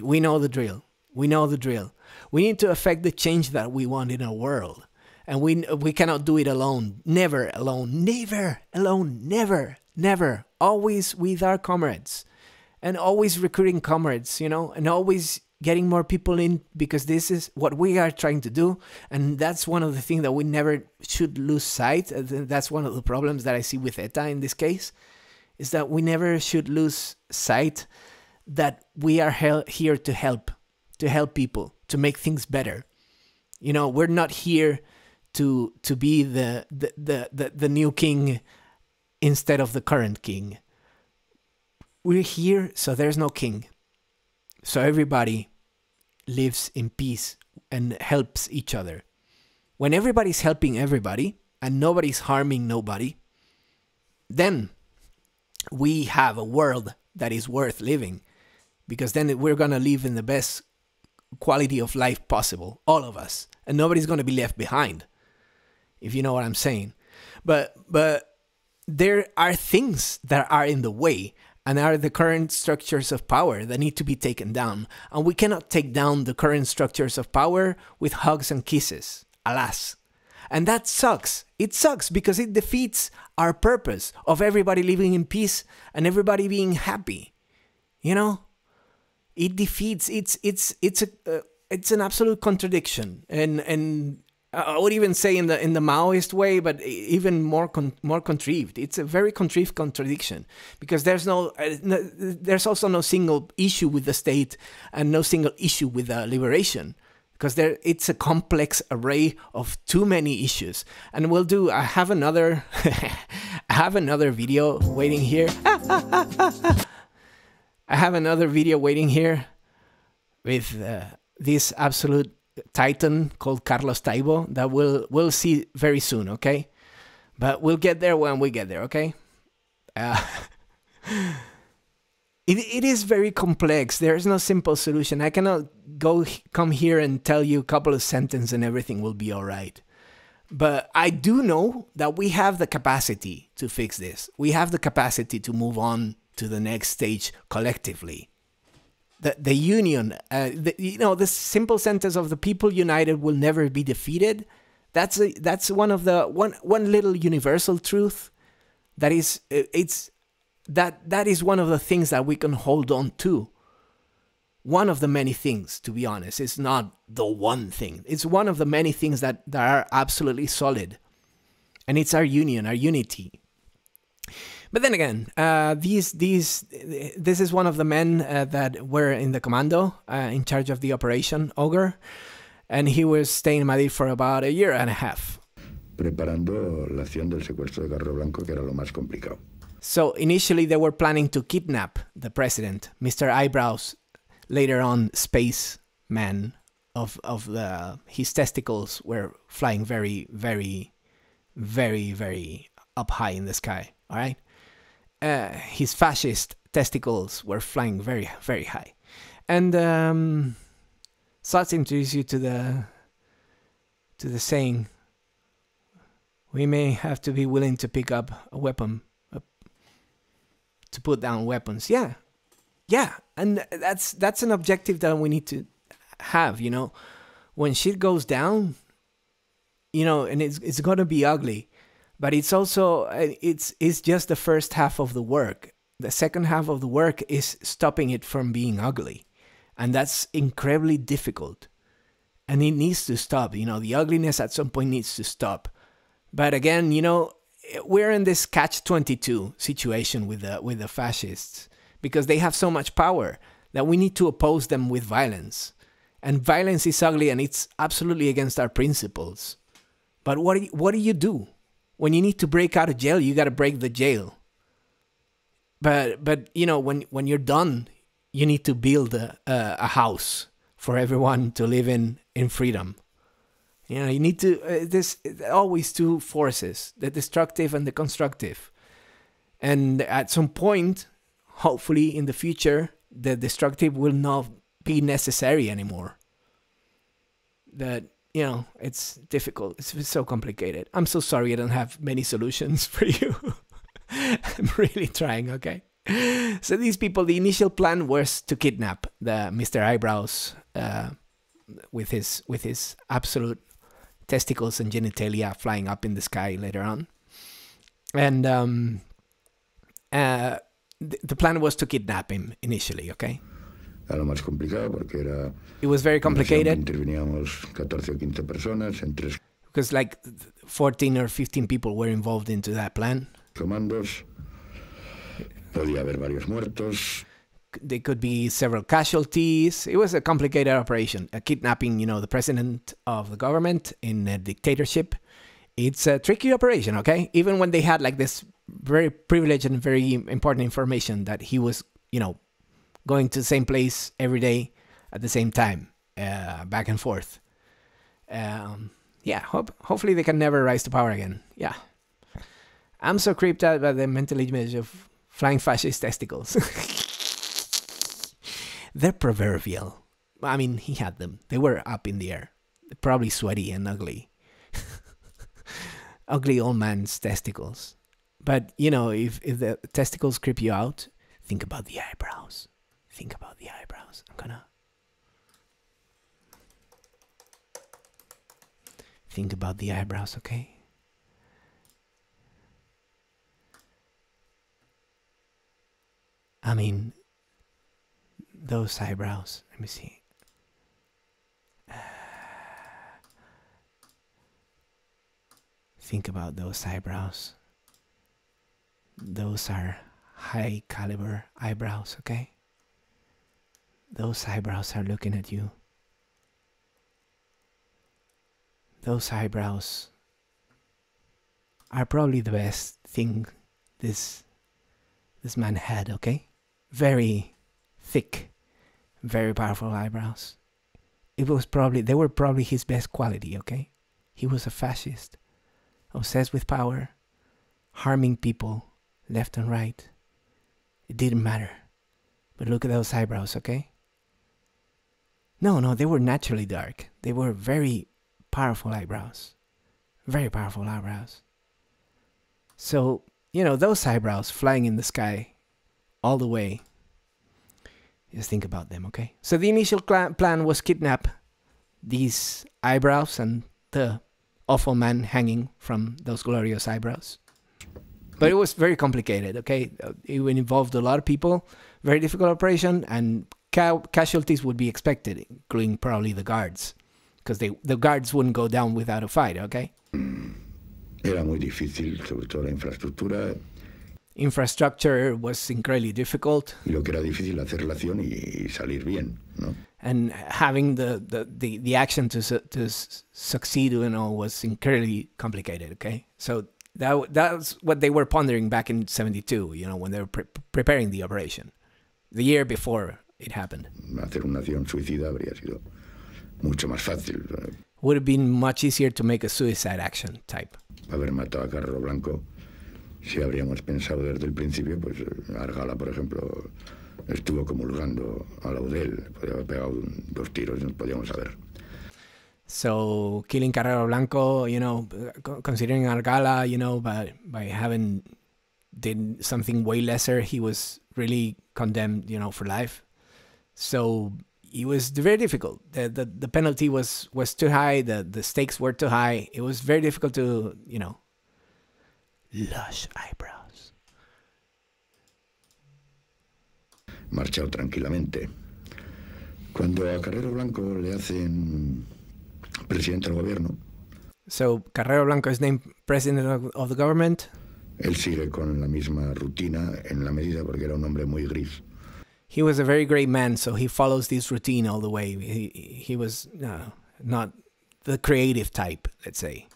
We know the drill. We know the drill. We need to affect the change that we want in our world. And we, we cannot do it alone. Never alone. Never alone. Never. Never. Always with our comrades. And always recruiting comrades, you know. And always getting more people in, because this is what we are trying to do. And that's one of the things that we never should lose sight. That's one of the problems that I see with E T A in this case. Is that we never should lose sight that we are here to help, to help people, to make things better. You know, we're not here to to be the the the, the, the new king instead of the current king. We're here so there's no king, so everybody lives in peace and helps each other. When everybody's helping everybody and nobody's harming nobody, then we have a world that is worth living. Because then we're going to live in the best quality of life possible, all of us. And nobody's going to be left behind, if you know what I'm saying. But, but there are things that are in the way and are the current structures of power that need to be taken down. And we cannot take down the current structures of power with hugs and kisses, alas. And that sucks. It sucks because it defeats our purpose of everybody living in peace and everybody being happy, you know? It defeats. It's it's it's a uh, it's an absolute contradiction, and and I would even say in the in the Maoist way, but even more con more contrived. It's a very contrived contradiction because there's no, uh, no there's also no single issue with the state and no single issue with uh, liberation, because there it's a complex array of too many issues. And we'll do. I have another I have another video waiting here. I have another video waiting here with uh, this absolute titan called Carlos Taibo that we'll, we'll see very soon, okay? But we'll get there when we get there, okay? Uh, it, it is very complex. There is no simple solution. I cannot go come here and tell you a couple of sentences and everything will be all right. But I do know that we have the capacity to fix this. We have the capacity to move on to the next stage collectively. The, the union, uh, the, you know, this simple sentence of the people united will never be defeated. That's a, that's one of the one one little universal truth that is it's that that is one of the things that we can hold on to. One of the many things, to be honest, it's not the one thing. It's one of the many things that, that are absolutely solid, and it's our union, our unity. But then again, uh, these these this is one of the men uh, that were in the commando, uh, in charge of the operation Ogre, and he was staying in Madrid for about a year and a half. Preparando la acción del secuestro de Carro Blanco, que era lo más complicado. So initially they were planning to kidnap the president, Mister Eyebrows, later on Space, man of of the his testicles were flying very, very, very, very up high in the sky. All right, uh, his fascist testicles were flying very, very high, and um, so that's introduce you to the to the saying. We may have to be willing to pick up a weapon, uh, to put down weapons. Yeah, yeah, and that's that's an objective that we need to have. You know, when shit goes down, you know, and it's it's gonna be ugly, but it's also it's it's just the first half of the work. The second half of the work is stopping it from being ugly, and that's incredibly difficult. And it needs to stop. You know, the ugliness at some point needs to stop. But again, you know, we're in this catch twenty-two situation with the, with the fascists, because they have so much power that we need to oppose them with violence. And violence is ugly and it's absolutely against our principles. But what do you, what do you do? When you need to break out of jail, you got to break the jail. But, but you know, when, when you're done, you need to build a, a, a house for everyone to live in in freedom. You know, you need to, uh, there's always two forces, the destructive and the constructive. And at some point, hopefully in the future, the destructive will not be necessary anymore. That, you know, it's difficult. It's, it's so complicated. I'm so sorry I don't have many solutions for you. I'm really trying, okay? So these people, the initial plan was to kidnap the Mister Eyebrows uh, with his with his absolute testicles and genitalia flying up in the sky later on. And um, uh, th the plan was to kidnap him initially, okay? It was very complicated. Because like fourteen or fifteen people were involved into that plan. There could be several casualties. It was a complicated operation. A kidnapping, you know, the president of the government in a dictatorship. It's a tricky operation, okay? Even when they had like this very privileged and very important information that he was, you know, going to the same place every day at the same time, uh, back and forth. Um, yeah, hope, hopefully they can never rise to power again. Yeah. I'm so creeped out by the mental image of flying fascist testicles. They're proverbial. I mean, he had them. They were up in the air. Probably sweaty and ugly. Ugly old man's testicles. But, you know, if, if the testicles creep you out, think about the eyebrows. Think about the eyebrows. I'm gonna... Think about the eyebrows, okay? I mean, those eyebrows. Let me see. Uh, think about those eyebrows. Those are high caliber eyebrows, okay? Those eyebrows are looking at you. Those eyebrows are probably the best thing this this man had, okay? Very thick, very powerful eyebrows. It was probably, they were probably his best quality, okay? He was a fascist, obsessed with power, harming people left and right. It didn't matter. But look at those eyebrows, okay? No, no, they were naturally dark. They were very powerful eyebrows. Very powerful eyebrows. So, you know, those eyebrows flying in the sky all the way. Just think about them, okay? So the initial plan was kidnap these eyebrows and the awful man hanging from those glorious eyebrows. But it was very complicated, okay? It involved a lot of people, very difficult operation, and ca casualties would be expected, including probably the guards, because they the guards wouldn't go down without a fight, okay? Era muy difícil, sobre todo la infraestructura. Infrastructure was incredibly difficult. Y lo que era difícil hacer relación y salir bien, ¿no? And having the the the, the action to su to succeed, you know, was incredibly complicated. Okay, so that that's what they were pondering back in seventy-two. You know, when they were pre preparing the operation, the year before it happened. Hacer una acción suicida habría sido mucho más fácil. Would it be much easier to make a suicide action type? Haber matado a Carlos Blanco, si habríamos pensado desde el principio, pues Argala, por ejemplo, estuvo comulgando a Laudel, podía haber pegado dos tiros, no podíamos saber. So killing Carrero Blanco, you know, considering Argala, you know, by by having did something way lesser, he was really condemned, you know, for life. So it was very difficult. The, the, the penalty was, was too high. The, the stakes were too high. It was very difficult to, you know, lush eyebrows. Marchado tranquilamente. Cuando a Carrero Blanco le hacen presidente del gobierno. So Carrero Blanco is named president of the government. Él sigue con la misma rutina en la medida porque era un hombre muy gris. He was a very great man, so he follows this routine all the way. He, he was uh, not the creative type, let's say.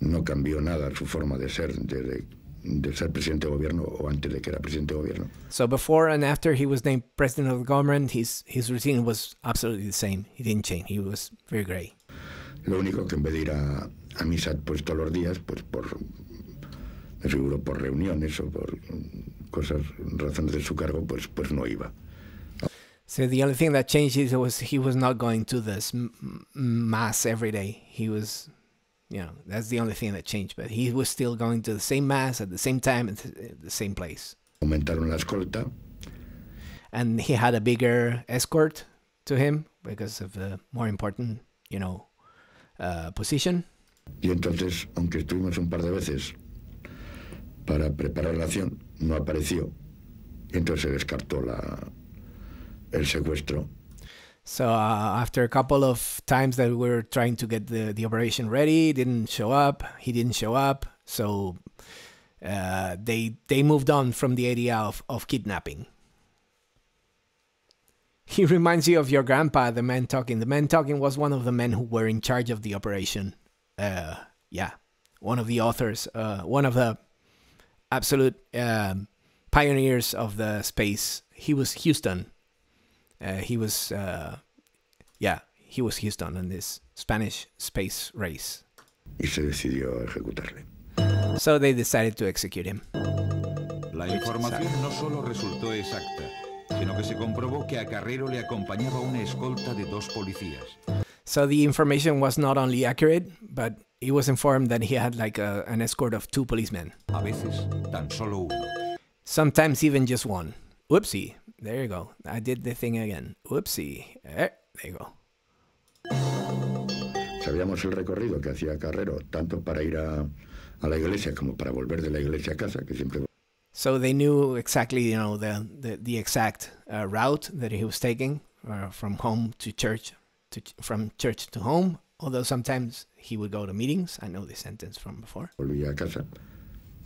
No cambió nada su forma de ser desde de ser presidente de gobierno o antes de que era presidente de gobierno. So before and after he was named president of the government, his his routine was absolutely the same. He didn't change. He was very great. Lo único que en vez de ir a, a misa pues todos los días, pues por seguro por reuniones o por cosas razones de su cargo, pues pues no iba. So the only thing that changed was he was not going to this mass every day. He was, you know, that's the only thing that changed. But he was still going to the same mass at the same time at the same place. Aumentaron la escolta. And he had a bigger escort to him because of the more important, you know, uh, position. Y entonces, aunque estuvimos un par de veces para preparar la acción, no apareció. Entonces se descartó la el secuestro. So uh, after a couple of times that we were trying to get the, the operation ready, didn't show up, he didn't show up, so uh, they they moved on from the idea of, of kidnapping. He reminds you of your grandpa, the man talking. The man talking was one of the men who were in charge of the operation. Uh, yeah, one of the authors, uh, one of the absolute uh, pioneers of the space. He was Houston. Uh, he was, uh, yeah, he was Houston in this Spanish space race. Y se decidió ejecutarle. So they decided to execute him. La información no solo resultó exacta, sino que se comprobó que a Carrero le acompañaba una escolta de dos policías. So the information was not only accurate, but he was informed that he had like a, an escort of two policemen. A veces, tan solo uno. Sometimes even just one. Whoopsie. There you go. I did the thing again. Whoopsie. Eh, there you go. Sabíamos el recorrido que hacía Carrero, tanto para ir a, a la iglesia como para volver de la iglesia a casa, que siempre. So they knew exactly, you know, the the, the exact uh, route that he was taking uh, from home to church, to from church to home. Although sometimes he would go to meetings. I know this sentence from before. Volvía a casa.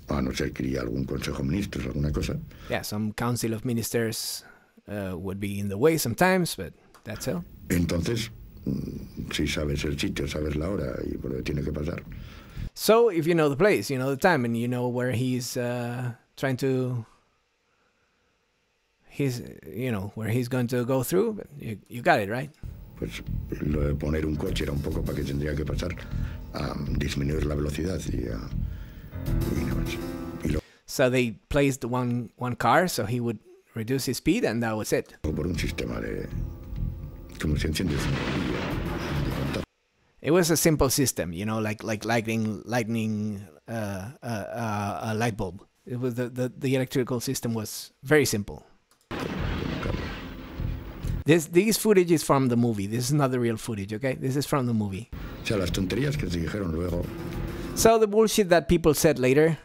A no ser que iría algún consejo de ministros, alguna cosa. Yeah, some council of ministers uh, would be in the way sometimes, but that's all. Entonces, si sabes el sitio, sabes la hora y por lo tiene que pasar. So, if you know the place, you know the time, and you know where he's uh, trying to, he's, you know, where he's going to go through, but you, you got it, right? Pues lo de poner un coche era un poco para que tendría que pasar a disminuir la velocidad y a. So they placed one one car so he would reduce his speed, and that was it. It was a simple system, you know, like like lightning lightning uh, uh, uh, a light bulb. It was the, the the electrical system was very simple. This these footage is from the movie. This is not the real footage, okay? This is from the movie. So the bullshit that people said later.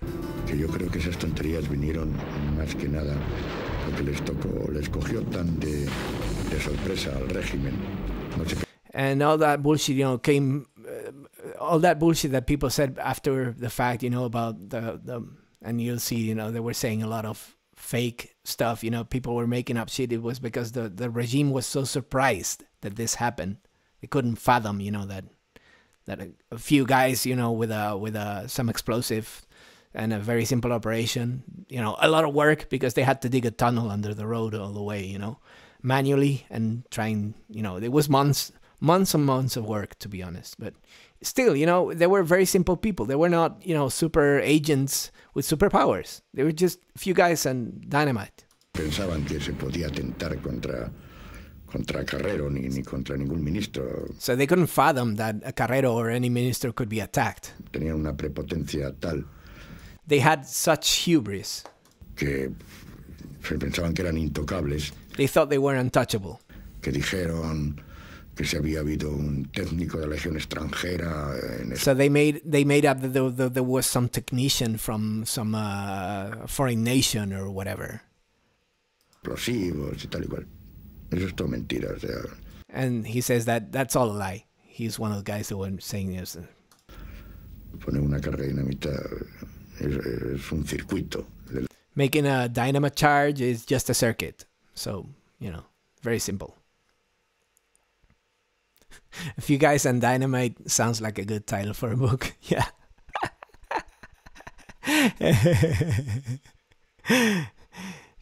Yo creo que esas tonterías vinieron más que nada porque les tocó, les cogió tan de, de sorpresa al régimen. No sé. And all that bullshit, you know, came. Uh, all that bullshit that people said after the fact, you know, about the, the, and you'll see, you know, they were saying a lot of fake stuff. You know, people were making up shit. It was because the the regime was so surprised that this happened. They couldn't fathom, you know, that. That a, a few guys, you know, with a with a some explosive and a very simple operation, you know, a lot of work because they had to dig a tunnel under the road all the way, you know, manually and trying, you know, it was months months and months of work, to be honest. But still, you know, they were very simple people. They were not, you know, super agents with superpowers. They were just a few guys and dynamite. Pensaban que se podía atentar contra contra Carrero ni, ni contra ningún ministro. So they couldn't fathom that a Carrero or any minister could be attacked. Tenían una prepotencia tal. They had such hubris. Que se pensaban que eran intocables. They thought they were untouchable. Que dijeron que si había habido un técnico de la legión extranjera. En so they made they made up that there, that there was some technician from some uh, foreign nation or whatever. Explosivos y tal y cual. Eso es todo mentira. O sea. And he says that that's all a lie. He's one of the guys who were saying this. Poner una carga dinamita es, es un circuito. Making a dynamite charge is just a circuit. So, you know, very simple. A few guys and dynamite sounds like a good title for a book. Yeah.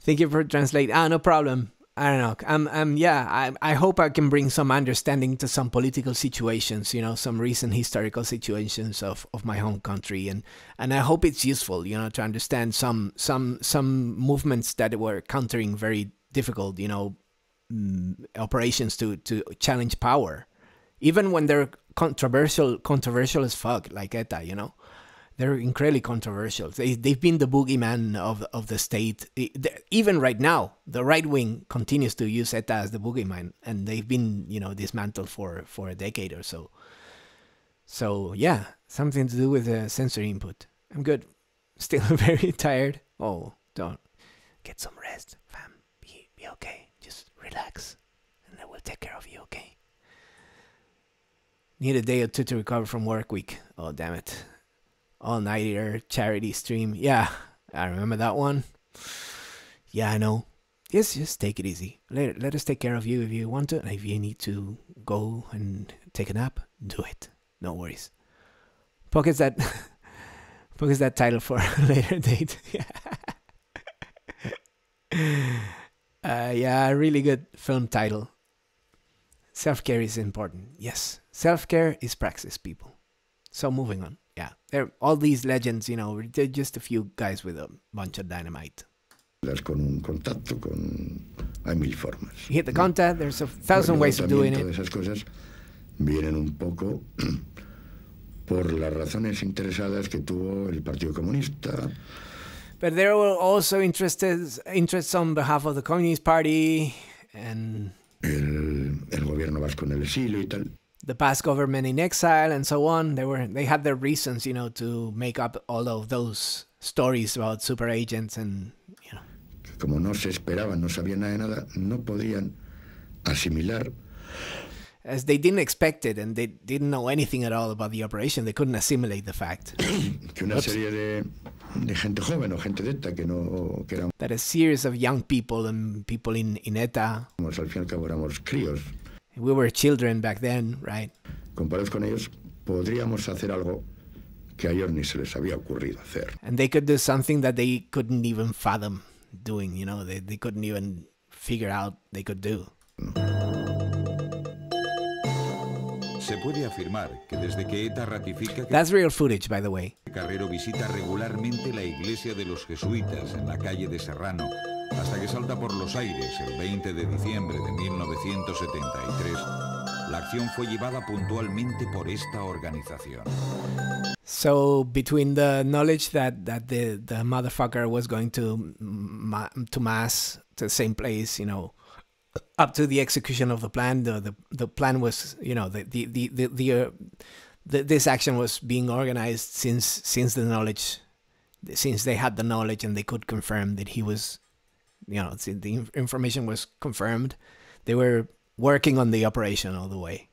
Thank you for translating. Ah, no problem. I don't know. I'm, I'm, yeah, I, I hope I can bring some understanding to some political situations, you know, some recent historical situations of, of my home country. And, and I hope it's useful, you know, to understand some, some, some movements that were countering very difficult, you know, operations to, to challenge power. Even when they're controversial, controversial as fuck, like ETA, you know, they're incredibly controversial. They, they've been the boogeyman of, of the state. Even right now, the right wing continues to use ETA as the boogeyman, and they've been, you know, dismantled for, for a decade or so. So, yeah, something to do with the sensory input. I'm good. Still very tired. Oh, don't. Get some rest, fam. Be, be okay. Just relax, and I will take care of you, okay? Need a day or two to recover from work week. Oh, damn it. All-nighter charity stream. Yeah, I remember that one. Yeah, I know. Yes, just take it easy. Let, let us take care of you if you want to. And if you need to go and take a nap, do it. No worries. Pockets that, pockets that title for a later date. Yeah. Uh, yeah, really good film title. Self-care is important. Yes, self-care is praxis, people. So moving on. Yeah, they're, all these legends, you know, they're just a few guys with a bunch of dynamite. Con un contacto, con... Hay mil formas. You hit the contact, there's a thousand ways of doing it. Esas cosas vienen un poco por las razones interesadas que tuvo el Partido Comunista. But there were also interests interests on behalf of the Communist Party and... El, el gobierno vasco en el exilio y tal. The past government in exile and so on. They were they had their reasons, you know, to make up all of those stories about super agents and, you know. Como no se esperaban, no sabían nada de nada, no podían asimilar. As they didn't expect it and they didn't know anything at all about the operation, they couldn't assimilate the fact. Que una serie de, de gente joven o gente de ETA que no que eran. That a series of young people and people in in ETA. Al fin y al cabo éramos críos. We were children back then, right? Comparados con ellos, podríamos hacer algo que a ellos ni se les había ocurrido hacer. And they could do something that they couldn't even fathom doing, you know, they, they couldn't even figure out they could do. Se puede afirmar que desde que ETA ratifica... That's real footage, by the way. Carrero visita regularmente la iglesia de los jesuitas en la calle de Serrano, hasta que salta por los aires el veinte de diciembre de mil novecientos setenta y tres, la acción fue llevada puntualmente por esta organización. So between the knowledge that that the the motherfucker was going to ma to mass to the same place, you know, up to the execution of the plan, the the, the plan was, you know, the the the the, the, uh, the this action was being organized since since the knowledge, since they had the knowledge and they could confirm that he was. You know, the information was confirmed. They were working on the operation all the way.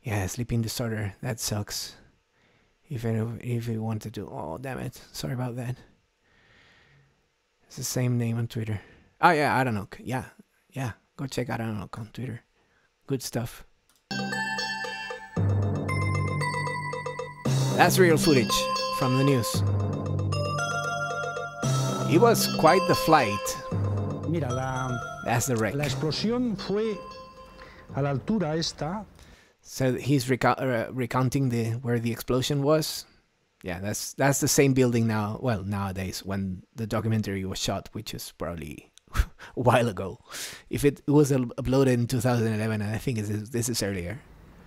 Yeah, sleeping disorder. That sucks. If it, if you wanted to, oh damn it! Sorry about that. It's the same name on Twitter. Oh yeah, I don't know. Yeah, yeah. Go check out I don't know on Twitter. Good stuff. That's real footage from the news. It was quite the flight. Mira, la, That's the wreck. La explosión fue a la altura esta. So he's reca uh, recounting the where the explosion was. Yeah, that's that's the same building now. Well, nowadays, when the documentary was shot, which is probably a while ago. If it was uploaded in two thousand eleven, and I think this is, this is earlier.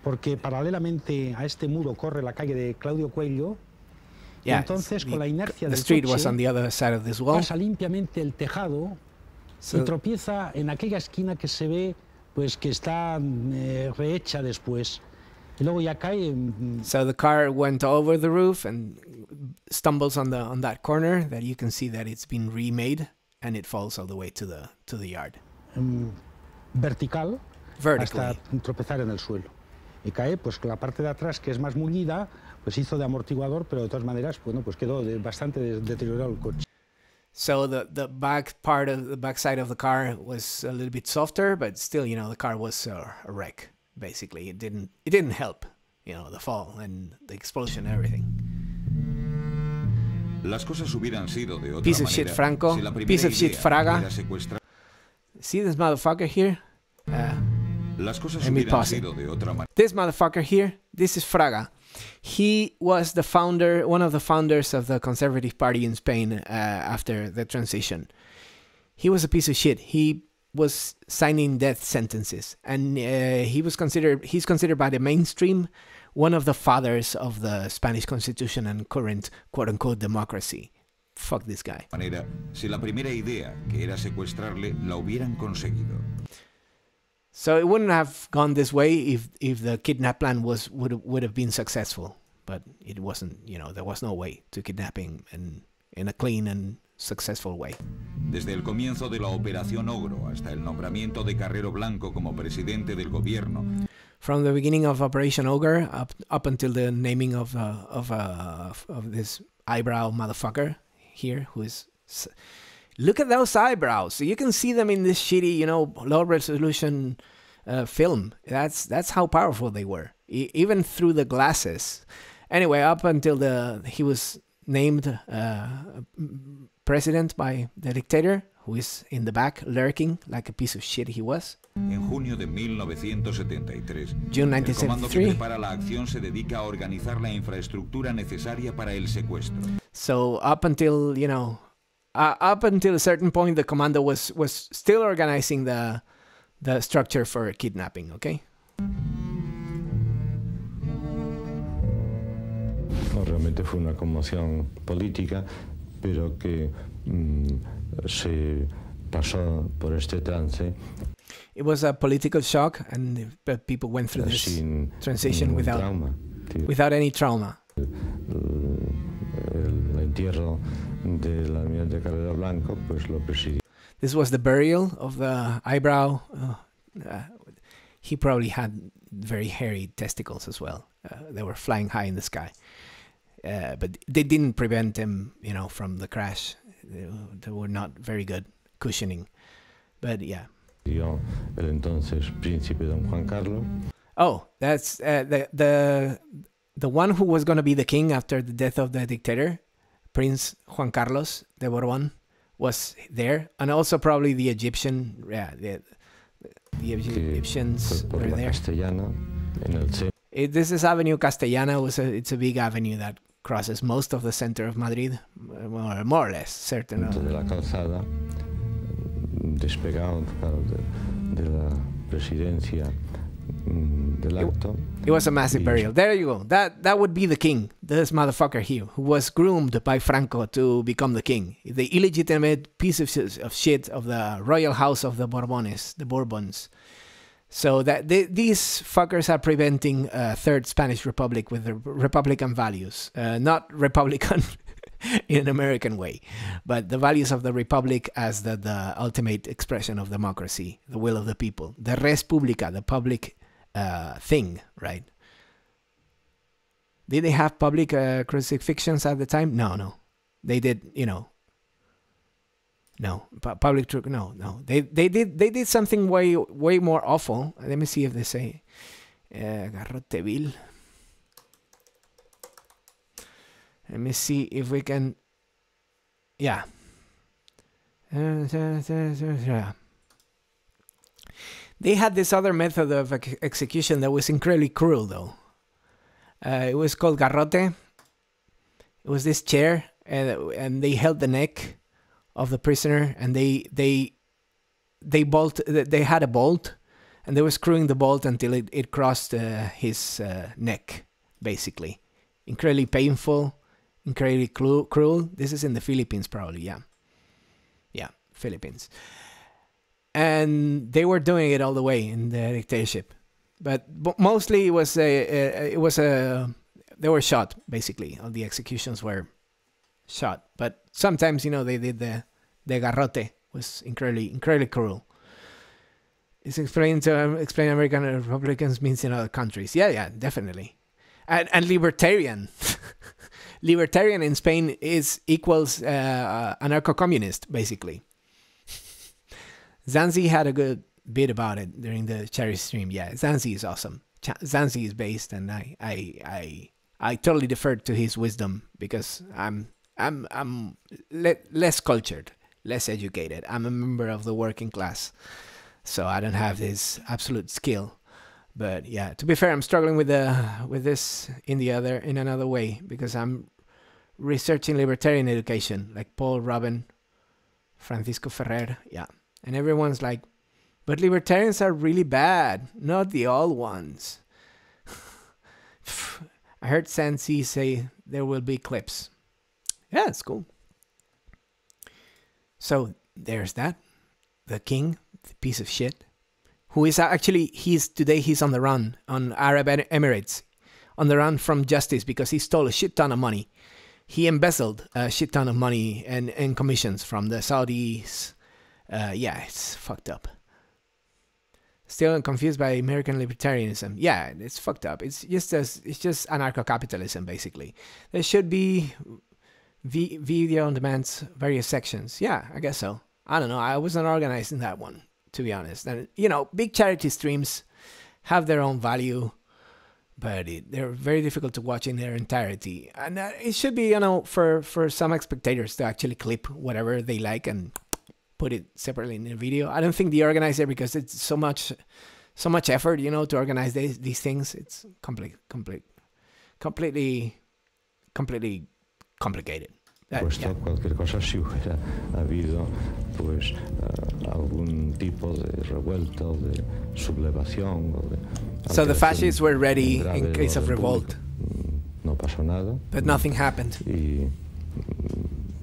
Porque paralelamente a este muro corre la calle de Claudio Coelho. Yeah, entonces, the, con la inercia the del street coche, was on the other side of this wall. Pasa limpiamente el tejado so, y tropieza en aquella esquina que se ve, pues que está eh, rehecha después. So the car went over the roof and stumbles on the on that corner that you can see that it's been remade, and it falls all the way to the to the yard. Um, vertical. Vertically. Hasta tropezar en el suelo. Y cae, pues la parte de atrás que es más mullida, pues hizo de amortiguador, pero de todas maneras, bueno, pues quedó de, bastante de, deteriorado el coche. So the the back part of the back side of the car was a little bit softer, but still, you know, the car was a, a wreck. Basically, it didn't it didn't help, you know, the fall and the explosion and everything. Las cosas hubieran sido de otra piece of shit, Franco. Si piece of shit, Fraga. See this motherfucker here? Uh, Las cosas let me pause it. This motherfucker here, this is Fraga. He was the founder, one of the founders of the Conservative Party in Spain uh, after the transition. He was a piece of shit. He was signing death sentences, and uh, he was considered he's considered by the mainstream one of the fathers of the Spanish Constitution and current quote-unquote democracy. Fuck this guy. Manera, si la primera idea que era secuestrarle la hubieran conseguido. So it wouldn't have gone this way if if the kidnap plan was would would have been successful, but it wasn't. You know, there was no way to kidnapping and in a clean and successful way. Desde el comienzo de la Operación Ogro hasta el nombramiento de Carrero Blanco como presidente del gobierno. From the beginning of Operation Ogre up up until the naming of uh, of uh, of this eyebrow motherfucker here, who is look at those eyebrows. So you can see them in this shitty, you know, low resolution uh, film. That's that's how powerful they were, e even through the glasses. Anyway, up until the he was named uh, president by the dictator, who is in the back lurking like a piece of shit he was. En junio de mil novecientos setenta y tres, el comando que prepara la acción se dedica a organizar la infraestructura necesaria para el secuestro. So up until, you know, uh, up until a certain point, the commando was was still organizing the the structure for kidnapping, okay? No, realmente fue una conmoción política, pero que mm, se pasó por este trance. It was a political shock, and people went through this Sin, transition without trauma, without any trauma. El, el entierro del almirante Carrero Blanco, pues lo presidió. This was the burial of the eyebrow. Oh, uh, he probably had very hairy testicles as well. Uh, they were flying high in the sky. Uh, but they didn't prevent him, you know, from the crash. They, they were not very good cushioning, but yeah. Oh, that's uh, the the the one who was going to be the king after the death of the dictator, Prince Juan Carlos de Borbón, was there, and also probably the Egyptian, yeah, the, the Egyptians were there. It, this is Avenue Castellana. Was a, it's a big avenue that crosses most of the center of Madrid, more, more or less, certain. Of. De la calzada, despegado de, de la presidencia del acto. It, it was a massive burial. There you go. That that would be the king. This motherfucker here, who was groomed by Franco to become the king, the illegitimate piece of, of shit of the royal house of the Borbones, the Bourbons. So that they, these fuckers are preventing a third Spanish Republic with the Republican values, uh, not Republican in an American way, but the values of the Republic as the, the ultimate expression of democracy, the will of the people, the res publica, the public uh, thing, right? Did they have public uh, crucifixions at the time? No, no, they did, you know. No, public truth. No, no. They they did they did something way way more awful. Let me see if they say uh, Garroteville. Let me see if we can. Yeah. They had this other method of ex execution that was incredibly cruel, though. Uh, it was called garrote. It was this chair, and, and they held the neck of the prisoner, and they they they bolt. They had a bolt, and they were screwing the bolt until it it crossed uh, his uh, neck, basically. Incredibly painful, incredibly cru cruel. This is in the Philippines, probably. Yeah, yeah, Philippines. And they were doing it all the way in the dictatorship, but, but mostly it was a, a it was a they were shot, basically. All the executions were shot, but sometimes, you know, they did the the garrote. Was incredibly incredibly cruel. It's explained to um, explain American Republicans means in other countries. Yeah, yeah, definitely, and and libertarian, libertarian in Spain is equals uh, anarcho-communist, basically. Zanzi had a good bit about it during the charity stream. Yeah, Zanzi is awesome. Ch Zanzi is based, and I, I, I, I totally deferred to his wisdom because I'm, I'm, I'm le less cultured, less educated. I'm a member of the working class, so I don't have this absolute skill. But yeah, to be fair, I'm struggling with the with this in the other in another way because I'm researching libertarian education, like Paul Robin, Francisco Ferrer. Yeah. And everyone's like, but libertarians are really bad, not the old ones. I heard Sansi say there will be clips. Yeah, it's cool. So there's that. The king, the piece of shit, who is actually, he's today he's on the run on Arab Emirates, on the run from justice because he stole a shit ton of money. He embezzled a shit ton of money and, and commissions from the Saudis. Uh, yeah, it's fucked up. Still confused by American libertarianism. Yeah, it's fucked up. It's just as it's just anarcho-capitalism, basically. There should be v video on demand's various sections. Yeah, I guess so. I don't know. I wasn't organized in that one, to be honest. And you know, big charity streams have their own value, but it, they're very difficult to watch in their entirety. And uh, it should be, you know, for for some spectators to actually clip whatever they like and put it separately in a video. I don't think the organizer, because it's so much, so much effort, you know, to organize these these things. It's complete, complete, completely, completely complicated. Uh, yeah. Qualquer cosa si hubiera habido, pues, uh, algún tipo de revuelta, de sublevación, o de. So the fascists were ready in case of revolt. No pasó nada. But nothing happened. Y,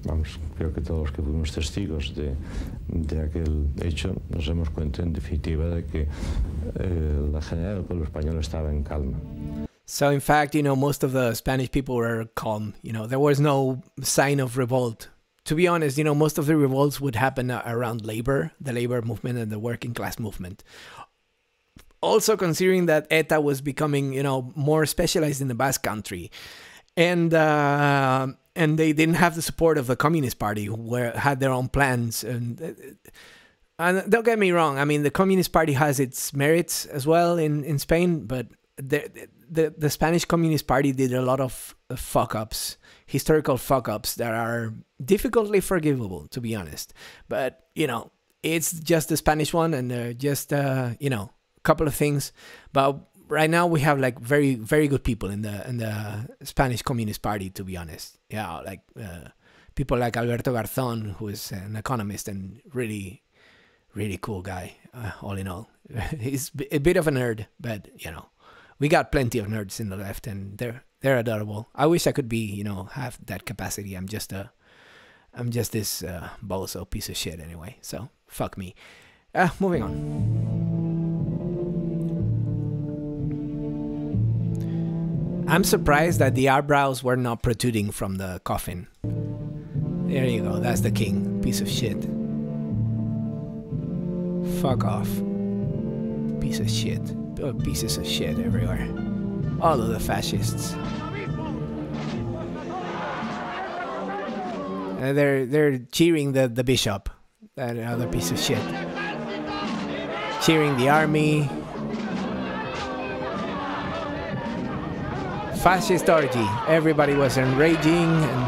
vamos, creo que todos los que fuimos testigos de, de aquel hecho nos damos cuenta en definitiva de que eh, la general del pueblo español estaba en calma. So in fact, you know, most of the Spanish people were calm. You know, there was no sign of revolt. To be honest, you know, most of the revolts would happen around labor, the labor movement and the working class movement. Also considering that ETA was becoming, you know, more specialized in the Basque Country. And uh, and they didn't have the support of the Communist Party, who were, had their own plans. And, and don't get me wrong, I mean, the Communist Party has its merits as well in, in Spain, but the, the, the Spanish Communist Party did a lot of fuck-ups, historical fuck-ups that are difficultly forgivable, to be honest. But, you know, it's just the Spanish one and uh, just, uh, you know, a couple of things. But right now we have like very very good people in the in the Spanish Communist Party, to be honest. Yeah, like uh, people like Alberto Garzón, who is an economist and really really cool guy. Uh, all in all, he's a bit of a nerd, but you know, we got plenty of nerds in the left, and they're they're adorable. I wish I could be, you know, have that capacity. I'm just a I'm just this uh, bozo piece of shit anyway. So fuck me. Uh, moving on. I'm surprised that the eyebrows were not protruding from the coffin. There you go, that's the king, piece of shit. Fuck off. Piece of shit. Oh, pieces of shit everywhere. All of the fascists. Uh, they're, they're cheering the, the bishop. That other piece of shit. Cheering the army. Fascist orgy. Everybody was enraging and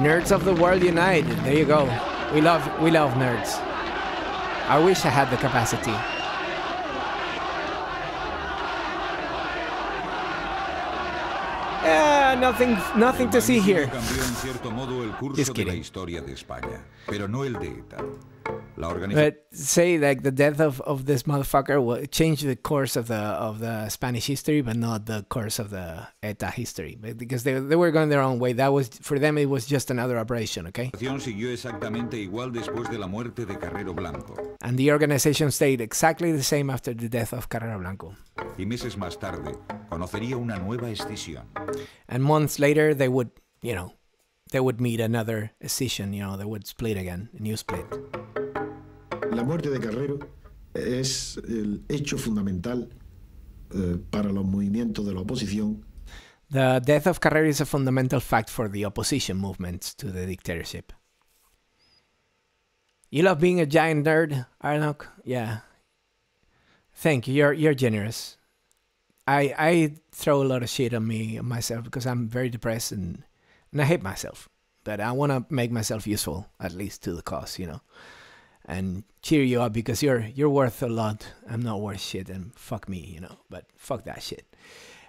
Nerds of the world unite. There you go. We love, we love nerds. I wish I had the capacity. Yeah, nothing, nothing to see here. Just kidding. But say like the death of, of this motherfucker will change the course of the of the Spanish history, but not the course of the ETA history, because they they were going their own way. That was for them. It was just another operation, okay? And the organization stayed exactly the same after the death of Carrera Blanco. Y meses más tarde, conocería una nueva escisión. And months later, they would, you know, they would meet another escission, you know, they would split again, a new split. La muerte de Carrero es el hecho fundamental uh, para los movimientos de la oposición. The death of Carrero is a fundamental fact for the opposition movements to the dictatorship. You love being a giant nerd, Arnok? Yeah. Thank you. You're you're generous. I I throw a lot of shit on me on myself because I'm very depressed and and I hate myself. But I want to make myself useful at least to the cause, you know, and cheer you up because you're you're worth a lot. I'm not worth shit, and fuck me, you know. But fuck that shit.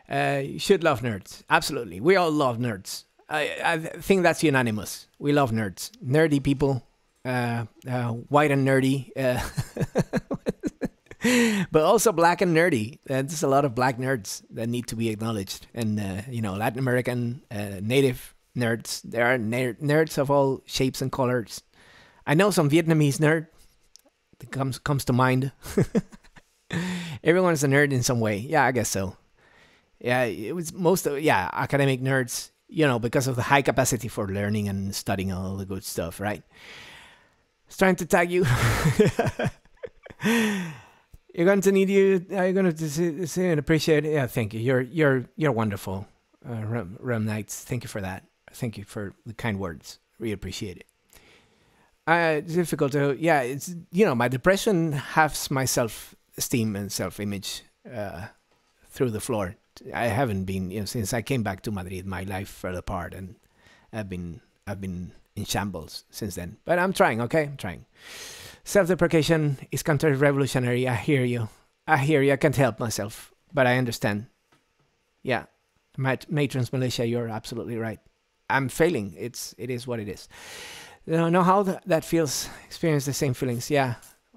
Uh, you should love nerds. Absolutely, we all love nerds. I I think that's unanimous. We love nerds, nerdy people, uh, uh, white and nerdy. Uh, But also black and nerdy. Uh, there's a lot of black nerds that need to be acknowledged. And, uh, you know, Latin American, uh, native nerds. There are ner nerds of all shapes and colors. I know some Vietnamese nerd that comes, comes to mind. Everyone's a nerd in some way. Yeah, I guess so. Yeah, it was most of, yeah, academic nerds, you know, because of the high capacity for learning and studying all the good stuff, right? I was trying to tag you. You're going to need you. I'm going to see, see and appreciate it. Yeah, thank you. You're you're you're wonderful, uh, Rum, Rum Knights. Thank you for that. Thank you for the kind words. Really appreciate it. Uh, it's difficult to. Yeah, it's you know my depression halves my self esteem and self image uh, through the floor. I haven't been you know since I came back to Madrid. My life fell apart, and I've been I've been in shambles since then. But I'm trying. Okay, I'm trying. Self-deprecation is counter-revolutionary. I hear you. I hear you. I can't help myself, but I understand. Yeah, Mat Matron's Militia, you're absolutely right. I'm failing. It's, it is what it is. You know, know how th that feels. Experience the same feelings. Yeah,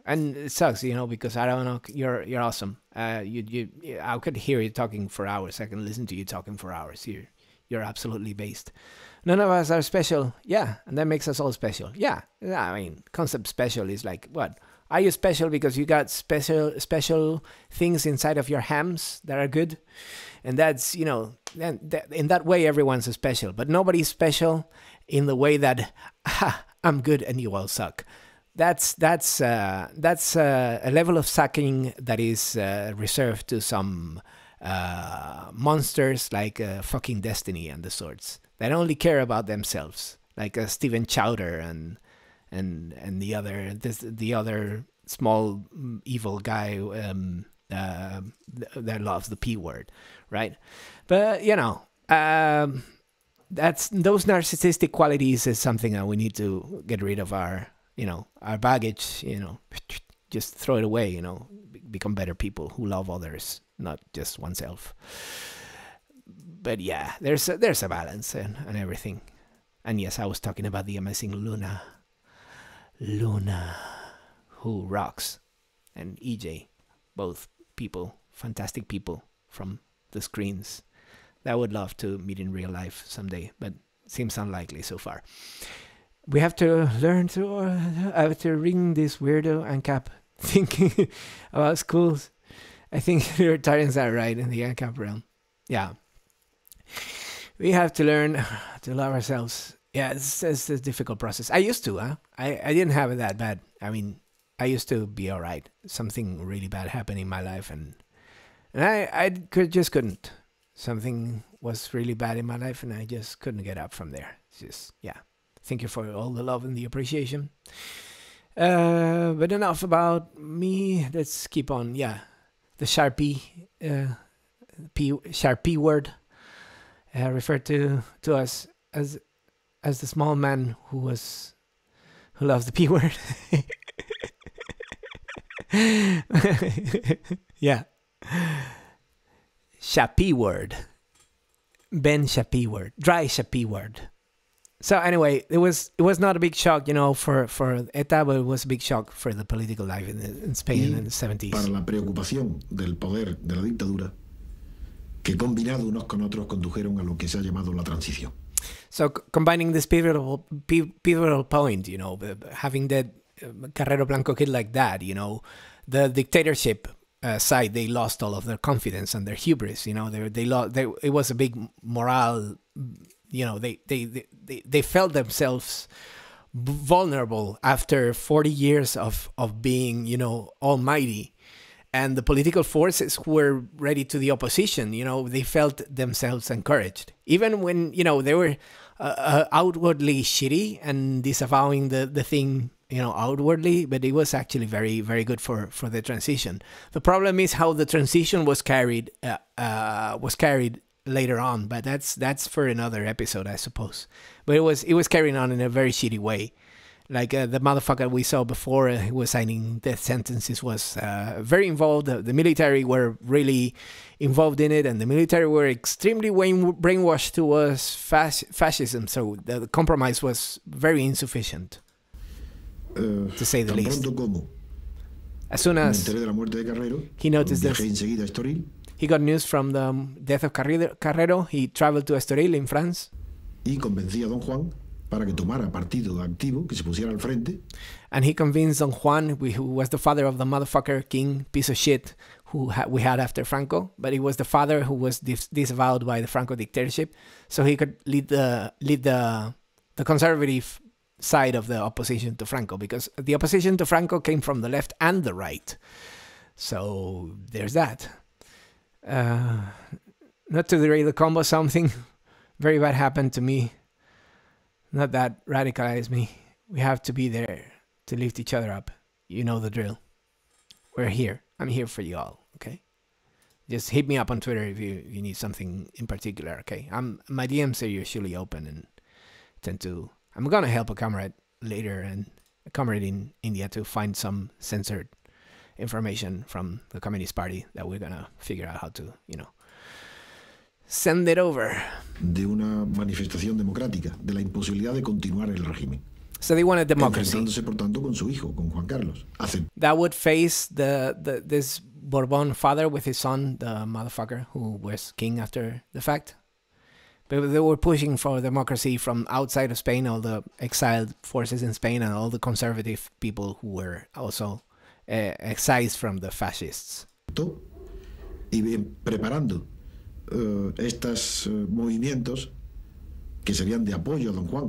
and it sucks, you know, because I don't know. You're you're awesome. Uh, you you. I could hear you talking for hours. I can listen to you talking for hours. You're you're absolutely based. None of us are special, yeah, and that makes us all special, yeah. I mean, concept special is like, what? Are you special because you got special special things inside of your hams that are good? And that's, you know, in that way everyone's special, but nobody's special in the way that, ah, I'm good and you all suck. That's, that's, uh, that's uh, a level of sucking that is uh, reserved to some uh, monsters like uh, fucking Destiny and the sorts. They only care about themselves, like uh, Stephen Chowder and and and the other this, the other small evil guy um, uh, that loves the P word, right? But you know, um, that's those narcissistic qualities is something that we need to get rid of our you know our baggage. You know, just throw it away. You know, become better people who love others, not just oneself. But yeah, there's a, there's a balance and, and everything. And yes, I was talking about the amazing Luna. Luna, who rocks. And E J, both people, fantastic people from the screens. That would love to meet in real life someday, but seems unlikely so far. We have to learn to, uh, to ring this weirdo and cap thinking about schools. I think the Italians are right in the ANCAP realm. Yeah. We have to learn to love ourselves. Yeah, it's, it's a difficult process. I used to, huh? I, I didn't have it that bad. I mean, I used to be all right. Something really bad happened in my life, and and I, I could, just couldn't. Something was really bad in my life, and I just couldn't get up from there. It's just, yeah. Thank you for all the love and the appreciation. Uh, but enough about me. Let's keep on, yeah. The Sharpie, uh, P, Sharpie word. Uh, referred to to us as as the small man who was who loves the P word. Yeah. Shapi word. Ben Shapi word. Dry Shapi word. So anyway, it was it was not a big shock, you know, for for ETA, but it was a big shock for the political life in, in Spain y in the seventies. Para la preocupación del poder de la dictadura, que combinado unos con otros condujeron a lo que se ha llamado la transición. So combining this pivotal pivotal point, you know, having that Carrero Blanco kid like that, you know, the dictatorship uh, side, they lost all of their confidence and their hubris, you know, they they lost. They, it was a big morale. You know, they they they they felt themselves vulnerable after forty years of of being, you know, almighty, and the political forces were ready to the opposition. You know, they felt themselves encouraged, even when, you know, they were uh, uh, outwardly shitty and disavowing the the thing, you know, outwardly. But it was actually very very good for for the transition. The problem is how the transition was carried uh, uh, was carried. later on, but that's that's for another episode, I suppose. But it was it was carrying on in a very shitty way, like uh, the motherfucker we saw before uh, who was signing death sentences was uh, very involved. The, the military were really involved in it, and the military were extremely brainwashed towards fasc fascism. So the, the compromise was very insufficient, uh, to say the least. As soon as he noticed that. He got news from the death of Carrero. He traveled to Estoril in France. And he convinced Don Juan, who was the father of the motherfucker king, piece of shit, who we had after Franco. But he was the father who was dis disavowed by the Franco dictatorship. So he could lead the, lead the, the conservative side of the opposition to Franco, because the opposition to Franco came from the left and the right. So there's that. Uh, not to derail the combo, something very bad happened to me. Not that radicalized me. We have to be there to lift each other up. You know the drill. We're here. I'm here for you all. Okay. Just hit me up on Twitter if you if you need something in particular. Okay. I'm my D Ms are usually open and tend to. I'm gonna help a comrade later and a comrade in India to find some censored information from the Communist Party that we're gonna figure out how to, you know, send it over. De una manifestación democrática, de la imposibilidad de continuar el régimen. So they wanted democracy. Enfrentándose por tanto con su hijo, con Juan Carlos. Hace... That would face the, the this Bourbon father with his son, the motherfucker who was king after the fact. But they were pushing for democracy from outside of Spain, all the exiled forces in Spain, and all the conservative people who were also Uh, excised from the fascists. Y preparando uh, estos uh, movimientos que serían de apoyo a Don Juan.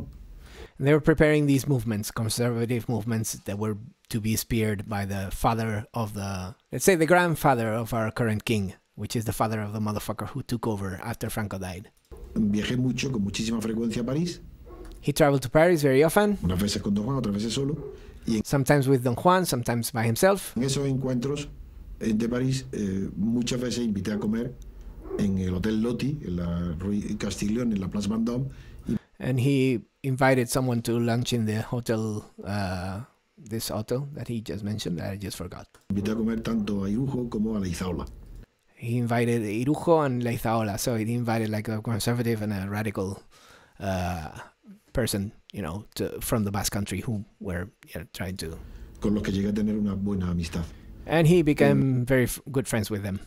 And they were preparing these movements, conservative movements that were to be speared by the father of the, let's say the grandfather of our current king, which is the father of the motherfucker who took over after Franco died. Viajé mucho, con muchísima frecuencia a París. He traveled to Paris very often. Unas veces con Don Juan, otras veces solo. Sometimes with Don Juan, sometimes by himself. En esos encuentros de París, eh, muchas veces invité a comer en el Hotel Loti, en la Rue Castillon, en la Place Vendôme. And he invited someone to lunch in the hotel, uh, this hotel that he just mentioned, that I just forgot. Invité a comer tanto a Irujo como a la Izaola. He invited Irujo and la Izaola, so he invited like a conservative and a radical uh, person, you know, to, from the Basque Country, who were, you know, trying to. Con los que llegué a tener una buena amistad. And he became um, very f good friends with them.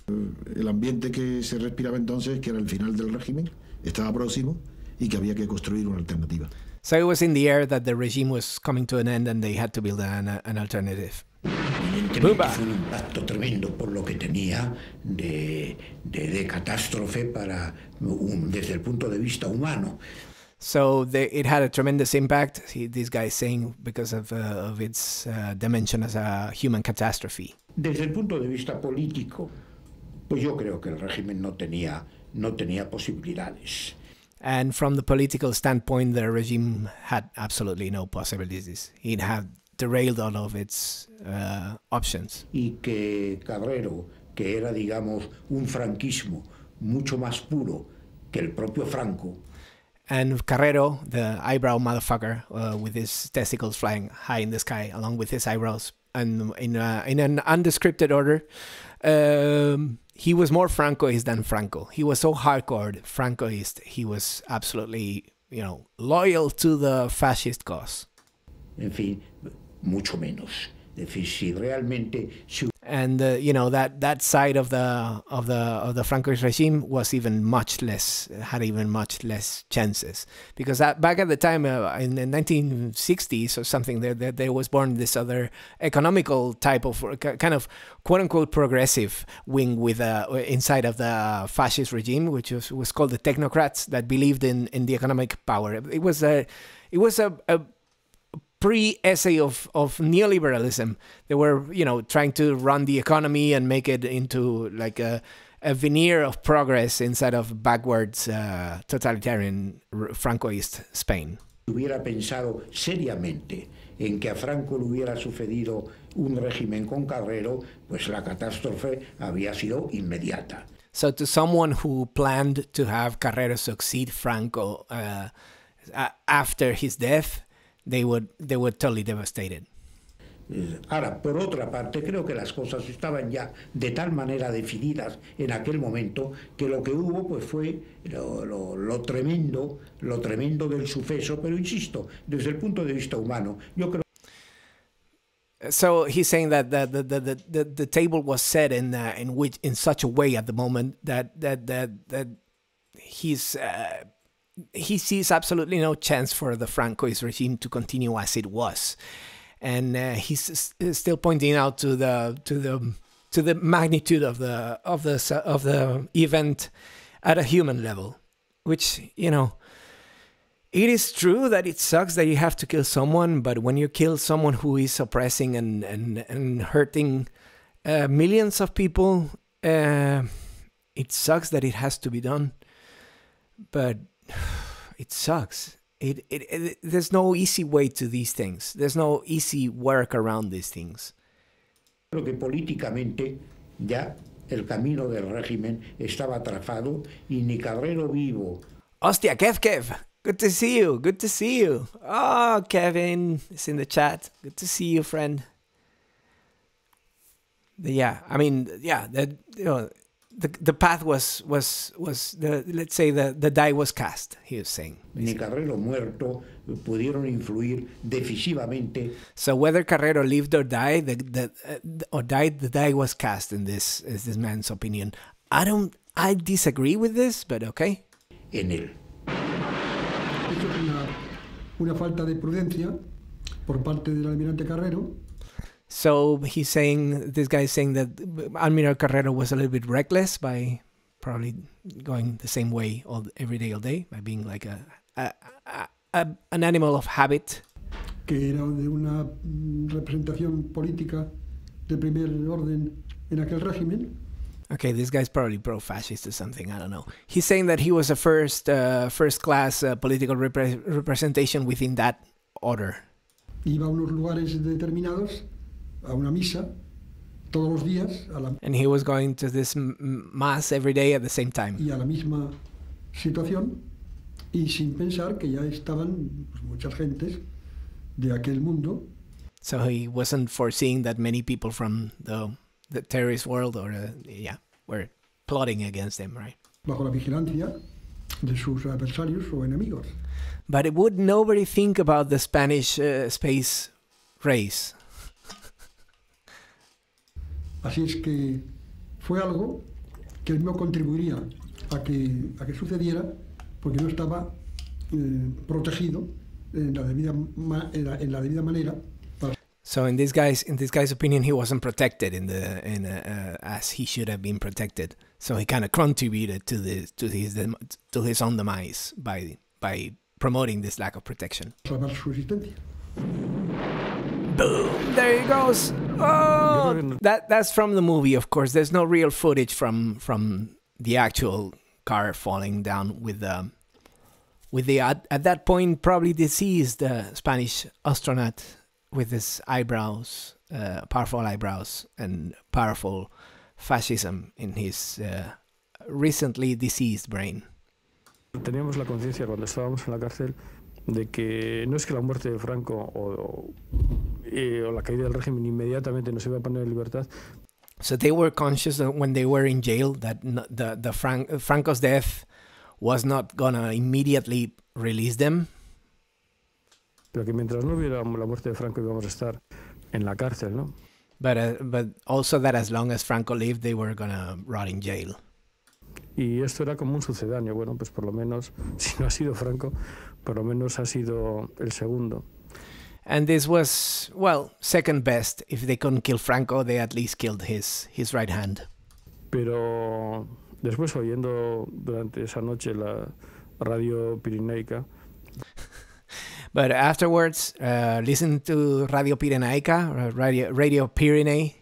El ambiente que se respiraba entonces, que era el final del régimen, estaba próximo y que había que construir una alternativa. So it was in the air that the regime was coming to an end, and they had to build an, an alternative. Evidentemente fue un impacto tremendo por lo que tenía de, de, de catástrofe para un, desde el punto de vista humano. So they, it had a tremendous impact, he, this guy is saying, because of, uh, of its uh, dimension as a human catastrophe. Desde el punto de vista político, pues yo creo que el régimen no tenía, no tenía posibilidades. And from the political standpoint, the regime had absolutely no possibilities. It had derailed all of its uh, options. Y que Carrero, que era, digamos, un franquismo mucho más puro que el propio Franco. and Carrero, the eyebrow motherfucker, uh, with his testicles flying high in the sky along with his eyebrows, and in a, in an undescripted order. Um, he was more Francoist than Franco. He was so hardcore Francoist. He was absolutely, you know, loyal to the fascist cause. En fin, mucho menos. And uh, you know, that that side of the of the of the Francoist regime was even much less had even much less chances, because that, back at the time uh, in the nineteen sixties or something, there, there there was born this other economical type of kind of quote unquote progressive wing with uh, inside of the fascist regime, which was, was called the technocrats, that believed in in the economic power. It was a it was a, a pre-essay of, of neoliberalism. They were, you know, trying to run the economy and make it into like a, a veneer of progress inside of backwards uh, totalitarian Francoist Spain. Hubiera pensado seriamente en que a Franco le hubiera sucedido un régimen con Carrero, pues la catástrofe había sido inmediata. So to someone who planned to have Carrero succeed Franco uh, after his death, they would they were totally devastated. Ahora, por otra parte, creo que las cosas estaban ya de tal manera definidas en aquel momento que lo que hubo pues fue lo, lo, lo tremendo, lo tremendo del suceso, pero insisto, desde el punto de vista humano, yo creo. So he's saying that the the the the, the table was set in uh, in which in such a way at the moment that that that that he's. Uh, He sees absolutely no chance for the Francoist regime to continue as it was, and uh, he's still pointing out to the to the to the magnitude of the of the of the event at a human level, which, you know, it is true that it sucks that you have to kill someone, but when you kill someone who is oppressing and and and hurting uh, millions of people, uh, it sucks that it has to be done, but. It sucks. It, it it there's no easy way to these things. There's no easy work around these things. Creo que políticamente ya el camino del régimen estaba trazado y ni Carrero vivo. Hostia, Kev, Kev. Good to see you. Good to see you. Oh, Kevin is in the chat. Good to see you, friend. Yeah, I mean, yeah, that, you know, The, the path was, was, was the, let's say, the, the die was cast, he was saying. Ni Carrero muerto pudieron influir decisivamente. So whether Carrero lived or died, the, the, uh, or died, the die was cast in this, is this man's opinion. I don't, I disagree with this, but okay. En él. Esto es una, una falta de prudencia por parte del almirante Carrero. So he's saying, this guy is saying that Admiral Carrero was a little bit reckless by probably going the same way all every day all day, by being like a, a, a, a an animal of habit. Que era de una representación política de primer orden en aquel régimen. Okay, this guy's probably pro-fascist or something, I don't know. He's saying that he was a first uh, first class uh, political repre representation within that order. Iba a unos lugares determinados. A una misa, todos los días, a la... And he was going to this mass every day at the same time. Y a la misma situación, y sin pensar que ya estaban pues, muchas gentes de aquel mundo. So he wasn't foreseeing that many people from the, the terrorist world or uh, yeah, were plotting against him, right? Bajo la vigilancia de sus adversarios o enemigos. But it would nobody think about the Spanish uh, space race. Así es que fue algo que él no contribuiría a que, a que sucediera porque no estaba eh, protegido en la debida, en la, en la debida manera. Para... So in this guy's in this guy's opinion, he wasn't protected in the in a, uh, as he should have been protected. So he kind of contributed to the to his to his own demise by by promoting this lack of protection. Salvar su existencia. Boom! There he goes. Oh, that that's from the movie, of course. There's no real footage from from the actual car falling down with the with the at, at that point probably deceased uh, Spanish astronaut with his eyebrows, uh, powerful eyebrows, and powerful fascism in his uh, recently deceased brain. Teníamos la conciencia cuando estábamos en la cárcel de que no es que la muerte de Franco o, eh, o la caída del régimen inmediatamente nos iba a poner en libertad. So they were conscious that when they were in jail that the, the Frank, Franco's death was not gonna immediately release them. Pero que mientras no hubiera la muerte de Franco íbamos a estar en la cárcel, ¿no? But uh, but also that as long as Franco lived they were gonna rot in jail. Y esto era como un sucedáneo. Bueno, pues por lo menos, si no ha sido Franco, por lo menos ha sido el segundo. And this was, well, second best. If they couldn't kill Franco, they at least killed his his right hand. Pero después, oyendo durante esa noche la radio Pirenaica. But afterwards, uh, listen to Radio Pirenaica, Radio Radio Pyrenee,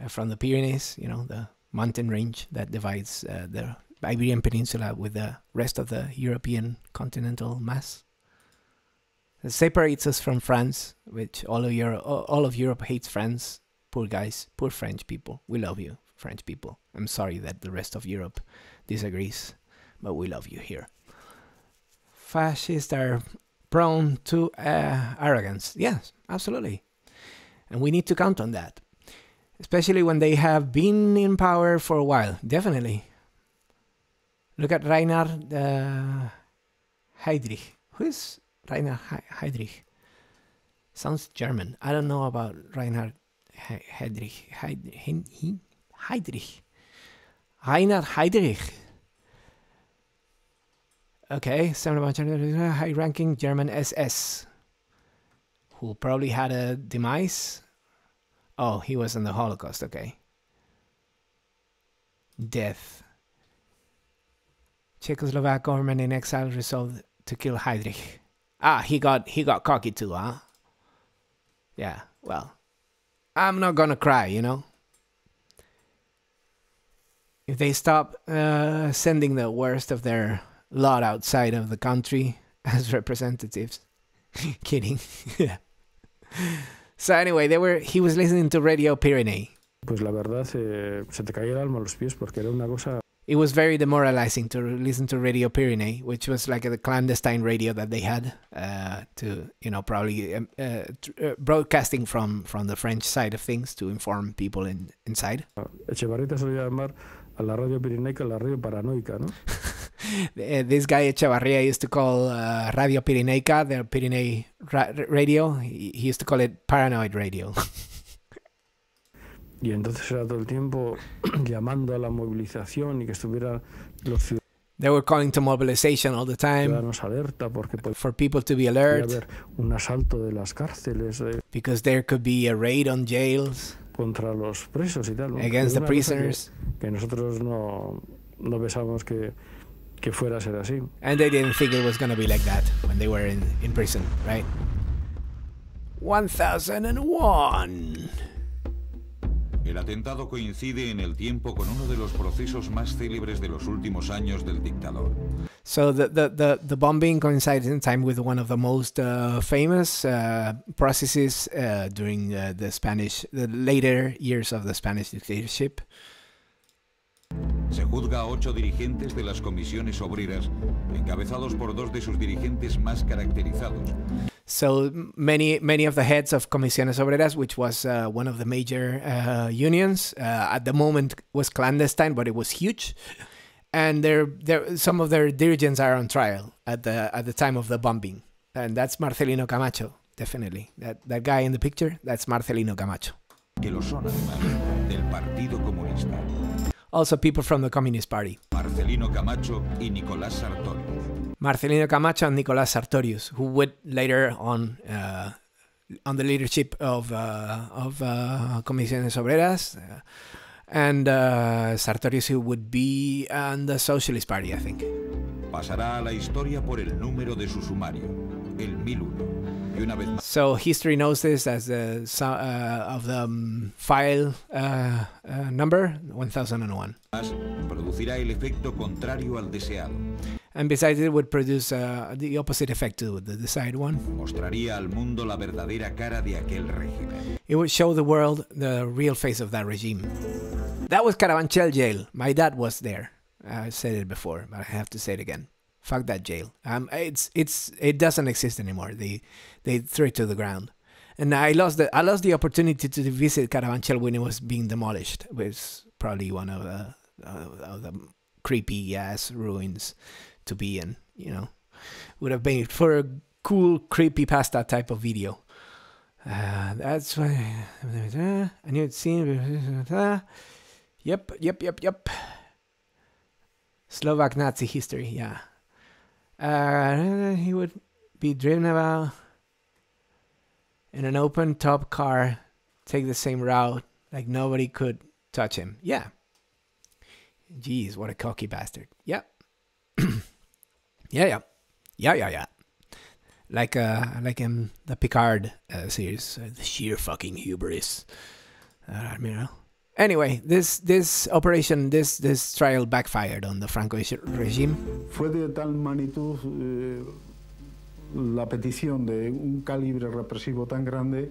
uh, from the Pyrenees, you know, the mountain range that divides uh, the Iberian Peninsula with the rest of the European continental mass. It separates us from France, which all of Europe, all of Europe hates France. Poor guys, poor French people. We love you, French people. I'm sorry that the rest of Europe disagrees, but we love you here. Fascists are prone to uh, arrogance. Yes, absolutely. And we need to count on that. Especially when they have been in power for a while, definitely. Look at Reinhard uh, Heydrich. Who is Reinhard Heydrich? Sounds German. I don't know about Reinhard Heydrich. Heydrich. Heydrich. Reinhard Heydrich. Okay, high-ranking German S S, who probably had a demise. Oh, he was in the Holocaust, okay. Death. Czechoslovak government in exile resolved to kill Heydrich. Ah, he got he got cocky too, huh? Yeah, well, I'm not gonna cry, you know? If they stop uh, sending the worst of their lot outside of the country as representatives. Kidding. So anyway, they were, he was listening to Radio Pyrenee. Pues la verdad, eh, se te caía el alma a los pies porque era una cosa... It was very demoralizing to listen to Radio Pyrenee, which was like a clandestine radio that they had uh, to, you know, probably uh, uh, broadcasting from, from the French side of things to inform people in, inside. Echevarría se solía llamar a la Radio Pirenaica la radio paranoica, ¿no? This guy Echevarría used to call uh, Radio Pirenaica, the Pyrenee ra radio, he, he used to call it paranoid radio. Y entonces era todo el tiempo llamando a la movilización y que estuvieran los ciudadanos. They were calling to mobilization all the time. Alerta porque for people to be alert. Haber un asalto de las cárceles. Eh, because there could be a raid on jails. Contra los presos y tal. Against the prisoners. Que, que nosotros no, no pensábamos que, que fuera a ser así. And they didn't think it was going to be like that when they were in, in prison, right? one thousand one. El atentado coincide en el tiempo con uno de los procesos más célebres de los últimos años del dictador. So the the the, the bombing coincides in time with one of the most uh, famous uh, processes uh, during uh, the Spanish the later years of the Spanish dictatorship. Se juzga a ocho dirigentes de las comisiones obreras, encabezados por dos de sus dirigentes más caracterizados. So many many of the heads of Comisiones Obreras, which was uh, one of the major uh, unions, uh, at the moment was clandestine, but it was huge. And they're, they're, some of their dirigents are on trial at the at the time of the bombing. And that's Marcelino Camacho, definitely. That, that guy in the picture, that's Marcelino Camacho. Que lo son, además, del Partido Comunista. Also people from the Communist Party. Marcelino Camacho y Nicolás Sartorius. Marcelino Camacho and Nicolás Sartorius, who would later on, uh, on the leadership of uh, of uh, Comisiones Obreras, uh, and uh, Sartorius, who would be on the Socialist Party, I think. Pasará a la historia por el número de su sumario, el mil uno. Y una vez más. So history knows this as the uh, of the um, file uh, uh, number one thousand one. Producirá el efecto contrario al deseado. And besides, it would produce uh, the opposite effect to the desired one. Mostraría al mundo la verdadera cara de aquel régimen. It would show the world the real face of that regime. That was Carabanchel jail. My dad was there. I said it before, but I have to say it again. Fuck that jail. Um, it's it's it doesn't exist anymore. They they threw it to the ground, and I lost the I lost the opportunity to visit Carabanchel when it was being demolished. It was probably one of the, of the creepy ass ruins to be in. You know, would have been for a cool creepy pasta type of video. Uh, that's why I knew it seemed. Yep, yep, yep, yep. Slovak Nazi history, yeah. Uh, he would be driven about in an open-top car, take the same route, like nobody could touch him. Yeah. Jeez, what a cocky bastard. Yeah. yeah, yeah, yeah, yeah, yeah. Like uh, like in the Picard uh, series, uh, the sheer fucking hubris. Uh, Admiral. Anyway, this this operation, this this trial backfired on the Franco regime. Fue de tal magnitud eh, la petición de un calibre represivo tan grande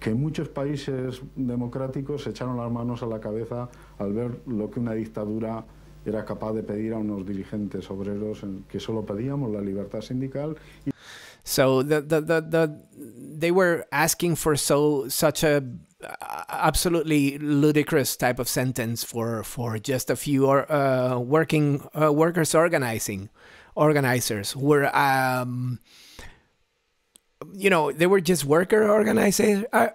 que muchos países democráticos se echaron las manos a la cabeza al ver lo que una dictadura era capaz de pedir a unos dirigentes obreros en que solo pedíamos la libertad sindical. Y so the, the the the they were asking for so such a uh, absolutely ludicrous type of sentence for for just a few or, uh, working uh, workers organizing organizers who were um, you know, they were just worker organizers uh,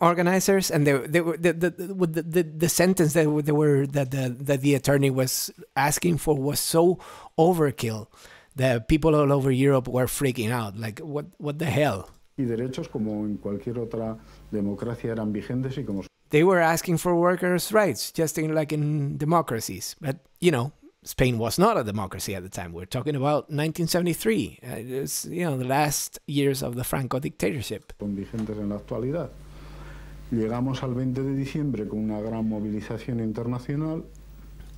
organizers, and they they were the the the, the, the sentence that they were that the that the attorney was asking for was so overkill. The people all over Europe were freaking out. Like, what, what the hell? They were asking for workers' rights, just in, like in democracies. But, you know, Spain was not a democracy at the time. We're talking about nineteen seventy-three. Uh, it's, you know, the last years of the Franco dictatorship.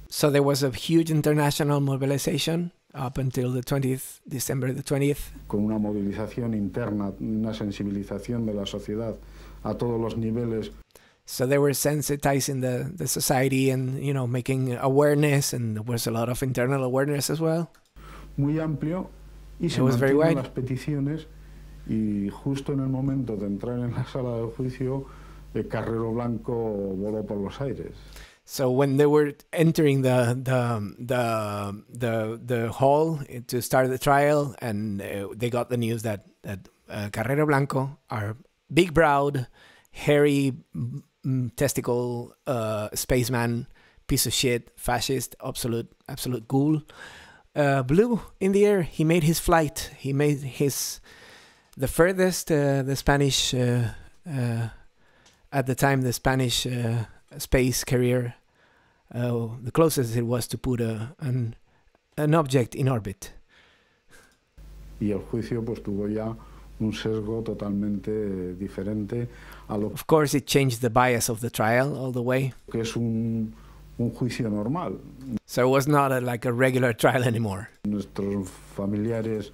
So there was a huge international mobilization up until the twentieth, December the twentieth. Con una movilización interna, una sensibilización de la sociedad a todos los niveles. So they were sensitizing the the society and, you know, making awareness, and there was a lot of internal awareness as well. Muy amplio y se mantienen las peticiones, y justo en el momento de entrar en la sala de juicio, el carrero blanco voló por los aires. So when they were entering the the the the, the hall to start the trial, and uh, they got the news that that uh, Carrero Blanco, our big-browed, hairy, testicle uh, spaceman, piece of shit, fascist, absolute absolute ghoul, uh, blew in the air. He made his flight. He made his the furthest uh, the Spanish uh, uh, at the time the Spanish. Uh, space carrier, uh, the closest it was to put a, an, an object in orbit. Of course, it changed the bias of the trial all the way. So it was not a, like a regular trial anymore. Nuestros familiares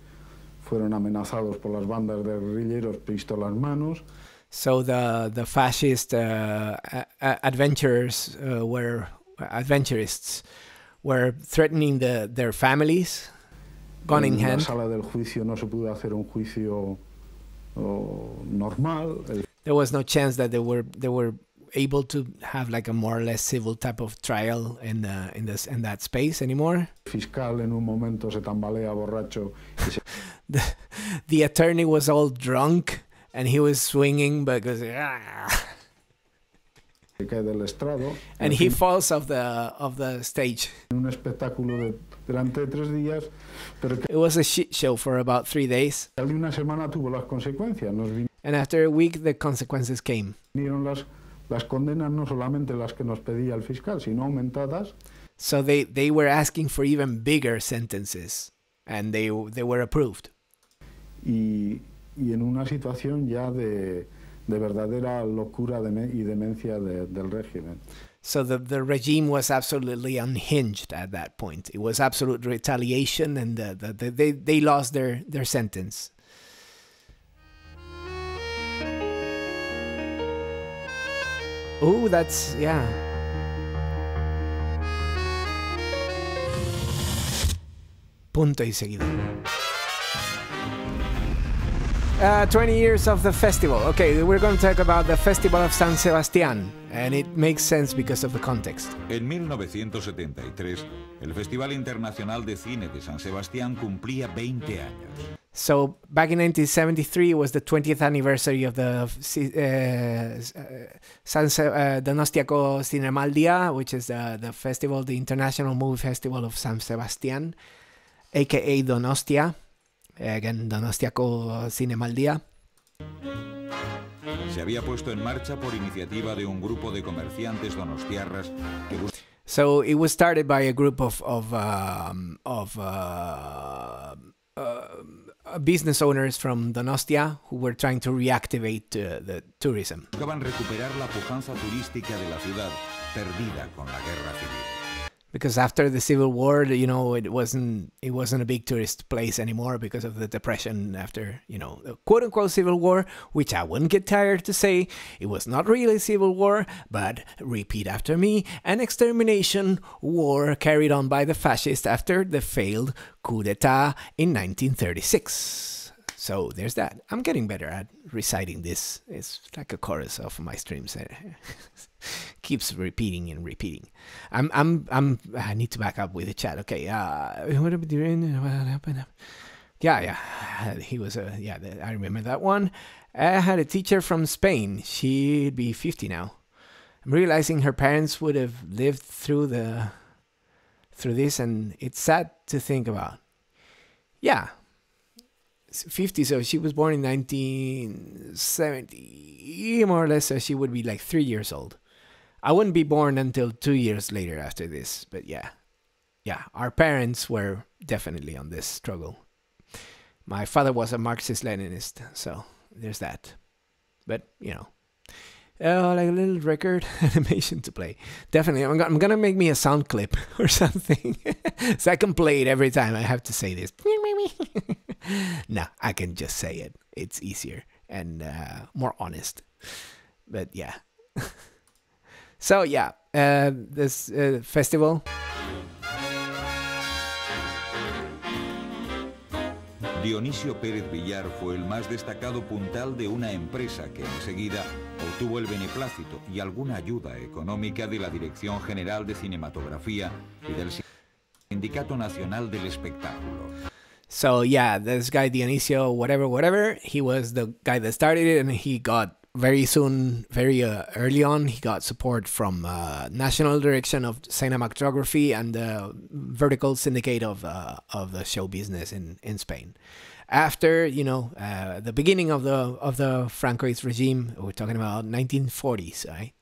fueron amenazados por las bandas de guerrilleros, pistolas manos. So the the fascist uh, adventurers uh, were adventurists were threatening the their families, gun in hand. There was no chance that they were they were able to have like a more or less civil type of trial in the in this in that space anymore. the, the attorney was all drunk. And he was swinging because, ah. And he falls off the of the stage. It was a shit show for about three days. And after a week, the consequences came. So they they were asking for even bigger sentences, and they they were approved. Y en una situación ya de, de verdadera locura de, y demencia de, del régimen. So the, the regime was absolutely unhinged at that point. It was absolute retaliation, and the, the, the, they, they lost their, their sentence. Oh, that's, yeah. Punto y seguido. Uh, twenty years of the festival. Okay, we're going to talk about the Festival of San Sebastián, and it makes sense because of the context. En mil novecientos setenta y tres, el Festival Internacional de Cine de San Sebastián cumplía veinte años. So, back in nineteen seventy-three, it was the twentieth anniversary of the uh, San Se uh, Donostiako Cinemaldia, which is uh, the festival, the International Movie Festival of San Sebastián, aka Donostia. Again, Donostiako Cinemaldia. Se había puesto en marcha por iniciativa de un grupo de comerciantes donostiarras que So it was started by a group of of um, of uh, uh, business owners from Donostia who were trying to reactivate uh, the tourism. Buscaban recuperar la pujanza turística de la ciudad perdida con la guerra civil. Because after the Civil War, you know, it wasn't it wasn't a big tourist place anymore because of the depression after, you know, the quote-unquote Civil War, which I wouldn't get tired to say, it was not really a Civil War, but repeat after me, an extermination war carried on by the fascists after the failed coup d'etat in nineteen thirty-six. So there's that. I'm getting better at reciting this. It's like a chorus of my streams. Keeps repeating and repeating. I'm, I'm, I'm, I need to back up with the chat. Okay. Uh, what happened? Yeah, yeah. He was a, yeah, I remember that one. I had a teacher from Spain. She'd be fifty now. I'm realizing her parents would have lived through the, through this, and it's sad to think about. Yeah. fifty, so she was born in nineteen seventy, more or less, so she would be like three years old. I wouldn't be born until two years later after this, but yeah. Yeah, our parents were definitely on this struggle. My father was a Marxist-Leninist, so there's that. But, you know, oh, like a little record animation to play. Definitely, I'm, I'm gonna make me a sound clip or something, so I can play it every time I have to say this. No, I can just say it. It's easier and uh, more honest. But yeah. So yeah, uh, this uh, festival. Dionisio Pérez Villar fue el más destacado puntal de una empresa que enseguida obtuvo el beneplácito y alguna ayuda económica de la Dirección General de Cinematografía y del Sindicato Nacional del Espectáculo. So yeah, this guy Dionisio, whatever, whatever, he was the guy that started it, and he got very soon, very uh, early on, he got support from uh, National Direction of Cinematography and the uh, Vertical Syndicate of uh, of the show business in in Spain. After, you know, uh, the beginning of the of the Francoist regime, we're talking about nineteen forties, right?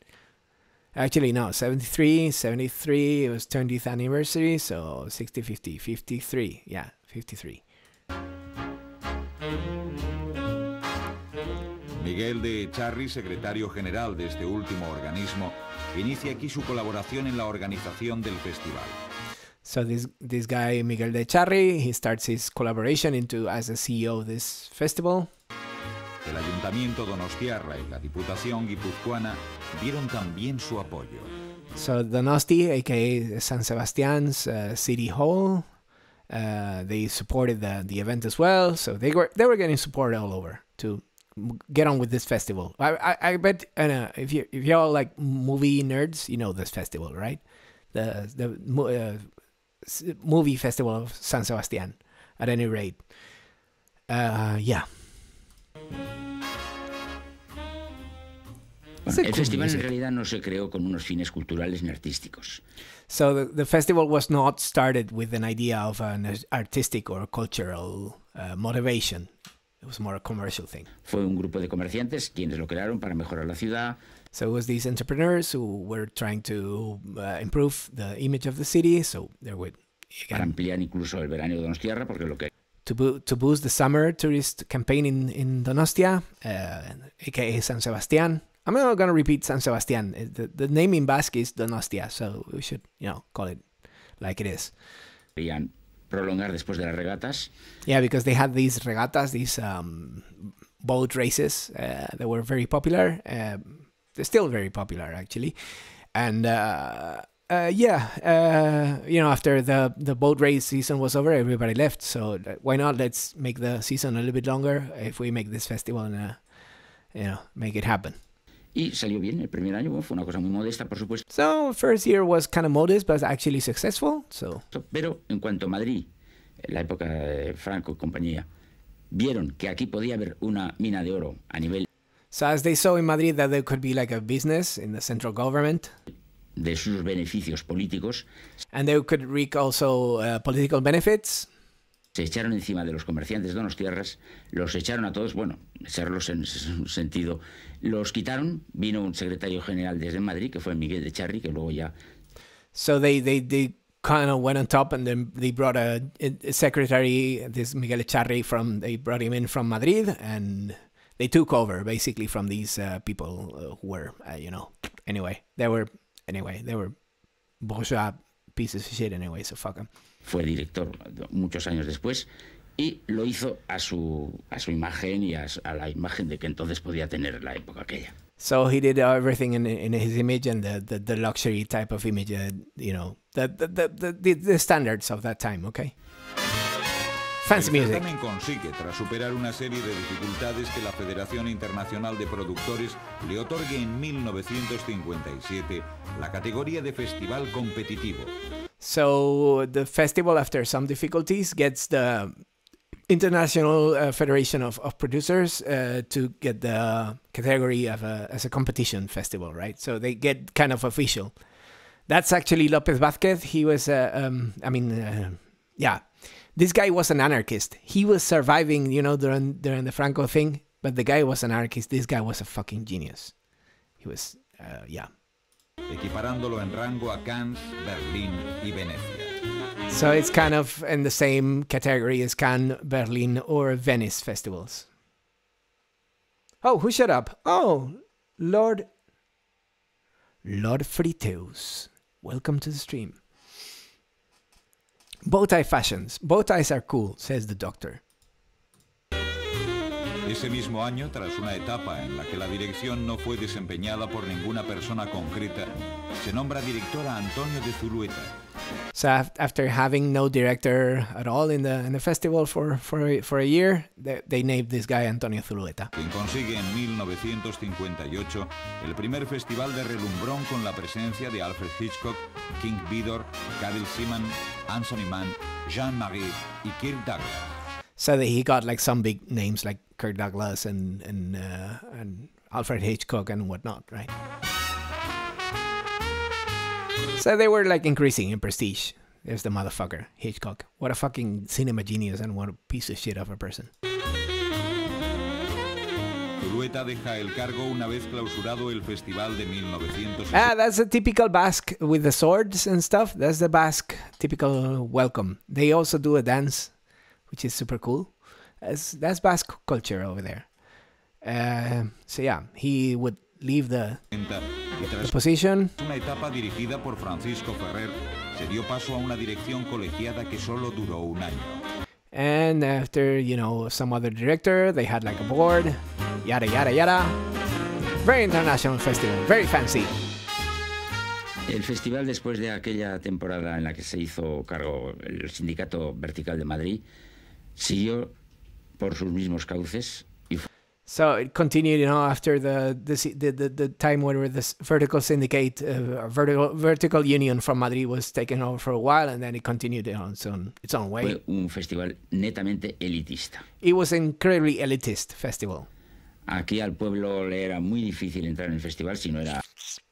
Actually, no, seventy-three, seventy-three. It was twentieth anniversary, so sixty, fifty, fifty-three. Yeah, fifty-three. Miguel de Echarri, secretario general de este último organismo, inicia aquí su colaboración en la organización del festival. So this this guy Miguel de Echarri, he starts his collaboration into as a C E O of this festival. El Ayuntamiento Donostiarra y la Diputación Guipuzcoana dieron también su apoyo. So Donosti, aka San Sebastián's uh, City Hall, uh, they supported the the event as well. So they were they were getting support all over to get on with this festival. I I, I bet uh, if you if y'all like movie nerds, you know this festival, right? The the uh, movie festival of San Sebastián. At any rate, uh, yeah. Bueno, el festival en realidad no se creó con unos fines culturales ni artísticos. So the, the festival was not started with an idea of an artistic or cultural uh, motivation. It was more a commercial thing. Fue un grupo de comerciantes quienes lo crearon para mejorar la ciudad. So it was these entrepreneurs who were trying to uh, improve the image of the city, so there would again, para ampliar incluso el verano de Donostiarra porque lo que to, bo to boost the summer tourist campaign in in Donostia, uh, aka San Sebastián. I'm not going to repeat San Sebastián. The, the name in Basque is Donostia, so we should, you know, call it like it is. Bien. Prolongar después de las regatas. Yeah, because they had these regatas, these um, boat races uh, that were very popular. Uh, they're still very popular, actually. And uh, uh, yeah, uh, you know, after the the boat race season was over, everybody left. So why not? Let's make the season a little bit longer if we make this festival and uh, you know, make it happen. Y salió bien el primer año, bueno, fue una cosa muy modesta, por supuesto. So first year was kind of modest, but actually successful. So. Pero en cuanto a Madrid, en la época de Franco y compañía, vieron que aquí podía haber una mina de oro a nivel. So as they saw in Madrid that there could be like a business in the central government. De sus beneficios políticos. And they could reap also uh, political benefits. Se echaron encima de los comerciantes donostiarras, los echaron a todos, bueno, echarlos en ese sentido, los quitaron, vino un secretario general desde Madrid, que fue Miguel de Charri, que luego ya... So they, they, they kind of went on top and then they brought a, a secretary, this Miguel de Charri, from, they brought him in from Madrid and they took over basically from these uh, people who were, uh, you know, anyway, they were, anyway, they were bourgeois pieces of shit anyway, so fuck them. Fue director muchos años después y lo hizo a su a su imagen y a, a la imagen de que entonces podía tener la época aquella. So he did everything in in his image and the the, the luxury type of image, uh, you know, the the, the the the standards of that time, okay? Fancy music. El certamen consigue, tras superar una serie de dificultades, que la Federación Internacional de Productores le otorgue en mil novecientos cincuenta y siete la categoría de festival competitivo. So the festival, after some difficulties, gets the International uh, Federation of, of Producers uh, to get the category of a, as a competition festival, right? So they get kind of official. That's actually López Vázquez. He was, uh, um, I mean, uh, yeah, this guy was an anarchist. He was surviving, you know, during, during the Franco thing, but the guy was an anarchist. This guy was a fucking genius. He was, uh, yeah. Equiparándolo en rango a Cannes, Berlín y Venecia. So it's kind of in the same category as Cannes, Berlin, or Venice festivals. Oh, who shut up? Oh, Lord... Lord Friteus. Welcome to the stream. Bowtie fashions. Bowties are cool, says the doctor. Ese mismo año, tras una etapa en la que la dirección no fue desempeñada por ninguna persona concreta, se nombra director a Antonio de Zulueta. So after having no director at all in the in the festival for for for a year, they, they named this guy Antonio Zulueta. Quien consigue en mil novecientos cincuenta y ocho el primer festival de relumbrón con la presencia de Alfred Hitchcock, King Vidor, Cadel Simon, Anthony Mann, Jean-Marie y Kirk Douglas. So that he got like some big names like Kirk Douglas and and uh, and Alfred Hitchcock and whatnot, right? So they were like increasing in prestige. There's the motherfucker Hitchcock. What a fucking cinema genius and what a piece of shit of a person. Zulueta deja el cargo una vez clausurado el festival de mil novecientos sesenta. Ah, that's a typical Basque with the swords and stuff. That's the Basque typical welcome. They also do a dance, which is super cool. That's, that's Basque culture over there. Uh, so yeah, he would leave the, the position. Una etapa dirigida por Francisco Ferrer, se dio paso a una dirección colegiada que solo duró un año. And after, you know, some other director, they had like a board, yada yada yada. Very international festival, very fancy. El festival, después de aquella temporada en la que se hizo cargo el Sindicato Vertical de Madrid, siguió por sus mismos cauces. Y so it continued, you know, after the the the, the time where the vertical syndicate, uh, vertical vertical union from Madrid was taken over for a while, and then it continued on its own, its own way. Fue un festival netamente elitista. It was an incredibly elitist festival. Aquí al pueblo le era muy difícil entrar en el festival si no era.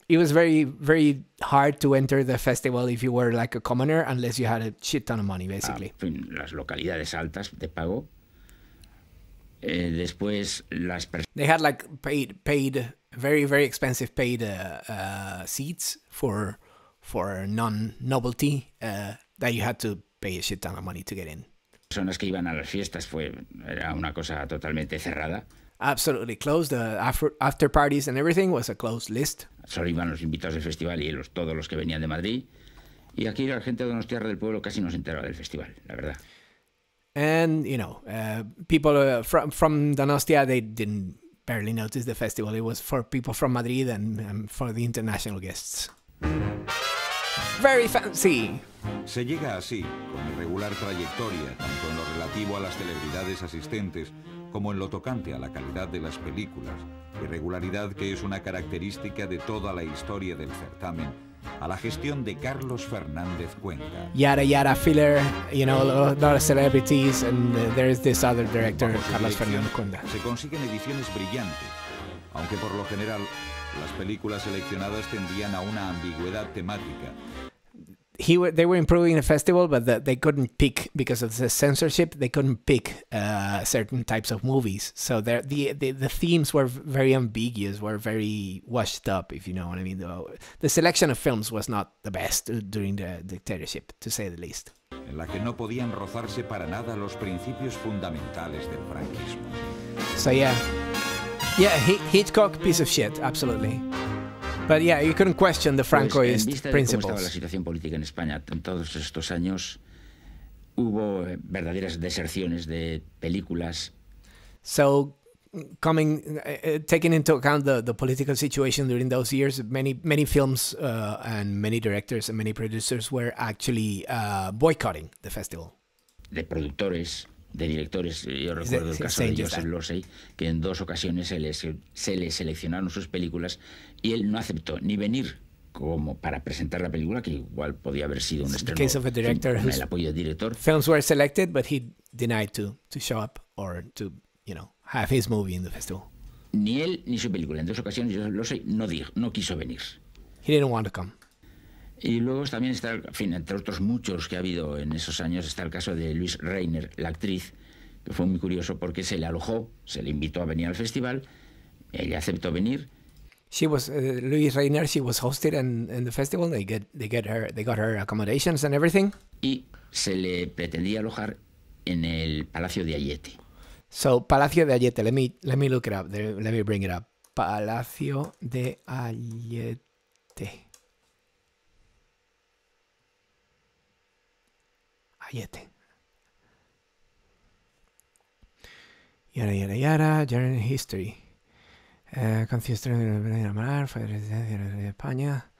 It was very, very hard to enter the festival if you were like a commoner, unless you had a shit ton of money, basically. Ah, las localidades altas de pago. Eh, después las they had like paid, paid, very, very expensive paid uh, uh, seats for for non-novelty uh, that you had to pay a shit ton of money to get in. Personas que iban a las fiestas fue era una cosa totalmente cerrada. Absolutely closed. The after, after parties and everything was a closed list. Solo iban los invitados del festival y los, todos los que venían de Madrid. Y aquí la gente de Donostiarra del pueblo casi no se enteraba del festival, la verdad. And, you know, uh, people uh, from, from Donostia, they didn't barely notice the festival. It was for people from Madrid and um, for the international guests. Very fancy. Se llega así, con irregular trayectoria, tanto en lo relativo a las celebridades asistentes como en lo tocante a la calidad de las películas, irregularidad que es una característica de toda la historia del certamen, a la gestión de Carlos Fernández Cuenca. Yada yada filler, you know, a lot of celebrities, and there is this other director, Carlos Fernández Cuenca. Se consiguen ediciones brillantes, aunque por lo general las películas seleccionadas tendían a una ambigüedad temática. He were, they were improving the festival, but the, they couldn't pick, because of the censorship, they couldn't pick uh, certain types of movies. So the, the, the themes were very ambiguous, were very washed up, if you know what I mean. The, the selection of films was not the best during the dictatorship, to say the least. En la que no podían rozarse para nada los principios fundamentales del franquismo. So yeah, yeah, Hitchcock, piece of shit, absolutely. But yeah, you couldn't question the Francoist principles. Pues en vista de cómo estaba la situación política en España en todos estos años, hubo verdaderas deserciones de películas. So, coming, uh, taking into account the, the political situation during those years, many many films uh, and many directors and many producers were actually uh, boycotting the festival. De productores, de directores, yo recuerdo el caso de Joseph Losey, que en dos ocasiones se le, se le seleccionaron sus películas y él no aceptó ni venir como para presentar la película, que igual podía haber sido un estreno con el apoyo del director. Films were selected, but he denied to, to show up or to, you know, have his movie in the festival. Ni él ni su película. En dos ocasiones Joseph Losey no, dijo, no quiso venir. He didn't want to come. Y luego también está, en fin, entre otros muchos que ha habido en esos años, está el caso de Louise Rainer, la actriz, que fue muy curioso porque se le alojó, se le invitó a venir al festival, ella aceptó venir. She was uh, Louise Rainer. She was hosted in, in the festival. They get they get her they got her accommodations and everything. Y se le pretendía alojar en el Palacio de Ayete. So Palacio de Ayete. Let me let me look it up. Let me bring it up. Palacio de Ayete. Ayete. Yada, yada, yada, German history. Uh, Concierto de Amaral, fue residencia de España.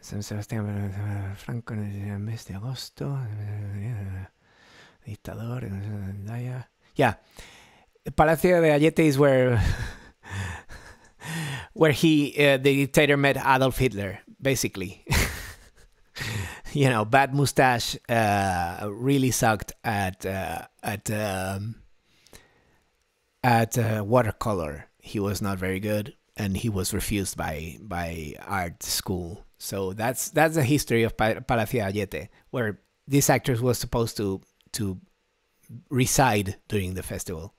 San Sebastián Franco en el mes de agosto. Dictador. Yeah. Palacio de Ayete is where, where he, uh, the dictator met Adolf Hitler, basically. You know, bad mustache, uh, really sucked at uh, at um, at uh, watercolor. He was not very good, and he was refused by by art school. So that's that's the history of Pal Palacio Ayete, where this actor was supposed to to reside during the festival.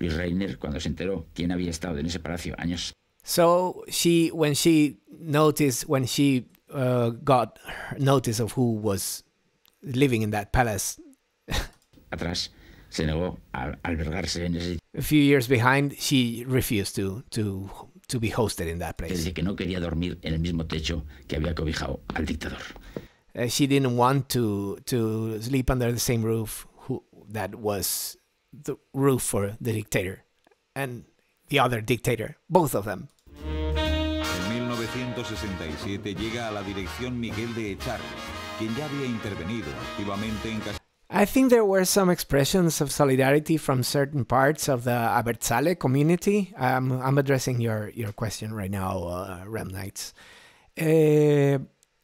Luis Reiner, cuando se enteró quién había estado en ese palacio años. So she, when she noticed, when she Uh, got notice of who was living in that palace. Atrás, se negó a albergarse en ese... A few years behind, she refused to to to be hosted in that place. Desde que no quería dormir en el mismo techo que había cobijado al dictador. Uh, she didn't want to to sleep under the same roof who that was the roof for the dictator and the other dictator, both of them. mil novecientos sesenta y siete llega a la dirección Miguel de Echarri, quien ya había intervenido activamente en... I think there were some expressions of solidarity from certain parts of the Abertzale community. I'm, I'm addressing your, your question right now, uh, Remnights. Uh,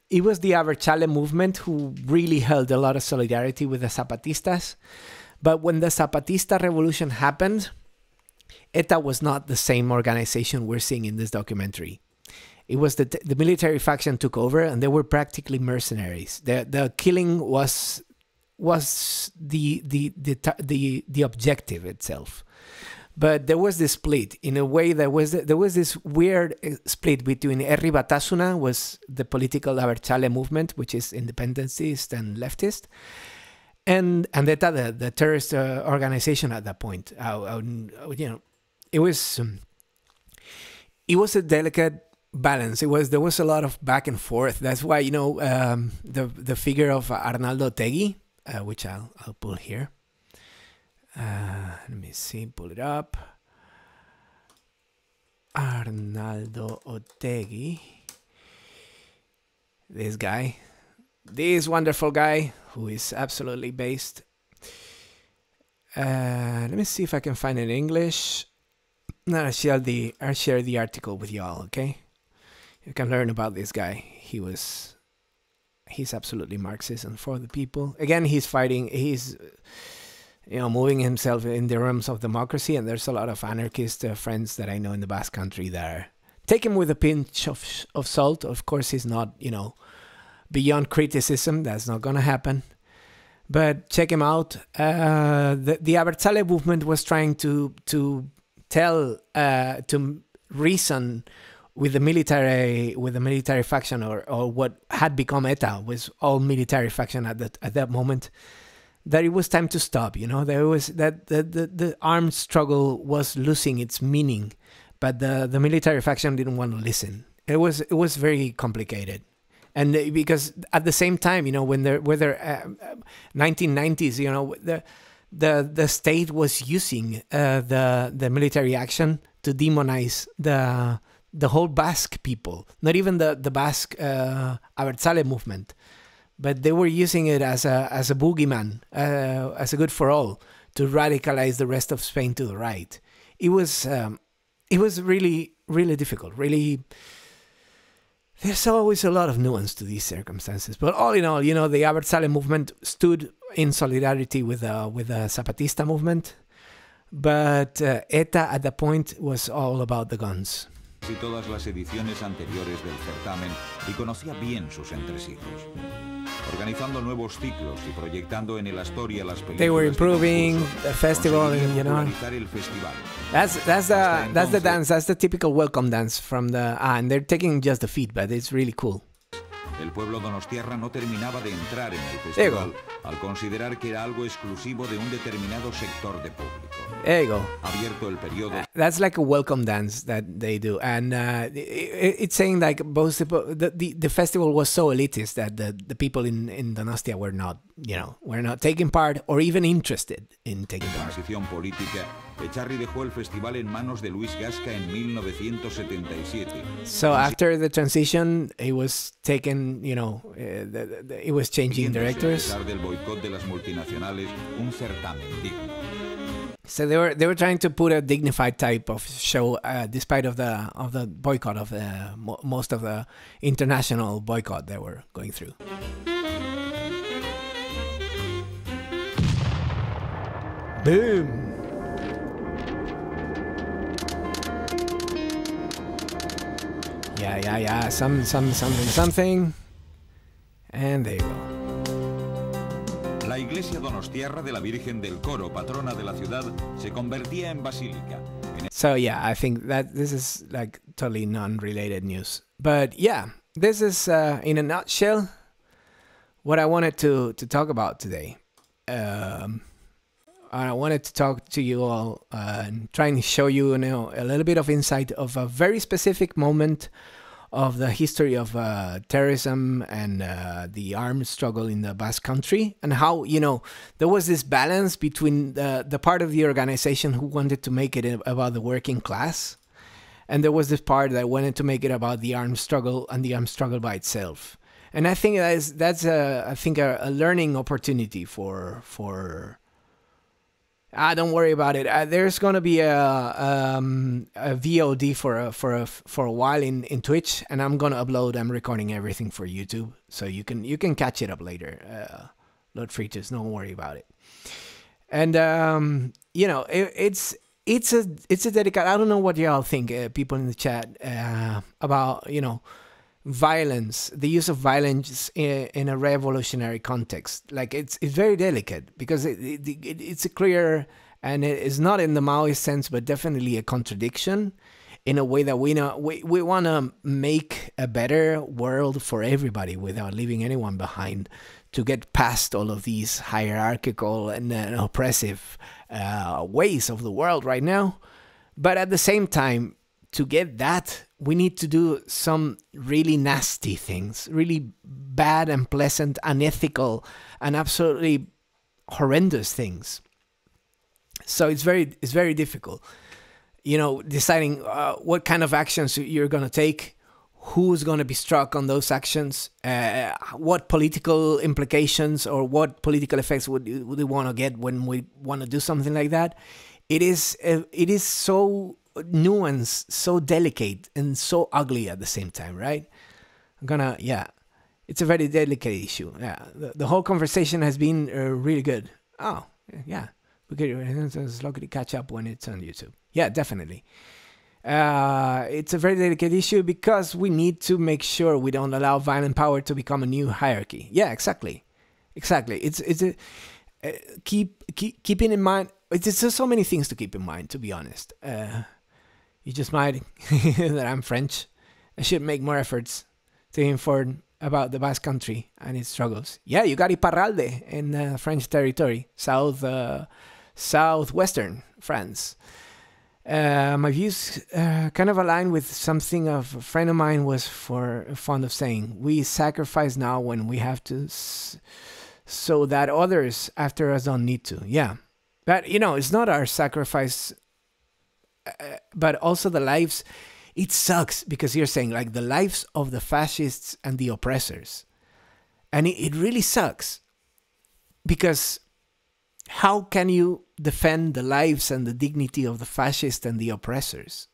it was the Abertzale movement who really held a lot of solidarity with the Zapatistas. But when the Zapatista revolution happened, ETA was not the same organization we're seeing in this documentary. It was that the military faction took over, and they were practically mercenaries. The the killing was was the the the the, the objective itself, but there was this split in a way. There was there was this weird split between Herri Batasuna, was the political Abertzale movement, which is independentist and leftist, and and ETA, the, the terrorist uh, organization at that point. I, I, you know, it was um, it was a delicate balance. It was there was a lot of back and forth. That's why, you know, um, the the figure of Arnaldo Otegui, uh, which I'll I'll pull here. Uh, let me see, pull it up. Arnaldo Otegui. this guy, this wonderful guy who is absolutely based. Uh, let me see if I can find it in English. No, I'll share the, I'll share the article with y'all, okay? You can learn about this guy. He was... He's absolutely Marxist and for the people. Again, he's fighting... He's, you know, moving himself in the realms of democracy, and there's a lot of anarchist uh, friends that I know in the Basque Country that are... Take him with a pinch of, of salt. Of course, he's not, you know, beyond criticism. That's not going to happen. But check him out. Uh, the the Abertzale movement was trying to... to tell uh, to reason with the military with the military faction, or or what had become ETA, was all military faction at that at that moment, that it was time to stop. You know, there was that the the, the armed struggle was losing its meaning, but the the military faction didn't want to listen. It was it was very complicated, and they, because at the same time, you know, when there were there nineteen nineties, you know, the the the state was using uh, the the military action to demonize the the whole Basque people, not even the the Basque uh, Abertzale movement, but they were using it as a as a boogeyman, uh, as a good for all, to radicalize the rest of Spain to the right. It was um, it was really really difficult. Really, there's always a lot of nuance to these circumstances. But all in all, you know, the Abertzale movement stood in solidarity with uh, with the Zapatista movement, but uh, ETA at that point was all about the guns. Y todas las ediciones anteriores del certamen, y conocía bien sus entresijos. Organizando nuevos ciclos y proyectando en el Astoria las películas. They were improving the festival, you know. That's that's the that's the dance. That's the typical welcome dance from the ah, and they're taking just the feet, but it's really cool. El pueblo donostiarra no terminaba de entrar en el festival al considerar que era algo exclusivo de un determinado sector de público. There you go. Abierto el periodo. Uh, that's like a welcome dance that they do, and uh, it, it, it's saying like both the, the the festival was so elitist that the the people in in Donostia were not, you know, were not taking part or even interested in taking part. Transición política. Echarri dejó el festival en manos de Luis Gasca en nineteen seventy-seven. So after the transition, it was taken, you know, uh, the, the, it was changing directors. So they were they were trying to put a dignified type of show, uh, despite of the of the boycott of the mo most of the international boycott they were going through. Boom. Yeah, yeah, yeah. Some, some, something, something. And there you go. La iglesia donostiarra de la Virgen del Coro, patrona de la ciudad, se convertía en basílica. So yeah, I think that this is like totally non-related news. But yeah, this is uh, in a nutshell what I wanted to to talk about today. Um, I wanted to talk to you all uh, and trying to show you, you know, a little bit of insight of a very specific moment of the history of uh, terrorism and uh, the armed struggle in the Basque Country, and how, you know, there was this balance between the, the part of the organization who wanted to make it about the working class, and there was this part that wanted to make it about the armed struggle and the armed struggle by itself. And I think that is, that's a, I think a, a learning opportunity for for. Ah, don't worry about it. Uh, there's gonna be a, um, a V O D for a, for a, for a while in, in Twitch, and I'm gonna upload. I'm recording everything for YouTube, so you can you can catch it up later. Uh, Lord Fritus, don't worry about it. And um, you know, it, it's it's a it's a dedicated. I don't know what y'all think, uh, people in the chat, uh, about, you know, violence, the use of violence in, in a revolutionary context. Like, it's it's very delicate, because it, it, it, it's a clear, and it is not in the Maoist sense, but definitely a contradiction in a way that we know we, we want to make a better world for everybody without leaving anyone behind, to get past all of these hierarchical and uh, oppressive uh, ways of the world right now. But at the same time, to get that, we need to do some really nasty things, really bad, unpleasant, unethical, and absolutely horrendous things. So it's very, it's very difficult, you know, deciding uh, what kind of actions you're going to take, who's going to be struck on those actions, uh, what political implications or what political effects would would we want to get when we want to do something like that. It is uh, it is so nuanced, so delicate, and so ugly at the same time, right? I'm gonna yeah, it's a very delicate issue. Yeah, the, the whole conversation has been uh, really good. Oh yeah, we could slowly catch up when it's on YouTube. Yeah, definitely. Uh, it's a very delicate issue because we need to make sure we don't allow violent power to become a new hierarchy. Yeah, exactly, exactly. It's it's a, uh, keep keep keeping in mind. It's, it's just so many things to keep in mind. To be honest, uh, you just might that I'm French. I should make more efforts to inform about the Basque Country and its struggles. Yeah, you got Iparralde in uh, French territory, south uh, southwestern France. Uh, my views uh, kind of align with something of a friend of mine was for fond of saying. We sacrifice now when we have to, s so that others after us don't need to. Yeah, but you know, it's not our sacrifice, uh, but also the lives. It sucks because you're saying like the lives of the fascists and the oppressors, and it, it really sucks because how can you defend the lives and the dignity of the fascists and the oppressors?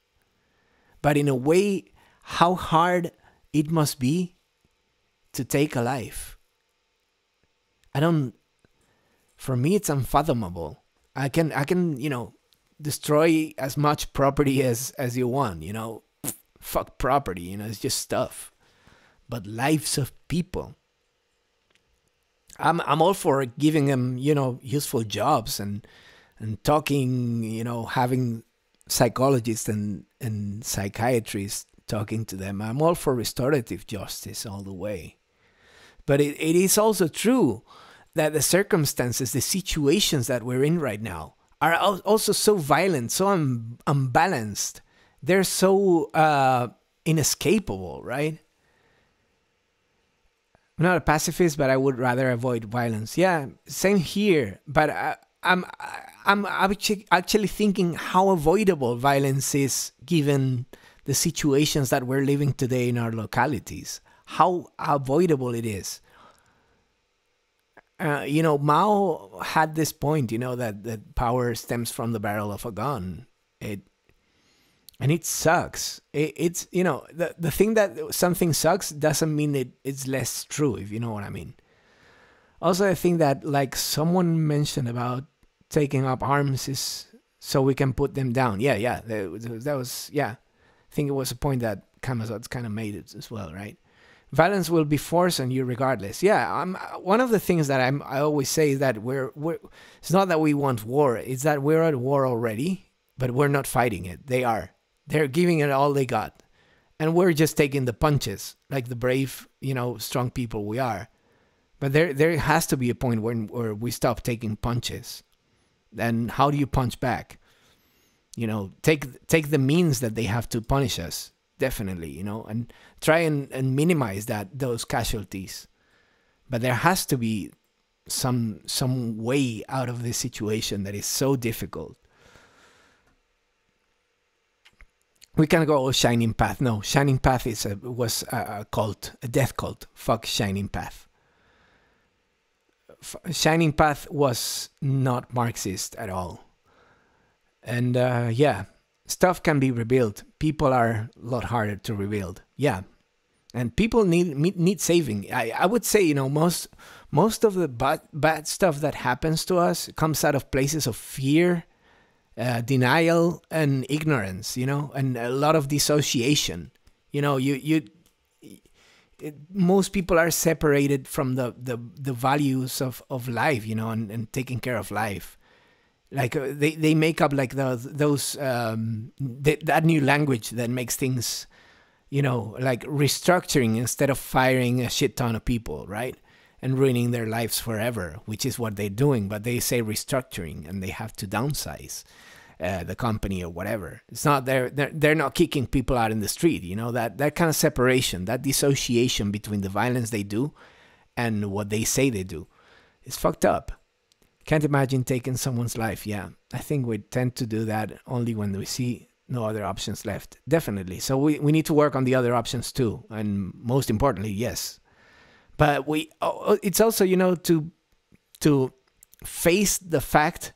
But in a way, how hard it must be to take a life. I don't, for me, it's unfathomable. I can, I can, you know, destroy as much property as, as you want, you know, fuck property, you know, it's just stuff, but lives of people. I'm I'm all for giving them, you know, useful jobs and and talking, you know, having psychologists and and psychiatrists talking to them. I'm all for restorative justice all the way, but it, it is also true that the circumstances, the situations that we're in right now, are also so violent, so un unbalanced. They're so uh, inescapable, right? I'm not a pacifist, but I would rather avoid violence. Yeah, same here. But I, I'm, I'm actually thinking how avoidable violence is given the situations that we're living today in our localities. How avoidable it is. Uh, you know, Mao had this point, you know, that, that power stems from the barrel of a gun. It, And it sucks. It, it's, you know, the, the thing that something sucks doesn't mean it, it's less true, if you know what I mean. Also, I think that, like, someone mentioned about taking up arms is so we can put them down. Yeah, yeah, that, that was, yeah. I think it was a point that Kamazots kind of made it as well, right? Violence will be forced on you regardless. Yeah, I'm, one of the things that I'm, I always say is that we're, we're, it's not that we want war, it's that we're at war already, but we're not fighting it. They are. They're giving it all they got. And we're just taking the punches, like the brave, you know, strong people we are. But there there has to be a point when, where we stop taking punches. Then how do you punch back? You know, take take the means that they have to punish us, definitely, you know, and try and, and minimize that those casualties. But there has to be some some way out of this situation that is so difficult. We can go, oh, Shining Path. No, Shining Path is a, was a, a cult, a death cult. Fuck Shining Path. F Shining Path was not Marxist at all. And uh, yeah, stuff can be rebuilt. People are a lot harder to rebuild. Yeah, and people need need saving. I, I would say, you know, most most of the bad, bad stuff that happens to us comes out of places of fear, Uh, denial and ignorance, you know, and a lot of dissociation. You know, you you it, most people are separated from the the, the values of, of life, you know, and, and taking care of life. Like uh, they they make up like the, those um, th that new language that makes things, you know, like restructuring instead of firing a shit ton of people, right? And ruining their lives forever, which is what they're doing. But they say restructuring, and they have to downsize uh, the company or whatever. It's not they're, they're they're not kicking people out in the street. You know, that that kind of separation, that dissociation between the violence they do and what they say they do, is fucked up. Can't imagine taking someone's life. Yeah, I think we tend to do that only when we see no other options left. Definitely. So we, we need to work on the other options too. And most importantly, yes. But we, oh, it's also, you know, to, to face the fact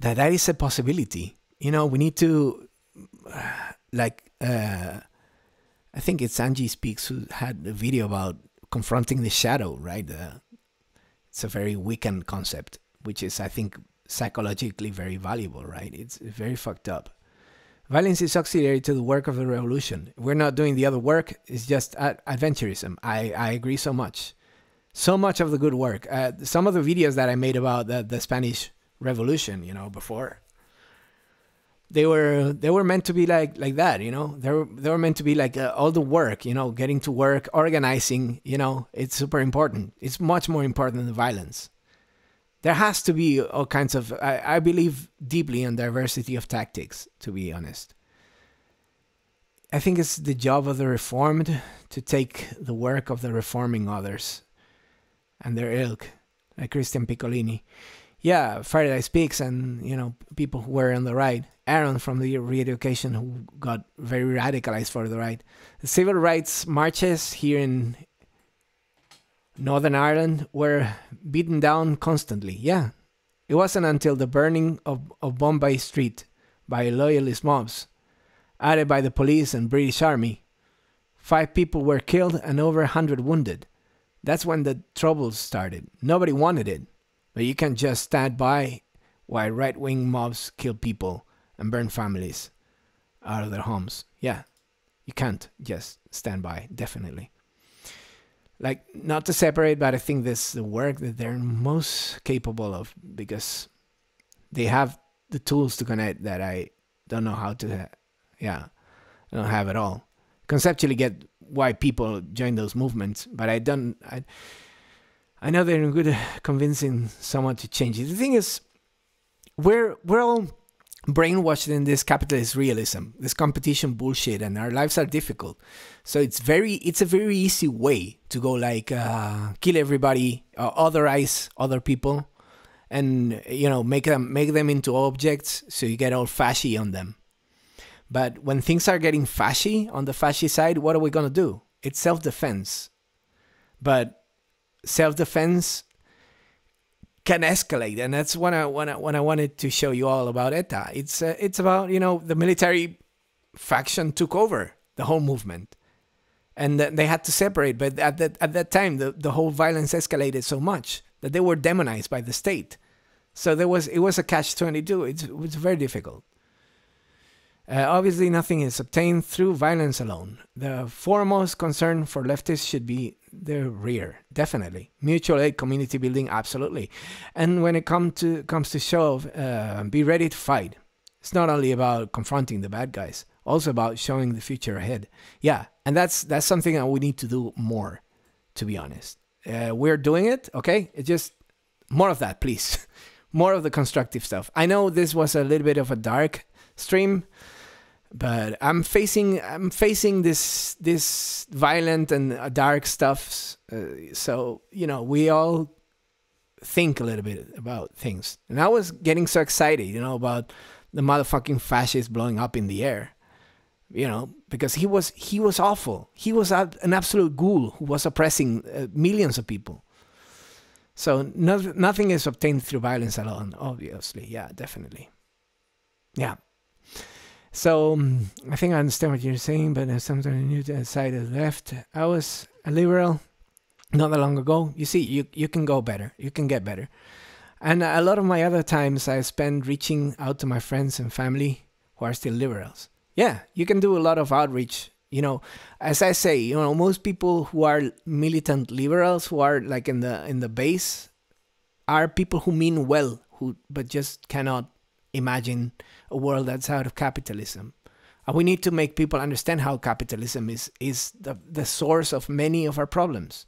that that is a possibility. You know, we need to, uh, like, uh, I think it's Angie Speaks who had a video about confronting the shadow, right? Uh, it's a very Wiccan concept, which is, I think, psychologically very valuable, right? It's very fucked up. Violence is auxiliary to the work of the revolution. We're not doing the other work. It's just adventurism. I, I agree so much. So much of the good work. Uh, some of the videos that I made about the, the Spanish Revolution, you know, before, they were they were meant to be like like that, you know. They were they were meant to be like uh, all the work, you know, getting to work, organizing, you know. It's super important. It's much more important than the violence. There has to be all kinds of, I, I believe deeply in diversity of tactics, to be honest. I think it's the job of the reformed to take the work of the reforming others and their ilk, like Christian Piccolini. Yeah, Faraday Speaks and, you know, people who were on the right. Aaron from the re-education who got very radicalized for the right. The civil rights marches here in Northern Ireland were beaten down constantly. Yeah, it wasn't until the burning of, of Bombay Street by loyalist mobs, added by the police and British Army. Five people were killed and over a hundred wounded. That's when the troubles started. Nobody wanted it, but you can't just stand by while right-wing mobs kill people and burn families out of their homes. Yeah, you can't just stand by, definitely. Like, not to separate, but I think this is the work that they're most capable of because they have the tools to connect that I don't know how to, yeah, I don't have at all. Conceptually get why people join those movements, but I don't, I, I know they're good at convincing someone to change it. The thing is, we're, we're all brainwashed in this capitalist realism, this competition bullshit, and our lives are difficult. So it's very, it's a very easy way to go like uh, kill everybody, uh, otherize other people, and you know make them make them into objects. So you get all fashy on them. But when things are getting fashy on the fashy side, what are we gonna do? It's self-defense, but self-defense can escalate, and that's what I, what I, what I wanted to show you all about ETA. It's uh, it's about, you know, the military faction took over the whole movement, and th they had to separate. But at that at that time, the the whole violence escalated so much that they were demonized by the state. So there was it was a catch twenty-two. It's it was very difficult. Uh, obviously, nothing is obtained through violence alone. The foremost concern for leftists should be the rear, definitely. Mutual aid, community building, absolutely. And when it come to, comes to shove, uh, be ready to fight. It's not only about confronting the bad guys, also about showing the future ahead. Yeah, and that's, that's something that we need to do more, to be honest. Uh, we're doing it, okay? It's just more of that, please. More of the constructive stuff. I know this was a little bit of a dark stream, but I'm facing I'm facing this this violent and dark stuff. Uh, so you know we all think a little bit about things. And I was getting so excited, you know, about the motherfucking fascist blowing up in the air, you know, because he was he was awful. He was an absolute ghoul who was oppressing uh, millions of people. So no, nothing is obtained through violence alone, obviously. Yeah, definitely. Yeah. So, um, I think I understand what you're saying, but sometimes I knew the side of the left. I was a liberal not that long ago. You see, you, you can go better. You can get better. And a lot of my other times I spend reaching out to my friends and family who are still liberals. Yeah, you can do a lot of outreach. You know, as I say, you know, most people who are militant liberals, who are like in the, in the base, are people who mean well, who but just cannot imagine a world that's out of capitalism. And we need to make people understand how capitalism is, is the, the source of many of our problems.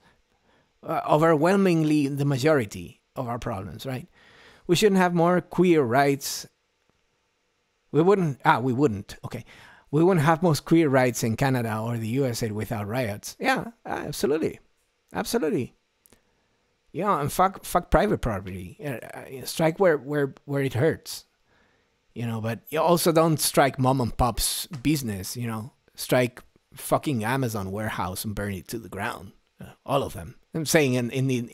Uh, overwhelmingly the majority of our problems, right? We shouldn't have more queer rights. We wouldn't, ah, we wouldn't, okay. We wouldn't have most queer rights in Canada or the U S A without riots. Yeah, absolutely, absolutely. Yeah, and fuck, fuck private property. Uh, strike where, where, where it hurts. you know, but you also don't strike mom and pop's business, you know, strike fucking Amazon warehouse and burn it to the ground. Uh, all of them. I'm saying in, in the,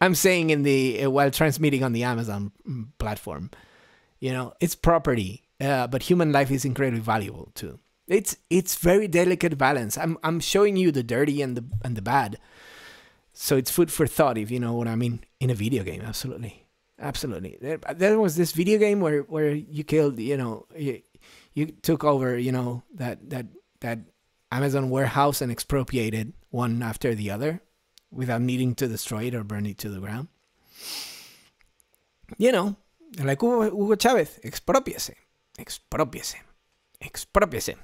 I'm saying in the, uh, while transmitting on the Amazon platform, you know, it's property, uh, but human life is incredibly valuable too. It's, it's very delicate balance. I'm, I'm showing you the dirty and the, and the bad. So it's food for thought, if you know what I mean, in a video game. Absolutely. Absolutely. There, there was this video game where, where you killed, you know, you, you took over, you know, that, that, that Amazon warehouse and expropriated one after the other without needing to destroy it or burn it to the ground. You know, like Hugo, Hugo Chavez, expropiese, expropiese, expropiese.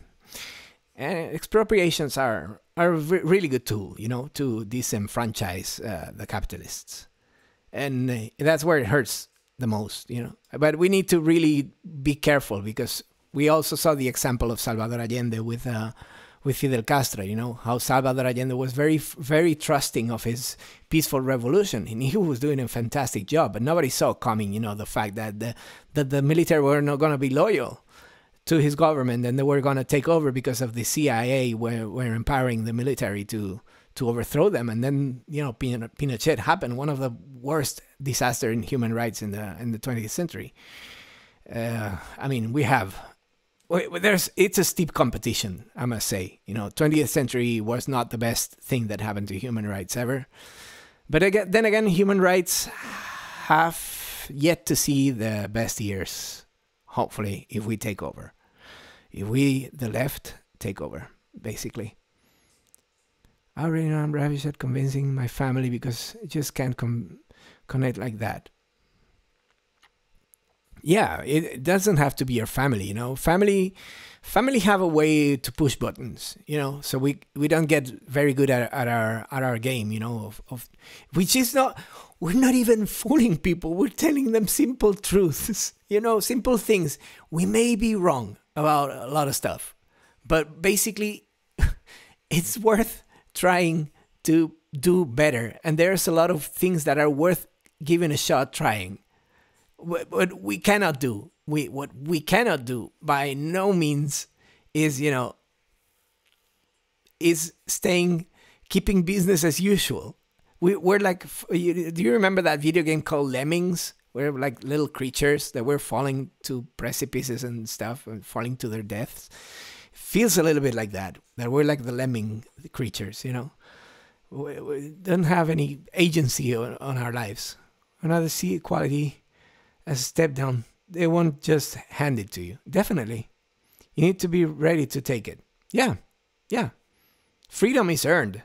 And expropriations are, are a re really good tool, you know, to disenfranchise uh, the capitalists. And uh, that's where it hurts the most, you know. But we need to really be careful, because we also saw the example of Salvador Allende with... Uh, with Fidel Castro, you know, how Salvador Allende was very, very trusting of his peaceful revolution, and he was doing a fantastic job, but nobody saw coming, you know, the fact that the, that the military were not going to be loyal to his government, and they were going to take over because of the C I A were, were empowering the military to, to overthrow them. And then, you know, Pino, Pinochet happened, one of the worst disasters in human rights in the, in the twentieth century. Uh, I mean, we have... There's, it's a steep competition, I must say. You know, twentieth century was not the best thing that happened to human rights ever. But again, then again, human rights have yet to see the best years, hopefully, if we take over. If we, the left, take over, basically. I already know I'm ravished at convincing my family because I just can't com connect like that. Yeah, it doesn't have to be your family, you know. Family, family have a way to push buttons, you know. So we we don't get very good at, at our at our game, you know. Of, of which is not, we're not even fooling people. We're telling them simple truths, you know, simple things. We may be wrong about a lot of stuff, but basically, it's worth trying to do better. And there's a lot of things that are worth giving a shot trying. What we cannot do, we what we cannot do by no means is, you know, is staying, keeping business as usual. We we're like, you, do you remember that video game called Lemmings? We're like little creatures that were falling to precipices and stuff and falling to their deaths. It feels a little bit like that. That we're like the lemming creatures, you know. We, we don't have any agency on, on our lives. Another C equality. As a step down, they won't just hand it to you. Definitely. You need to be ready to take it. Yeah. Yeah. Freedom is earned.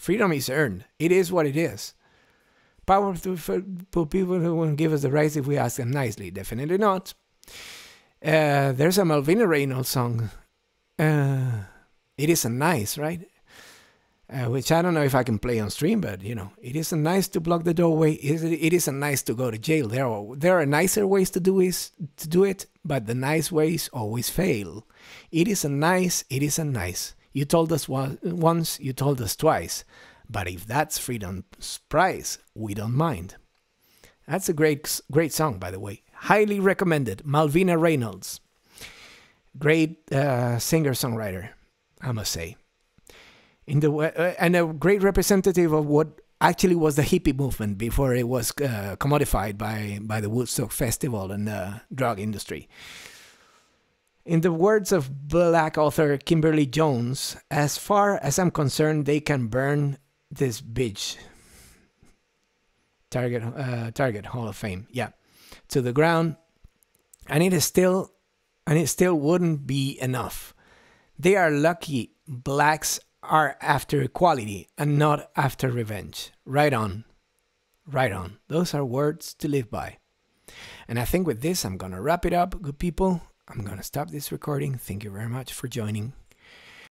Freedom is earned. It is what it is. Power for people who won't give us the rights if we ask them nicely. Definitely not. Uh, there's a Malvina Reynolds song. Uh, it isn't nice, right? Uh, which I don't know if I can play on stream, but, you know, it isn't nice to block the doorway. It isn't nice to go to jail. There are, there are nicer ways to do, is, to do it, but the nice ways always fail. It isn't nice. It isn't nice. You told us once, you told us twice. But if that's freedom's price, we don't mind. That's a great, great song, by the way. Highly recommended. Malvina Reynolds. Great uh, singer-songwriter, I must say. In the uh, and a great representative of what actually was the hippie movement before it was uh, commodified by, by the Woodstock Festival and the drug industry. In the words of Black author Kimberly Jones, as far as I'm concerned, they can burn this bitch. Target, uh, Target Hall of Fame, yeah, to the ground, and it is still, and it still wouldn't be enough. They are lucky blacks are after equality and not after revenge. Right on. Right on. Those are words to live by. And I think with this, I'm going to wrap it up, good people. I'm going to stop this recording. Thank you very much for joining.